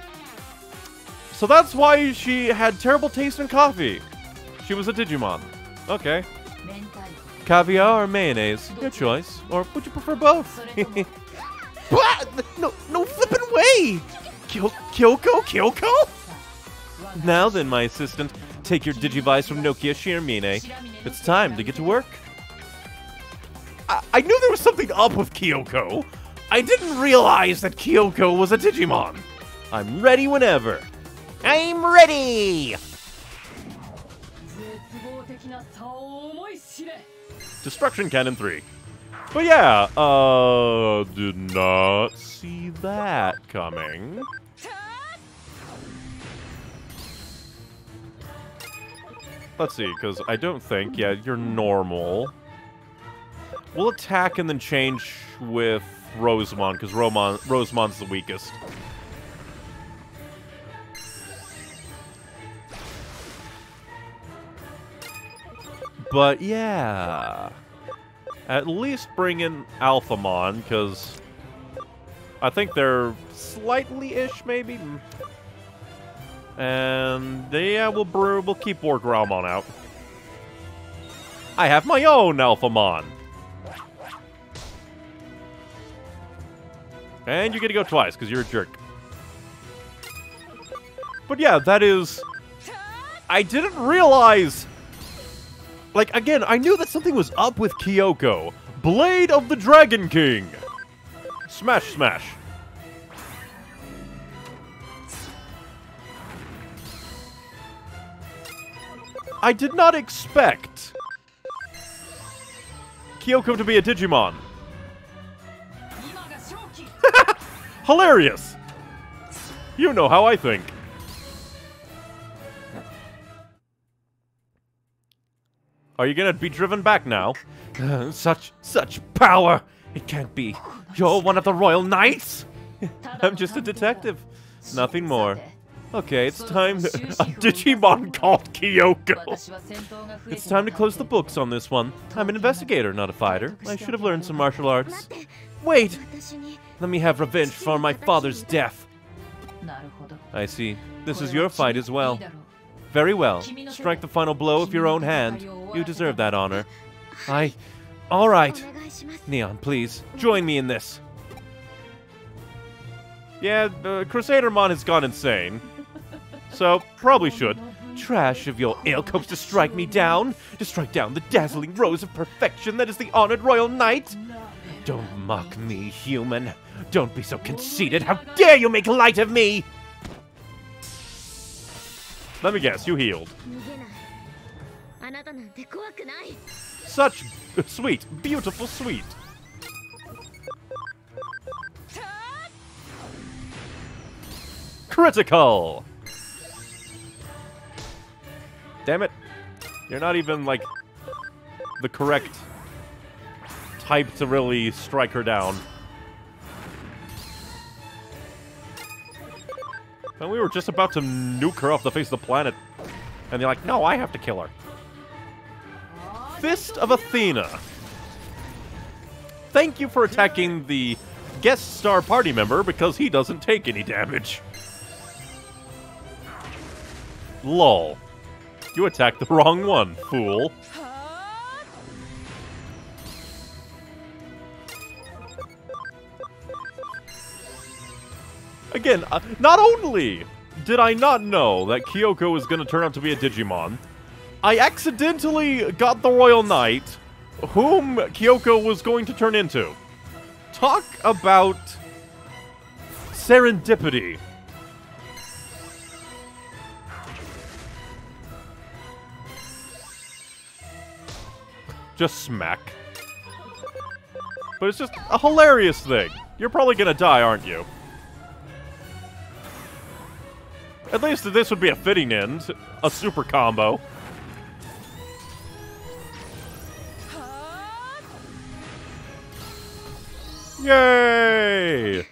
So that's why she had terrible taste in coffee. She was a Digimon. Okay. Caviar or mayonnaise? Your choice. Or would you prefer both? No, no flippin' way! Kyoko? Kyoko? Now then, my assistant, take your digivice from Nokia Shiramine. It's time to get to work. I, I knew there was something up with Kyoko. I didn't realize that Kyoko was a Digimon. I'm ready whenever. I'm ready! Destruction Cannon three. But yeah, uh, did not see that coming. Let's see, because I don't think, yeah, you're normal. We'll attack and then change with Rosemon, because Rosemon's the weakest. But yeah... At least bring in Alphamon, because I think they're slightly-ish, maybe? And yeah, we'll, brew, we'll keep Wargreymon out. I have my own Alphamon! And you get to go twice, because you're a jerk. But yeah, that is... I didn't realize... Like, again, I knew that something was up with Kyoko. Blade of the Dragon King! Smash, smash. I did not expect... Kyoko to be a Digimon. Hilarious! You know how I think. Are you gonna be driven back now? Uh, such, such power! It can't be. You're one of the royal knights? I'm just a detective. Nothing more. Okay, it's time to, a Digimon called Kyoko. It's time to close the books on this one. I'm an investigator, not a fighter. I should have learned some martial arts. Wait! Let me have revenge for my father's death. I see. This is your fight as well. Very well. Strike the final blow with your own hand. You deserve that honor. I... All right. Neon, please, join me in this. Yeah, uh, Crusadermon has gone insane. So, probably should. Trash of your ale comes to strike me down. To strike down the dazzling rose of perfection that is the honored royal knight. Don't mock me, human. Don't be so conceited. How dare you make light of me! Let me guess, you healed. Such sweet, beautiful sweet. Critical! Damn it. You're not even, like, the correct type to really strike her down. And we were just about to nuke her off the face of the planet. And they're like, no, I have to kill her. Fist of Athena. Thank you for attacking the guest star party member because he doesn't take any damage. Lol. You attacked the wrong one, fool. Again, uh, not only did I not know that Kyoko was going to turn out to be a Digimon, I accidentally got the Royal Knight, whom Kyoko was going to turn into. Talk about serendipity. Just smack. But it's just a hilarious thing. You're probably going to die, aren't you? At least this would be a fitting end. A super combo. Yay!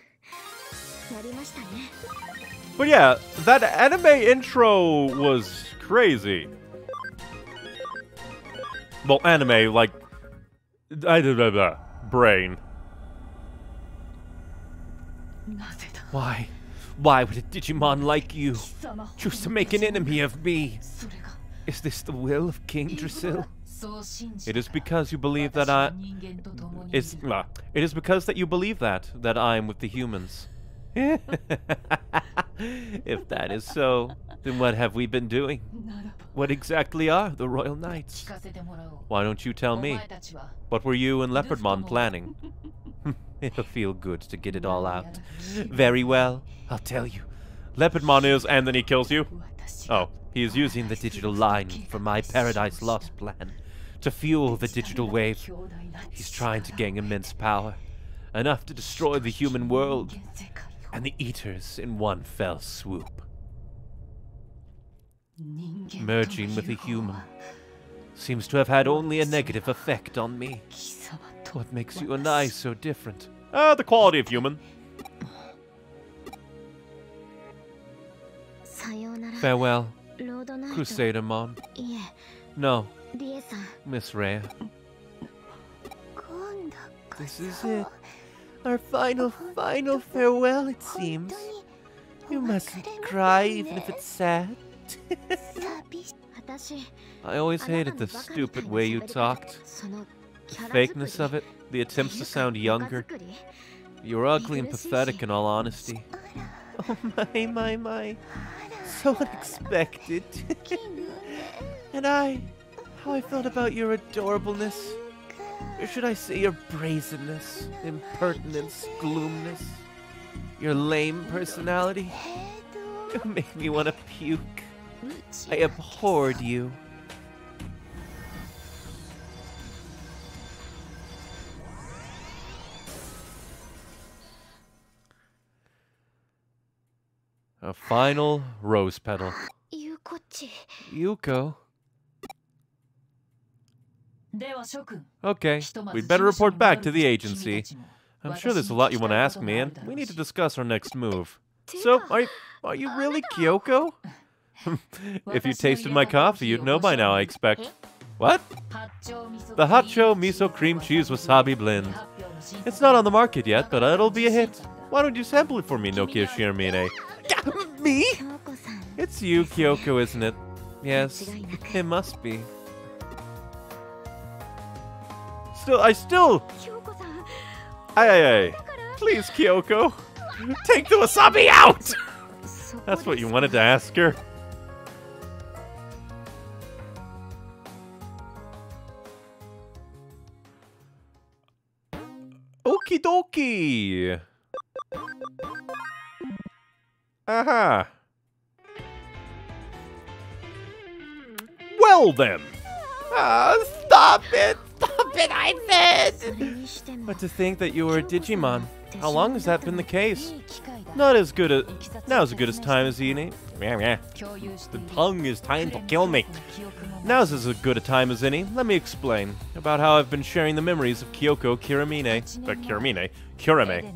But yeah, that anime intro was crazy. Well, anime, like... I did that. Brain. Why? Why would a Digimon like you choose to make an enemy of me? Is this the will of King Drasil? It is because you believe that I... It's, uh, it is because that you believe that, that I am with the humans. If that is so, then what have we been doing? What exactly are the Royal Knights? Why don't you tell me? What were you and Leopardmon planning? It'll feel good to get it all out. Very well, I'll tell you. Leopardmon is, and then he kills you? Oh, he is using the digital line for my Paradise Lost plan to fuel the digital wave. He's trying to gain immense power, enough to destroy the human world and the Eaters in one fell swoop. Merging with a human seems to have had only a negative effect on me. What makes you and I so different? Ah, uh, the quality of human. Farewell, Crusadermon. No, Miss Rie. This is it. Our final, final farewell, it seems. You mustn't cry, even if it's sad. I always hated the stupid way you talked. The fakeness of it, the attempts to sound younger. You were ugly and pathetic, in all honesty. Oh my, my, my. So unexpected. And I... how I felt about your adorableness. Or should I say your brazenness, impertinence, gloomness. Your lame personality. It made me want to puke. I abhorred you. A final rose petal. Yuko. Okay, we'd better report back to the agency. I'm sure there's a lot you want to ask me, and we need to discuss our next move. So, are you, are you really Kyoko? If you tasted my coffee, you'd know by now, I expect. What? The Hacho Miso Cream Cheese Wasabi Blend. It's not on the market yet, but it'll be a hit. Why don't you sample it for me, Nokia Shiramine? Me? It's you, Kyoko, isn't it? Yes, it must be. Still, I still... Aye, aye, aye. Please, Kyoko. Take the wasabi out! That's what you wanted to ask her? Okie dokie! Aha! Well then! Ah, stop it! Stop it, I said! But to think that you were a Digimon. How long has that been the case? Not as good as... Now's as good as time as eating. The tongue is time to kill me. Now's as good a time as any. Let me explain about how I've been sharing the memories of Kyoko Kiramine. Uh, Kiramine. Kirame.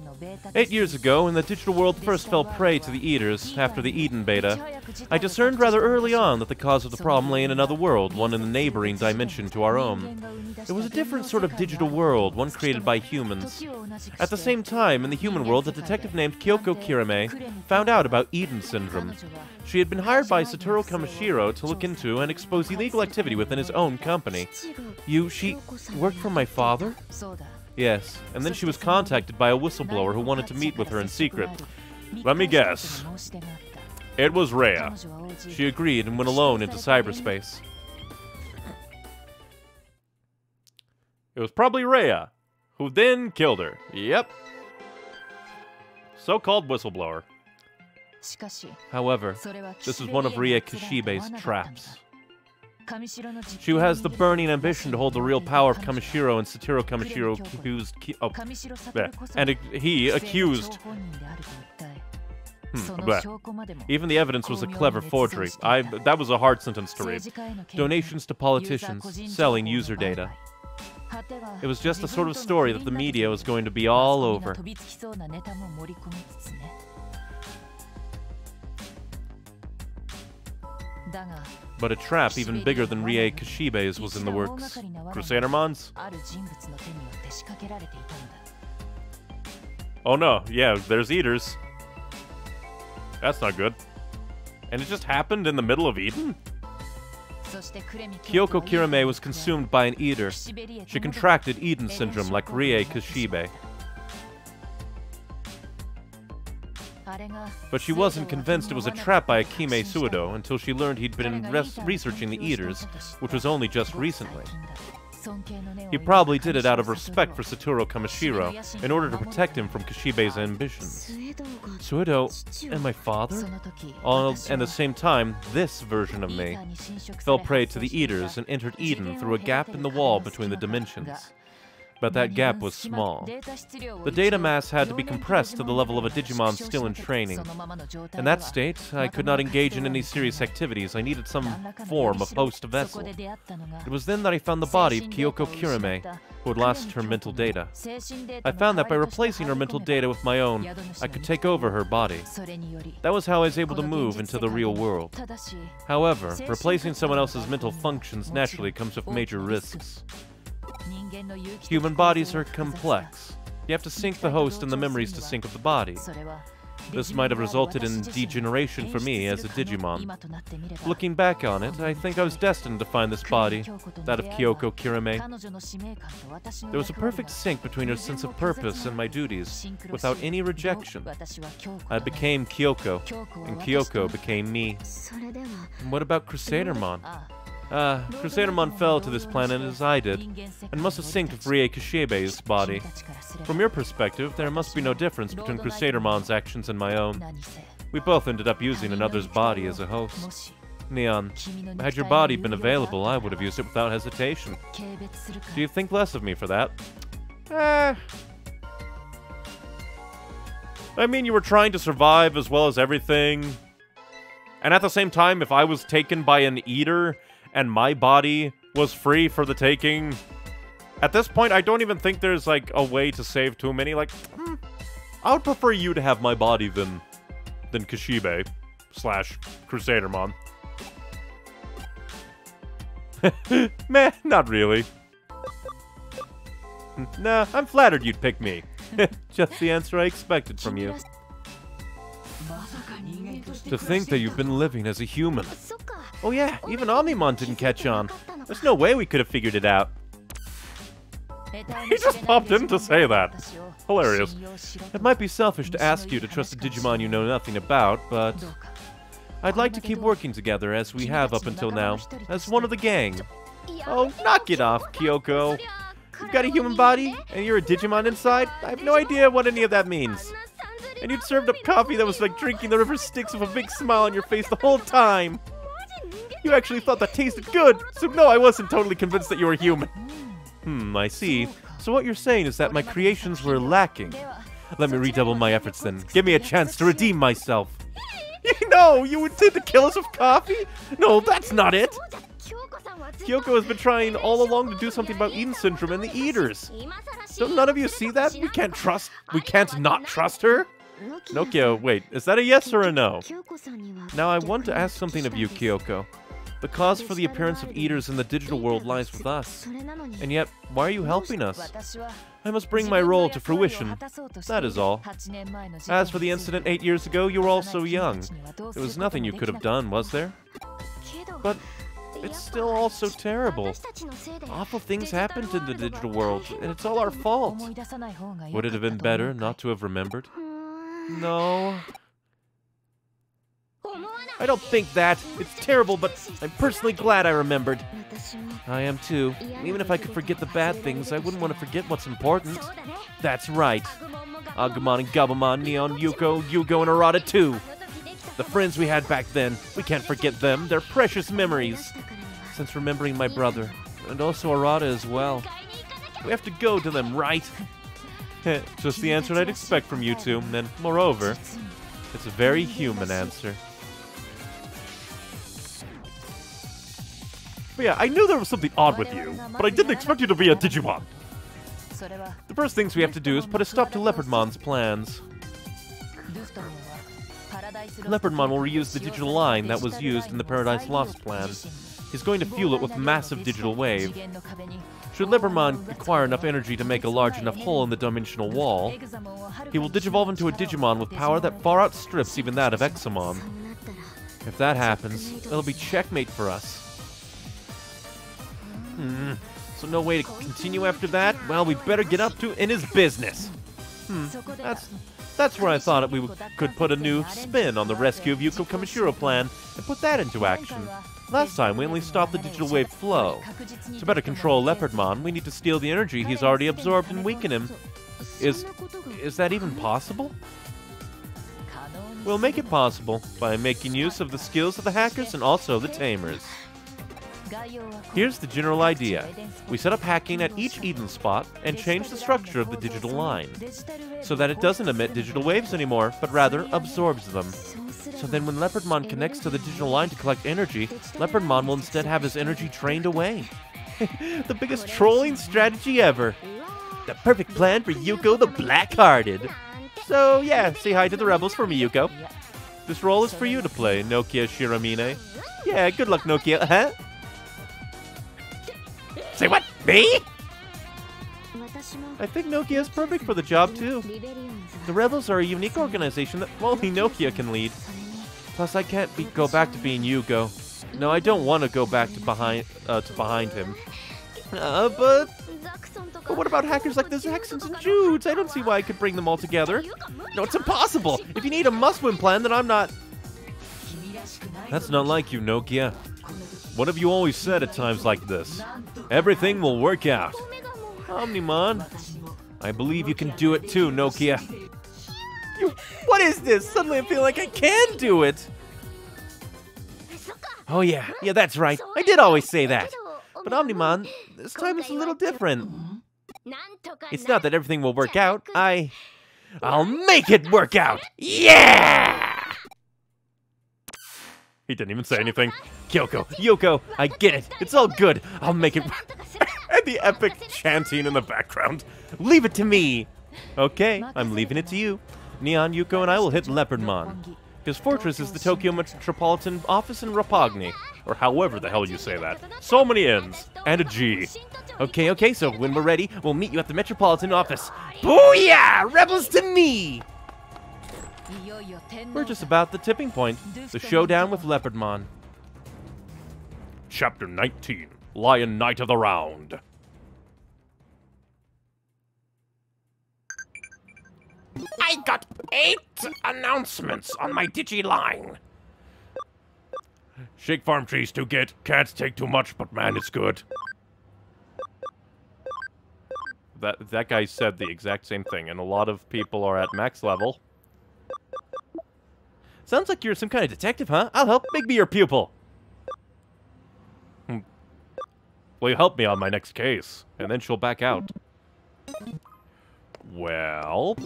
Eight years ago, when the digital world first fell prey to the Eaters after the Eden beta, I discerned rather early on that the cause of the problem lay in another world, one in the neighboring dimension to our own. It was a different sort of digital world, one created by humans. At the same time, in the human world, a detective named Kyoko Kirame found out about Eden syndrome. She had been hired by Satoru Kamishiro to look into and expose illegal activity within his own company. You, she, worked for my father? Yes, and then she was contacted by a whistleblower who wanted to meet with her in secret. Let me guess. It was Rie. She agreed and went alone into cyberspace. It was probably Rie, who then killed her. Yep. So-called whistleblower. However, this is one of Rie Kishibe's traps. She has the burning ambition to hold the real power of Kamishiro, and Satoru Kamishiro accused... Oh, and he accused... Hmm, even the evidence was a clever forgery. I, that was a hard sentence to read. Donations to politicians, selling user data. It was just the sort of story that the media was going to be all over. But a trap even bigger than Rie Kishibe's was in the works. Crusadermon's? Oh no, yeah, there's Eaters. That's not good. And it just happened in the middle of Eden? Kyoko Kirame was consumed by an Eater. She contracted Eden syndrome like Rie Kishibe. But she wasn't convinced it was a trap by Akime Suedo until she learned he'd been res researching the Eaters, which was only just recently. He probably did it out of respect for Satoru Kamishiro, in order to protect him from Kishibe's ambitions. Suedo and my father? All at the same time, this version of me fell prey to the Eaters and entered Eden through a gap in the wall between the dimensions. But that gap was small. The data mass had to be compressed to the level of a Digimon still in training. In that state, I could not engage in any serious activities. I needed some form of host vessel. It was then that I found the body of Kyoko Kirame, who had lost her mental data. I found that by replacing her mental data with my own, I could take over her body. That was how I was able to move into the real world. However, replacing someone else's mental functions naturally comes with major risks. Human bodies are complex. You have to sync the host and the memories to sync up the body. This might have resulted in degeneration for me as a Digimon. Looking back on it, I think I was destined to find this body, that of Kyoko Kirame. There was a perfect sync between her sense of purpose and my duties, without any rejection. I became Kyoko, and Kyoko became me. And what about Crusadermon? Uh, Crusadermon fell to this planet as I did, and must have synced with Rie Kishibe's body. From your perspective, there must be no difference between Crusadermon's actions and my own. We both ended up using another's body as a host. Neon, had your body been available, I would have used it without hesitation. Do you think less of me for that? Eh. I mean, you were trying to survive as well as everything. And at the same time, if I was taken by an eater, and my body was free for the taking. At this point, I don't even think there's, like, a way to save too many. Like, hmm, I would prefer you to have my body than, than Kishibe slash Crusadermon. Meh, not really. Nah, I'm flattered you'd pick me. Just the answer I expected from you. To think that you've been living as a human. Oh yeah, even Omnimon didn't catch on. There's no way we could have figured it out. He just popped in to say that. Hilarious. It might be selfish to ask you to trust a Digimon you know nothing about, but I'd like to keep working together as we have up until now, as one of the gang. Oh, knock it off, Kyoko. You've got a human body, and you're a Digimon inside? I have no idea what any of that means. And you'd served up coffee that was like drinking the river Styx with a big smile on your face the whole time. You actually thought that tasted good, so no, I wasn't totally convinced that you were human. Hmm, I see. So what you're saying is that my creations were lacking. Let me redouble my efforts then. Give me a chance to redeem myself. You know, you intend to kill us with coffee? No, that's not it. Kyoko has been trying all along to do something about Eden syndrome and the eaters. Don't none of you see that? We can't trust, we can't not trust her. Nokia, wait, is that a yes or a no? Now I want to ask something of you, Kyoko. The cause for the appearance of eaters in the digital world lies with us. And yet, why are you helping us? I must bring my role to fruition. That is all. As for the incident eight years ago, you were all so young. There was nothing you could have done, was there? But it's still all so terrible. Awful things happened in the digital world, and it's all our fault. Would it have been better not to have remembered? No. I don't think that. It's terrible, but I'm personally glad I remembered. I am too. Even if I could forget the bad things, I wouldn't want to forget what's important. That's right. Agumon and Gabumon, Neon, Yuko, Yugo, and Arata too. The friends we had back then, we can't forget them. They're precious memories. Since remembering my brother, and also Arata as well. We have to go to them, right? Just the answer I'd expect from you two, and moreover, it's a very human answer. But yeah, I knew there was something odd with you, but I didn't expect you to be a Digimon. The first things we have to do is put a stop to Leopardmon's plans. Leopardmon will reuse the digital line that was used in the Paradise Lost plan. He's going to fuel it with massive digital wave. Should Leopardmon acquire enough energy to make a large enough hole in the dimensional wall, he will digivolve into a Digimon with power that far outstrips even that of Examon. If that happens, it'll be checkmate for us. Hmm, so no way to continue after that? Well, we better get up to in his business. Hmm, that's... That's where I thought we could put a new spin on the rescue of Yuko Kamishiro plan and put that into action. Last time, we only stopped the digital wave flow. To better control Leopardmon, we need to steal the energy he's already absorbed and weaken him. Is... is that even possible? We'll make it possible by making use of the skills of the hackers and also the tamers. Here's the general idea. We set up hacking at each Eden spot and change the structure of the digital line, so that it doesn't emit digital waves anymore, but rather absorbs them. So then when Leopardmon connects to the digital line to collect energy, Leopardmon will instead have his energy drained away. The biggest trolling strategy ever! The perfect plan for Yuko the Black-Hearted! So yeah, say hi to the rebels for me, Yuko. This role is for you to play, Nokia Shiramine. Yeah, good luck, Nokia, huh? Say what? Me? I think Nokia is perfect for the job, too. The Rebels are a unique organization that only Nokia can lead. Plus, I can't be go back to being Yugo. No, I don't want to go back to behind uh, to behind him. Uh, but... But what about hackers like the Zaxxons and Judes? I don't see why I could bring them all together. No, it's impossible! If you need a must-win plan, then I'm not... That's not like you, Nokia. What have you always said at times like this? Everything will work out. Omnimon, I believe you can do it too, Nokia. You, what is this? Suddenly I feel like I can do it! Oh yeah, yeah, that's right. I did always say that. But Omnimon, this time it's a little different. It's not that everything will work out. I... I'll make it work out! Yeah! He didn't even say anything. Kyoko, Yuko, I get it. It's all good. I'll make it... And the epic chanting in the background. Leave it to me! Okay, I'm leaving it to you. Neon, Yuko, and I will hit Leopardmon. His fortress is the Tokyo Metropolitan Office in Roppongi. Or however the hell you say that. So many N's. And a G. Okay, okay, so when we're ready, we'll meet you at the Metropolitan Office. Booyah! Rebels to me! We're just about the tipping point. The showdown with Leopardmon. Chapter nineteen. Lion Knight of the Round. I got eight announcements on my digi line. Shake farm trees to get. Cats take too much, but man, it's good. That that guy said the exact same thing, and a lot of people are at max level. Sounds like you're some kind of detective, huh? I'll help. Make me your pupil. Will you help me on my next case? And then she'll back out. Well,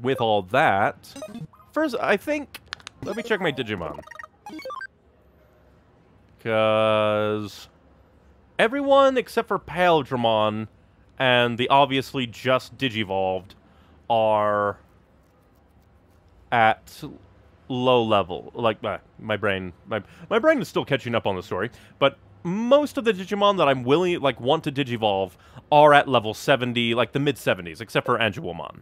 with all that, first, I think, let me check my Digimon. Because everyone except for Paldramon and the obviously just Digivolved are at low level. Like, uh, my brain, my, my brain is still catching up on the story, but most of the Digimon that I'm willing, like, want to Digivolve are at level seventy, like the mid seventies, except for Anguillamon.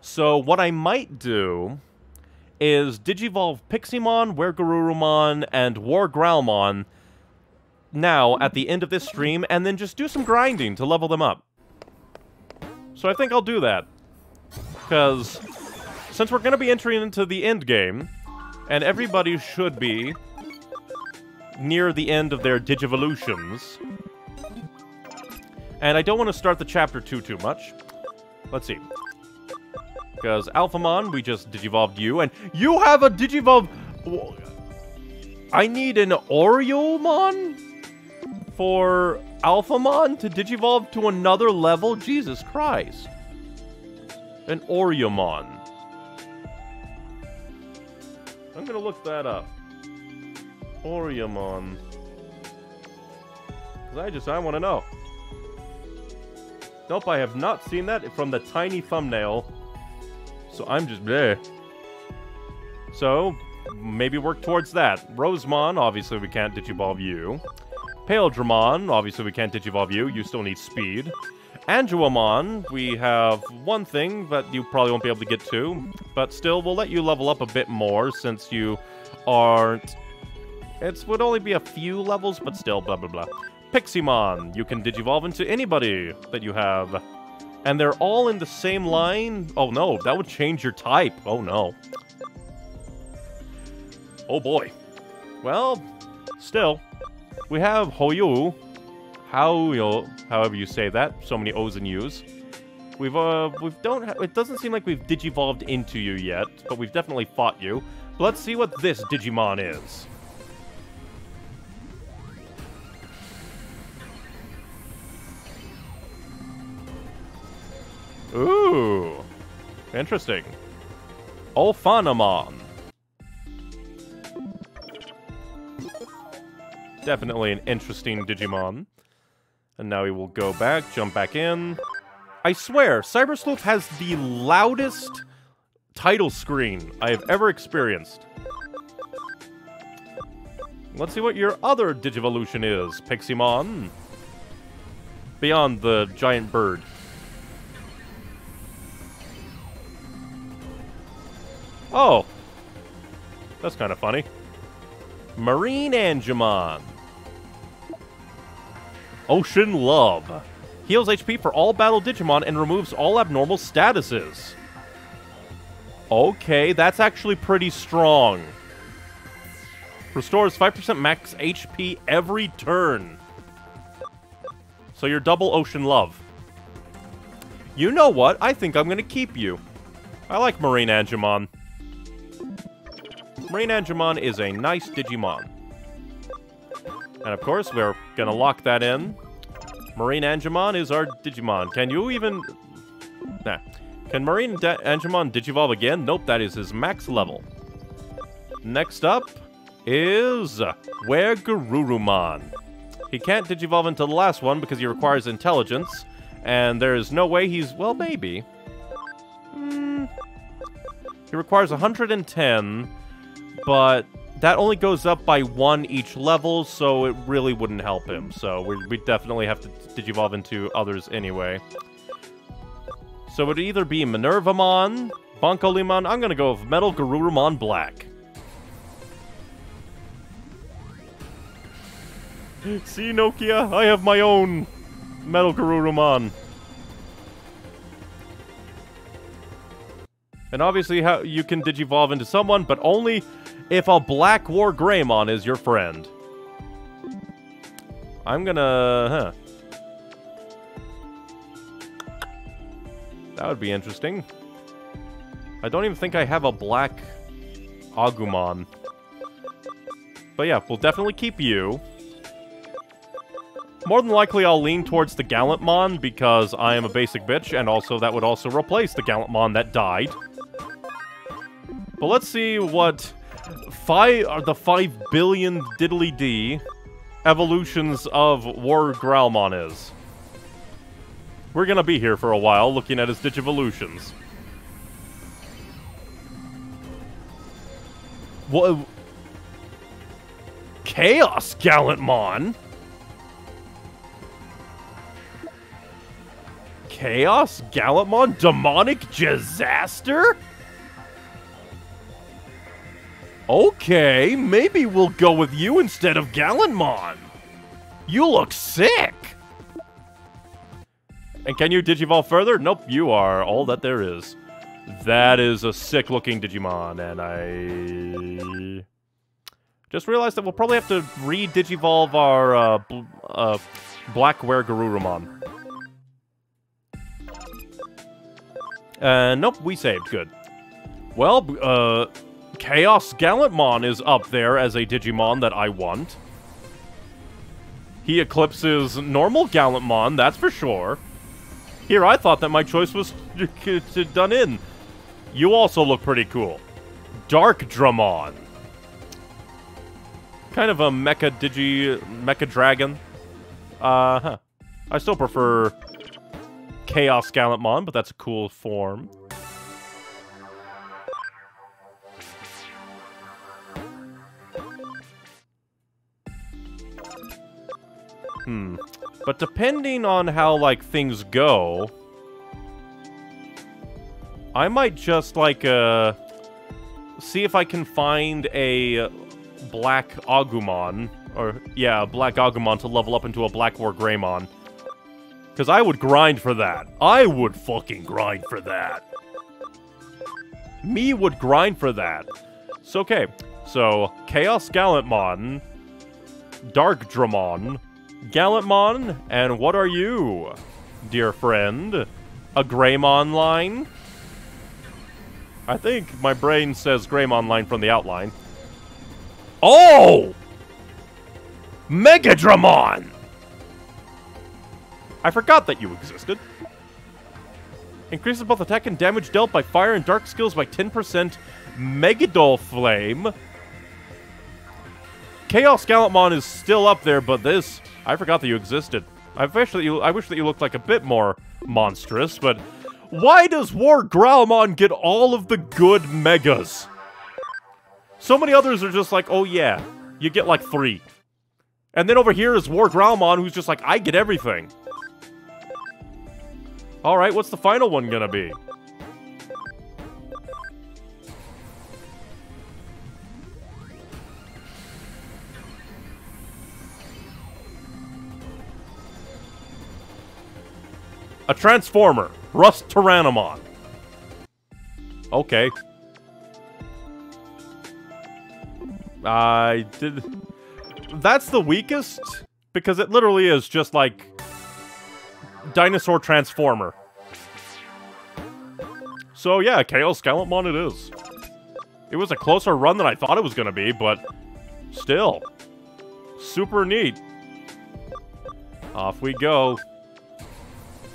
So what I might do is Digivolve Piximon, Wergururumon, and Wargrowlmon now at the end of this stream, and then just do some grinding to level them up. So I think I'll do that. Because since we're going to be entering into the end game, and everybody should be near the end of their Digivolutions. And I don't want to start the chapter two too much. Let's see. Because Alphamon, we just Digivolved you, and you have a Digivolve... I need an Oreomon for Alphamon to Digivolve to another level? Jesus Christ. An Oreomon. I'm going to look that up. Oreomon. Because I just, I want to know. Nope, I have not seen that from the tiny thumbnail. So I'm just, bleh. So, maybe work towards that. Rosemon, obviously we can't Digivolve you. Paldramon, obviously we can't Digivolve you. You still need speed. Anguillamon, we have one thing that you probably won't be able to get to. But still, we'll let you level up a bit more since you aren't... It would only be a few levels, but still, blah, blah, blah. Piximon, you can Digivolve into anybody that you have. And they're all in the same line? Oh no, that would change your type. Oh no. Oh boy. Well, still, we have Hoyu. Hoyo, however you say that. So many O's and U's. We've, uh, we've don't, ha it doesn't seem like we've Digivolved into you yet, but we've definitely fought you. But let's see what this Digimon is. Ooh, interesting. Alphanamon. Definitely an interesting Digimon. And now we will go back, jump back in. I swear, Cyber Sleuth has the loudest title screen I have ever experienced. Let's see what your other Digivolution is, Piximon. beyond the giant bird. Oh! That's kind of funny. Marine Angemon. Ocean Love. Heals H P for all battle Digimon and removes all abnormal statuses. Okay, that's actually pretty strong. Restores five percent max H P every turn. So you're double Ocean Love. You know what? I think I'm going to keep you. I like Marine Angemon. Marine Angemon is a nice Digimon. And of course, we're going to lock that in. Marine Angemon is our Digimon. Can you even... Nah. Can Marine Angemon Digivolve again? Nope, that is his max level. Next up is Wergururumon. He can't Digivolve into the last one because he requires intelligence. And there is no way he's... Well, maybe. Mm. He requires one hundred ten, but... that only goes up by one each level, so it really wouldn't help him. So we, we definitely have to Digivolve into others anyway. So it would either be Minervamon, Bonkolimon. I'm going to go with Metal Garurumon Black. See, Nokia? I have my own Metal Garurumon. And obviously how you can Digivolve into someone, but only... if a Black Wargreymon is your friend. I'm gonna... Huh. That would be interesting. I don't even think I have a Black Agumon. But yeah, we'll definitely keep you. More than likely, I'll lean towards the Gallantmon because I am a basic bitch, and also that would also replace the Gallantmon that died. But let's see what... Five are the five billion diddly d evolutions of War Growlmon is. We're gonna be here for a while looking at his Digivolutions. What? Chaos Gallantmon? Chaos Gallantmon? Demonic Disaster? Okay, maybe we'll go with you instead of Gallantmon. You look sick! And can you Digivolve further? Nope, you are all that there is. That is a sick-looking Digimon, and I... just realized that we'll probably have to re-Digivolve our uh, bl uh, Black Wergururumon. Uh, nope, we saved. Good. Well, uh... Chaos Gallantmon is up there as a Digimon that I want. He eclipses normal Gallantmon, that's for sure. Here, I thought that my choice was done in. You also look pretty cool. Darkdramon. Kind of a mecha digi... mecha dragon. Uh-huh. I still prefer Chaos Gallantmon, but that's a cool form. Hmm. But depending on how, like, things go, I might just, like, uh, see if I can find a Black Agumon, or, yeah, a Black Agumon to level up into a Black Wargreymon. Because I would grind for that. I would fucking grind for that. Me would grind for that. So, okay. So, Chaos Gallantmon, Darkdramon, Gallantmon, and what are you, dear friend? A Greymon line? I think my brain says Greymon line from the outline. Oh! Megadramon! I forgot that you existed. Increases both attack and damage dealt by fire and dark skills by ten percent. Megadol Flame. Chaos Gallantmon is still up there, but this... I forgot that you existed. I wish that you, I wish that you looked like a bit more monstrous, but... why does War Growlmon get all of the good megas? So many others are just like, oh yeah, you get like three. And then over here is War Growlmon, who's just like, I get everything. Alright, what's the final one gonna be? A Transformer. Rust Tyrannomon. Okay. I did... That's the weakest, because it literally is just like... Dinosaur Transformer. So yeah, K O Skylantmon it is. It was a closer run than I thought it was gonna be, but... Still. Super neat. Off we go.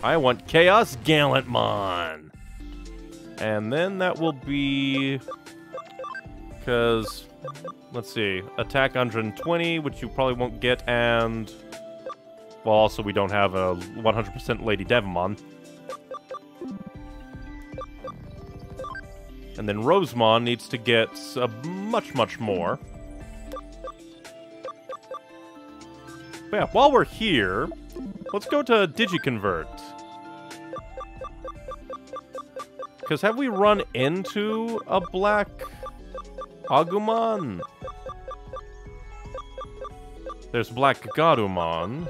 I want Chaos Gallantmon. And then that will be... Because... Let's see. Attack one hundred twenty, which you probably won't get, and... Well, also we don't have a one hundred percent Lady Devamon. And then Rosemon needs to get uh, much, much more. But yeah, while we're here, let's go to DigiConvert. Because have we run into a black Agumon? There's black Garumon.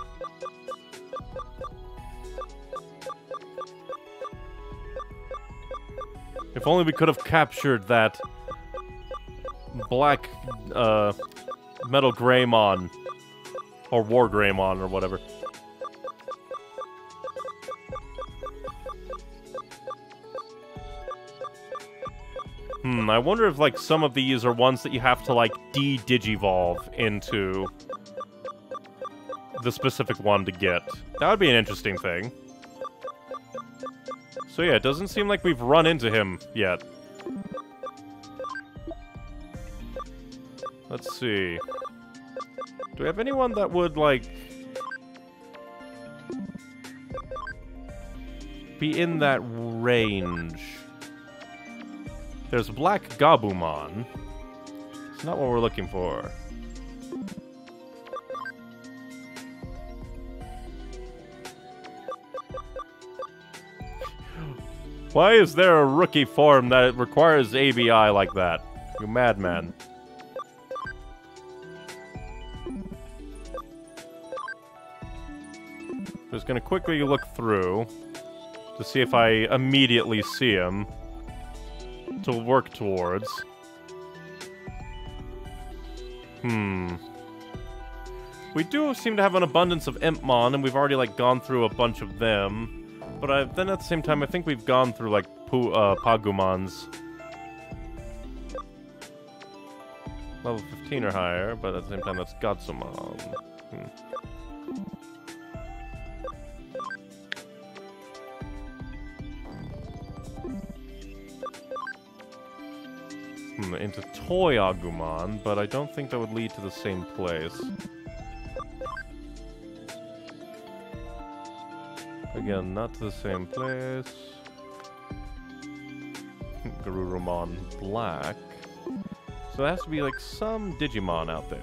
If only we could have captured that black uh, Metal Greymon. Or War Greymon or whatever. Hmm, I wonder if, like, some of these are ones that you have to, like, de-digivolve into the specific one to get. That would be an interesting thing. So yeah, it doesn't seem like we've run into him yet. Let's see. Do we have anyone that would, like... be in that range? There's Black Gabumon. It's not what we're looking for. Why is there a rookie form that requires A B I like that? You madman. Just gonna quickly look through to see if I immediately see him. To work towards. Hmm. We do seem to have an abundance of Impmon, and we've already, like, gone through a bunch of them. But I, then at the same time, I think we've gone through, like, Poo, uh, Pagumons. Level fifteen or higher, but at the same time, that's Gatsumon. Hmm. Hmm, into Toy Agumon, but I don't think that would lead to the same place. Again, not to the same place. Garurumon Black. So there has to be, like, some Digimon out there.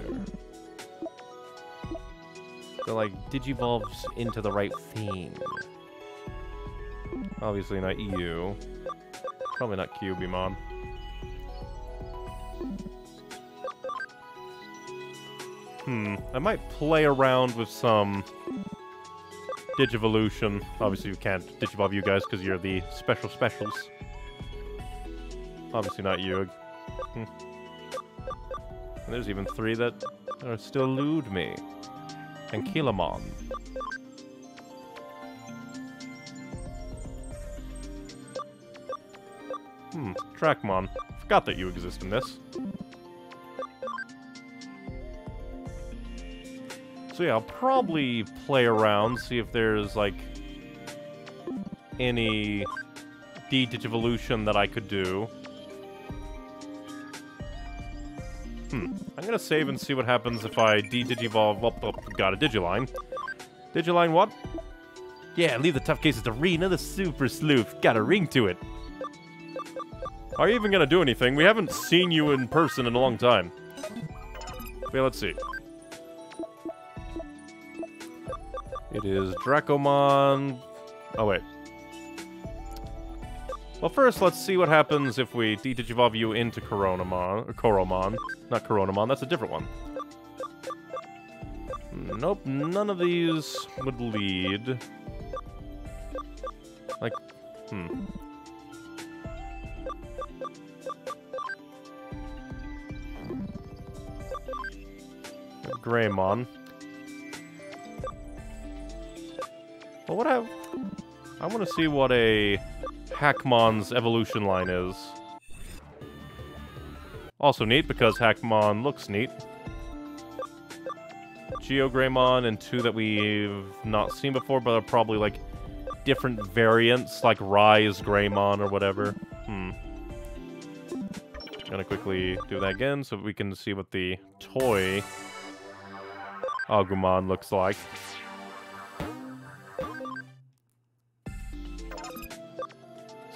That, like, digivolves into the right theme. Obviously not E U. Probably not Cubimon. Hmm, I might play around with some Digivolution. Obviously you can't digivolve you guys because you're the special specials. Obviously not you. Hmm. And there's even three that are still elude me. And Ankylamon. Hmm, Trackmon. Forgot that you exist in this. So yeah, I'll probably play around, see if there's, like, any de-digivolution that I could do. Hmm. I'm gonna save and see what happens if I de-digivolve. Up, up, got a Digiline. Digiline what? Yeah, leave the tough cases to Rie, another super sleuth. Got a ring to it. Are you even gonna do anything? We haven't seen you in person in a long time. Yeah, let's see. It is Dracomon... Oh, wait. Well, first, let's see what happens if we de-digivolve you into Coronamon. Or Koromon. Not Coronamon, that's a different one. Nope, none of these would lead. Like, hmm. Greymon. Well, what have... I want to see what a Hackmon's evolution line is. Also neat, because Hackmon looks neat. Geogreymon and two that we've not seen before, but are probably, like, different variants, like Rie's Greymon or whatever. Hmm. Gonna quickly do that again, so we can see what the toy Agumon looks like.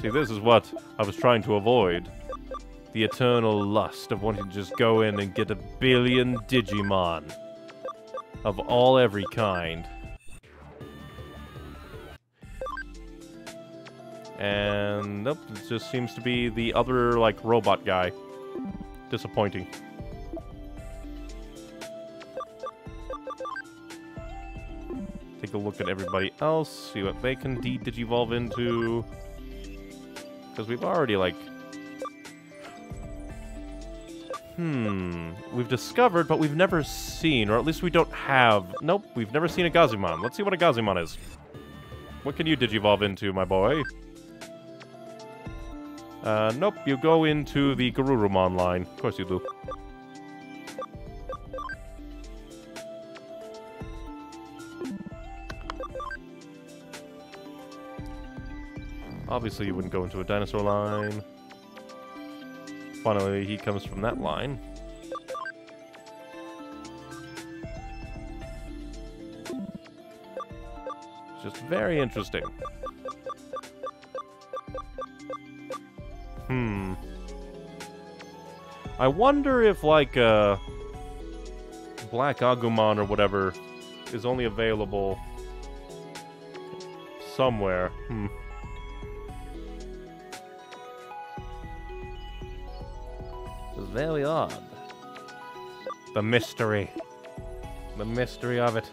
See, this is what I was trying to avoid. The eternal lust of wanting to just go in and get a billion Digimon. Of all every kind. And nope, it just seems to be the other, like, robot guy. Disappointing. Take a look at everybody else, see what they can de-digivolve into. Because we've already, like... Hmm... We've discovered, but we've never seen, or at least we don't have... Nope, we've never seen a Gazimon. Let's see what a Gazimon is. What can you digivolve into, my boy? Uh, nope, you go into the Garurumon line. Of course you do. Obviously, you wouldn't go into a dinosaur line. Finally, he comes from that line. Just very interesting. Hmm. I wonder if, like, uh... Black Agumon or whatever is only available somewhere. Hmm. Very odd. The mystery. The mystery of it.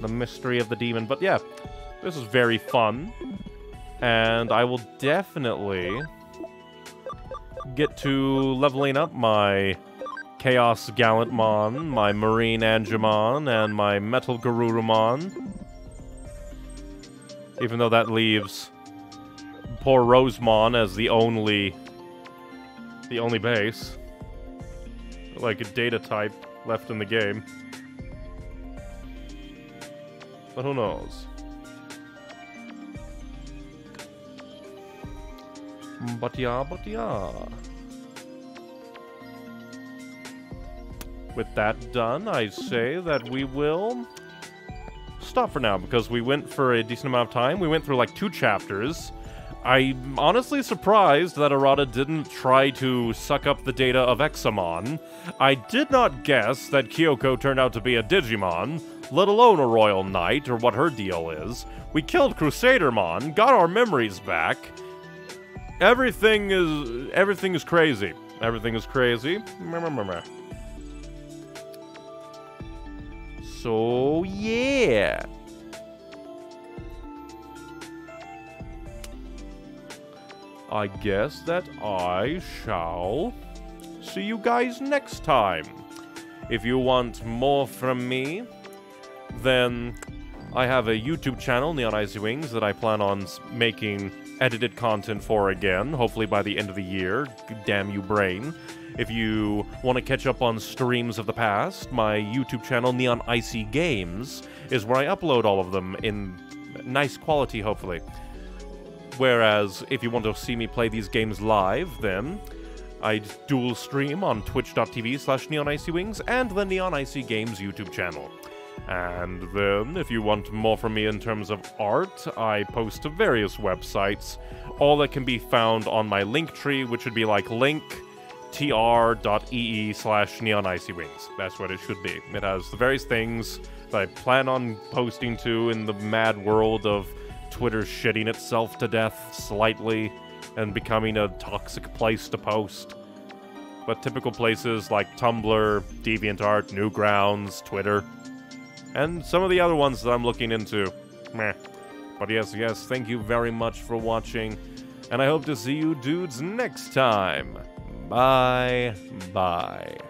The mystery of the demon. But yeah, this is very fun. And I will definitely get to leveling up my Chaos Gallantmon, my Marine Angemon, and my Metal Garurumon. Even though that leaves... poor Rosemon as the only, the only base, like a data type left in the game. But who knows? But yeah, but yeah. With that done, I say that we will stop for now, because we went for a decent amount of time. We went through like two chapters. I'm honestly surprised that Arata didn't try to suck up the data of Examon. I did not guess that Kyoko turned out to be a Digimon, let alone a Royal Knight, or what her deal is. We killed Crusadermon, got our memories back. Everything is... everything is crazy. Everything is crazy. So, yeah. I guess that I shall see you guys next time. If you want more from me, then I have a YouTube channel, Neon Icy Wings, that I plan on making edited content for again, hopefully by the end of the year. Damn you, brain. If you want to catch up on streams of the past, my YouTube channel, Neon Icy Games, is where I upload all of them in nice quality, hopefully. Whereas, if you want to see me play these games live, then I dual stream on twitch.tv slash neonicywings and the Neon Icy Games YouTube channel. And then, if you want more from me in terms of art, I post to various websites, all that can be found on my Linktree, which would be like linktr.ee slash neonicywings. That's what it should be. It has the various things that I plan on posting to in the mad world of Twitter shitting itself to death slightly and becoming a toxic place to post. But typical places like Tumblr, DeviantArt, Newgrounds, Twitter, and some of the other ones that I'm looking into. Meh. But yes, yes, thank you very much for watching, and I hope to see you dudes next time. Bye. Bye.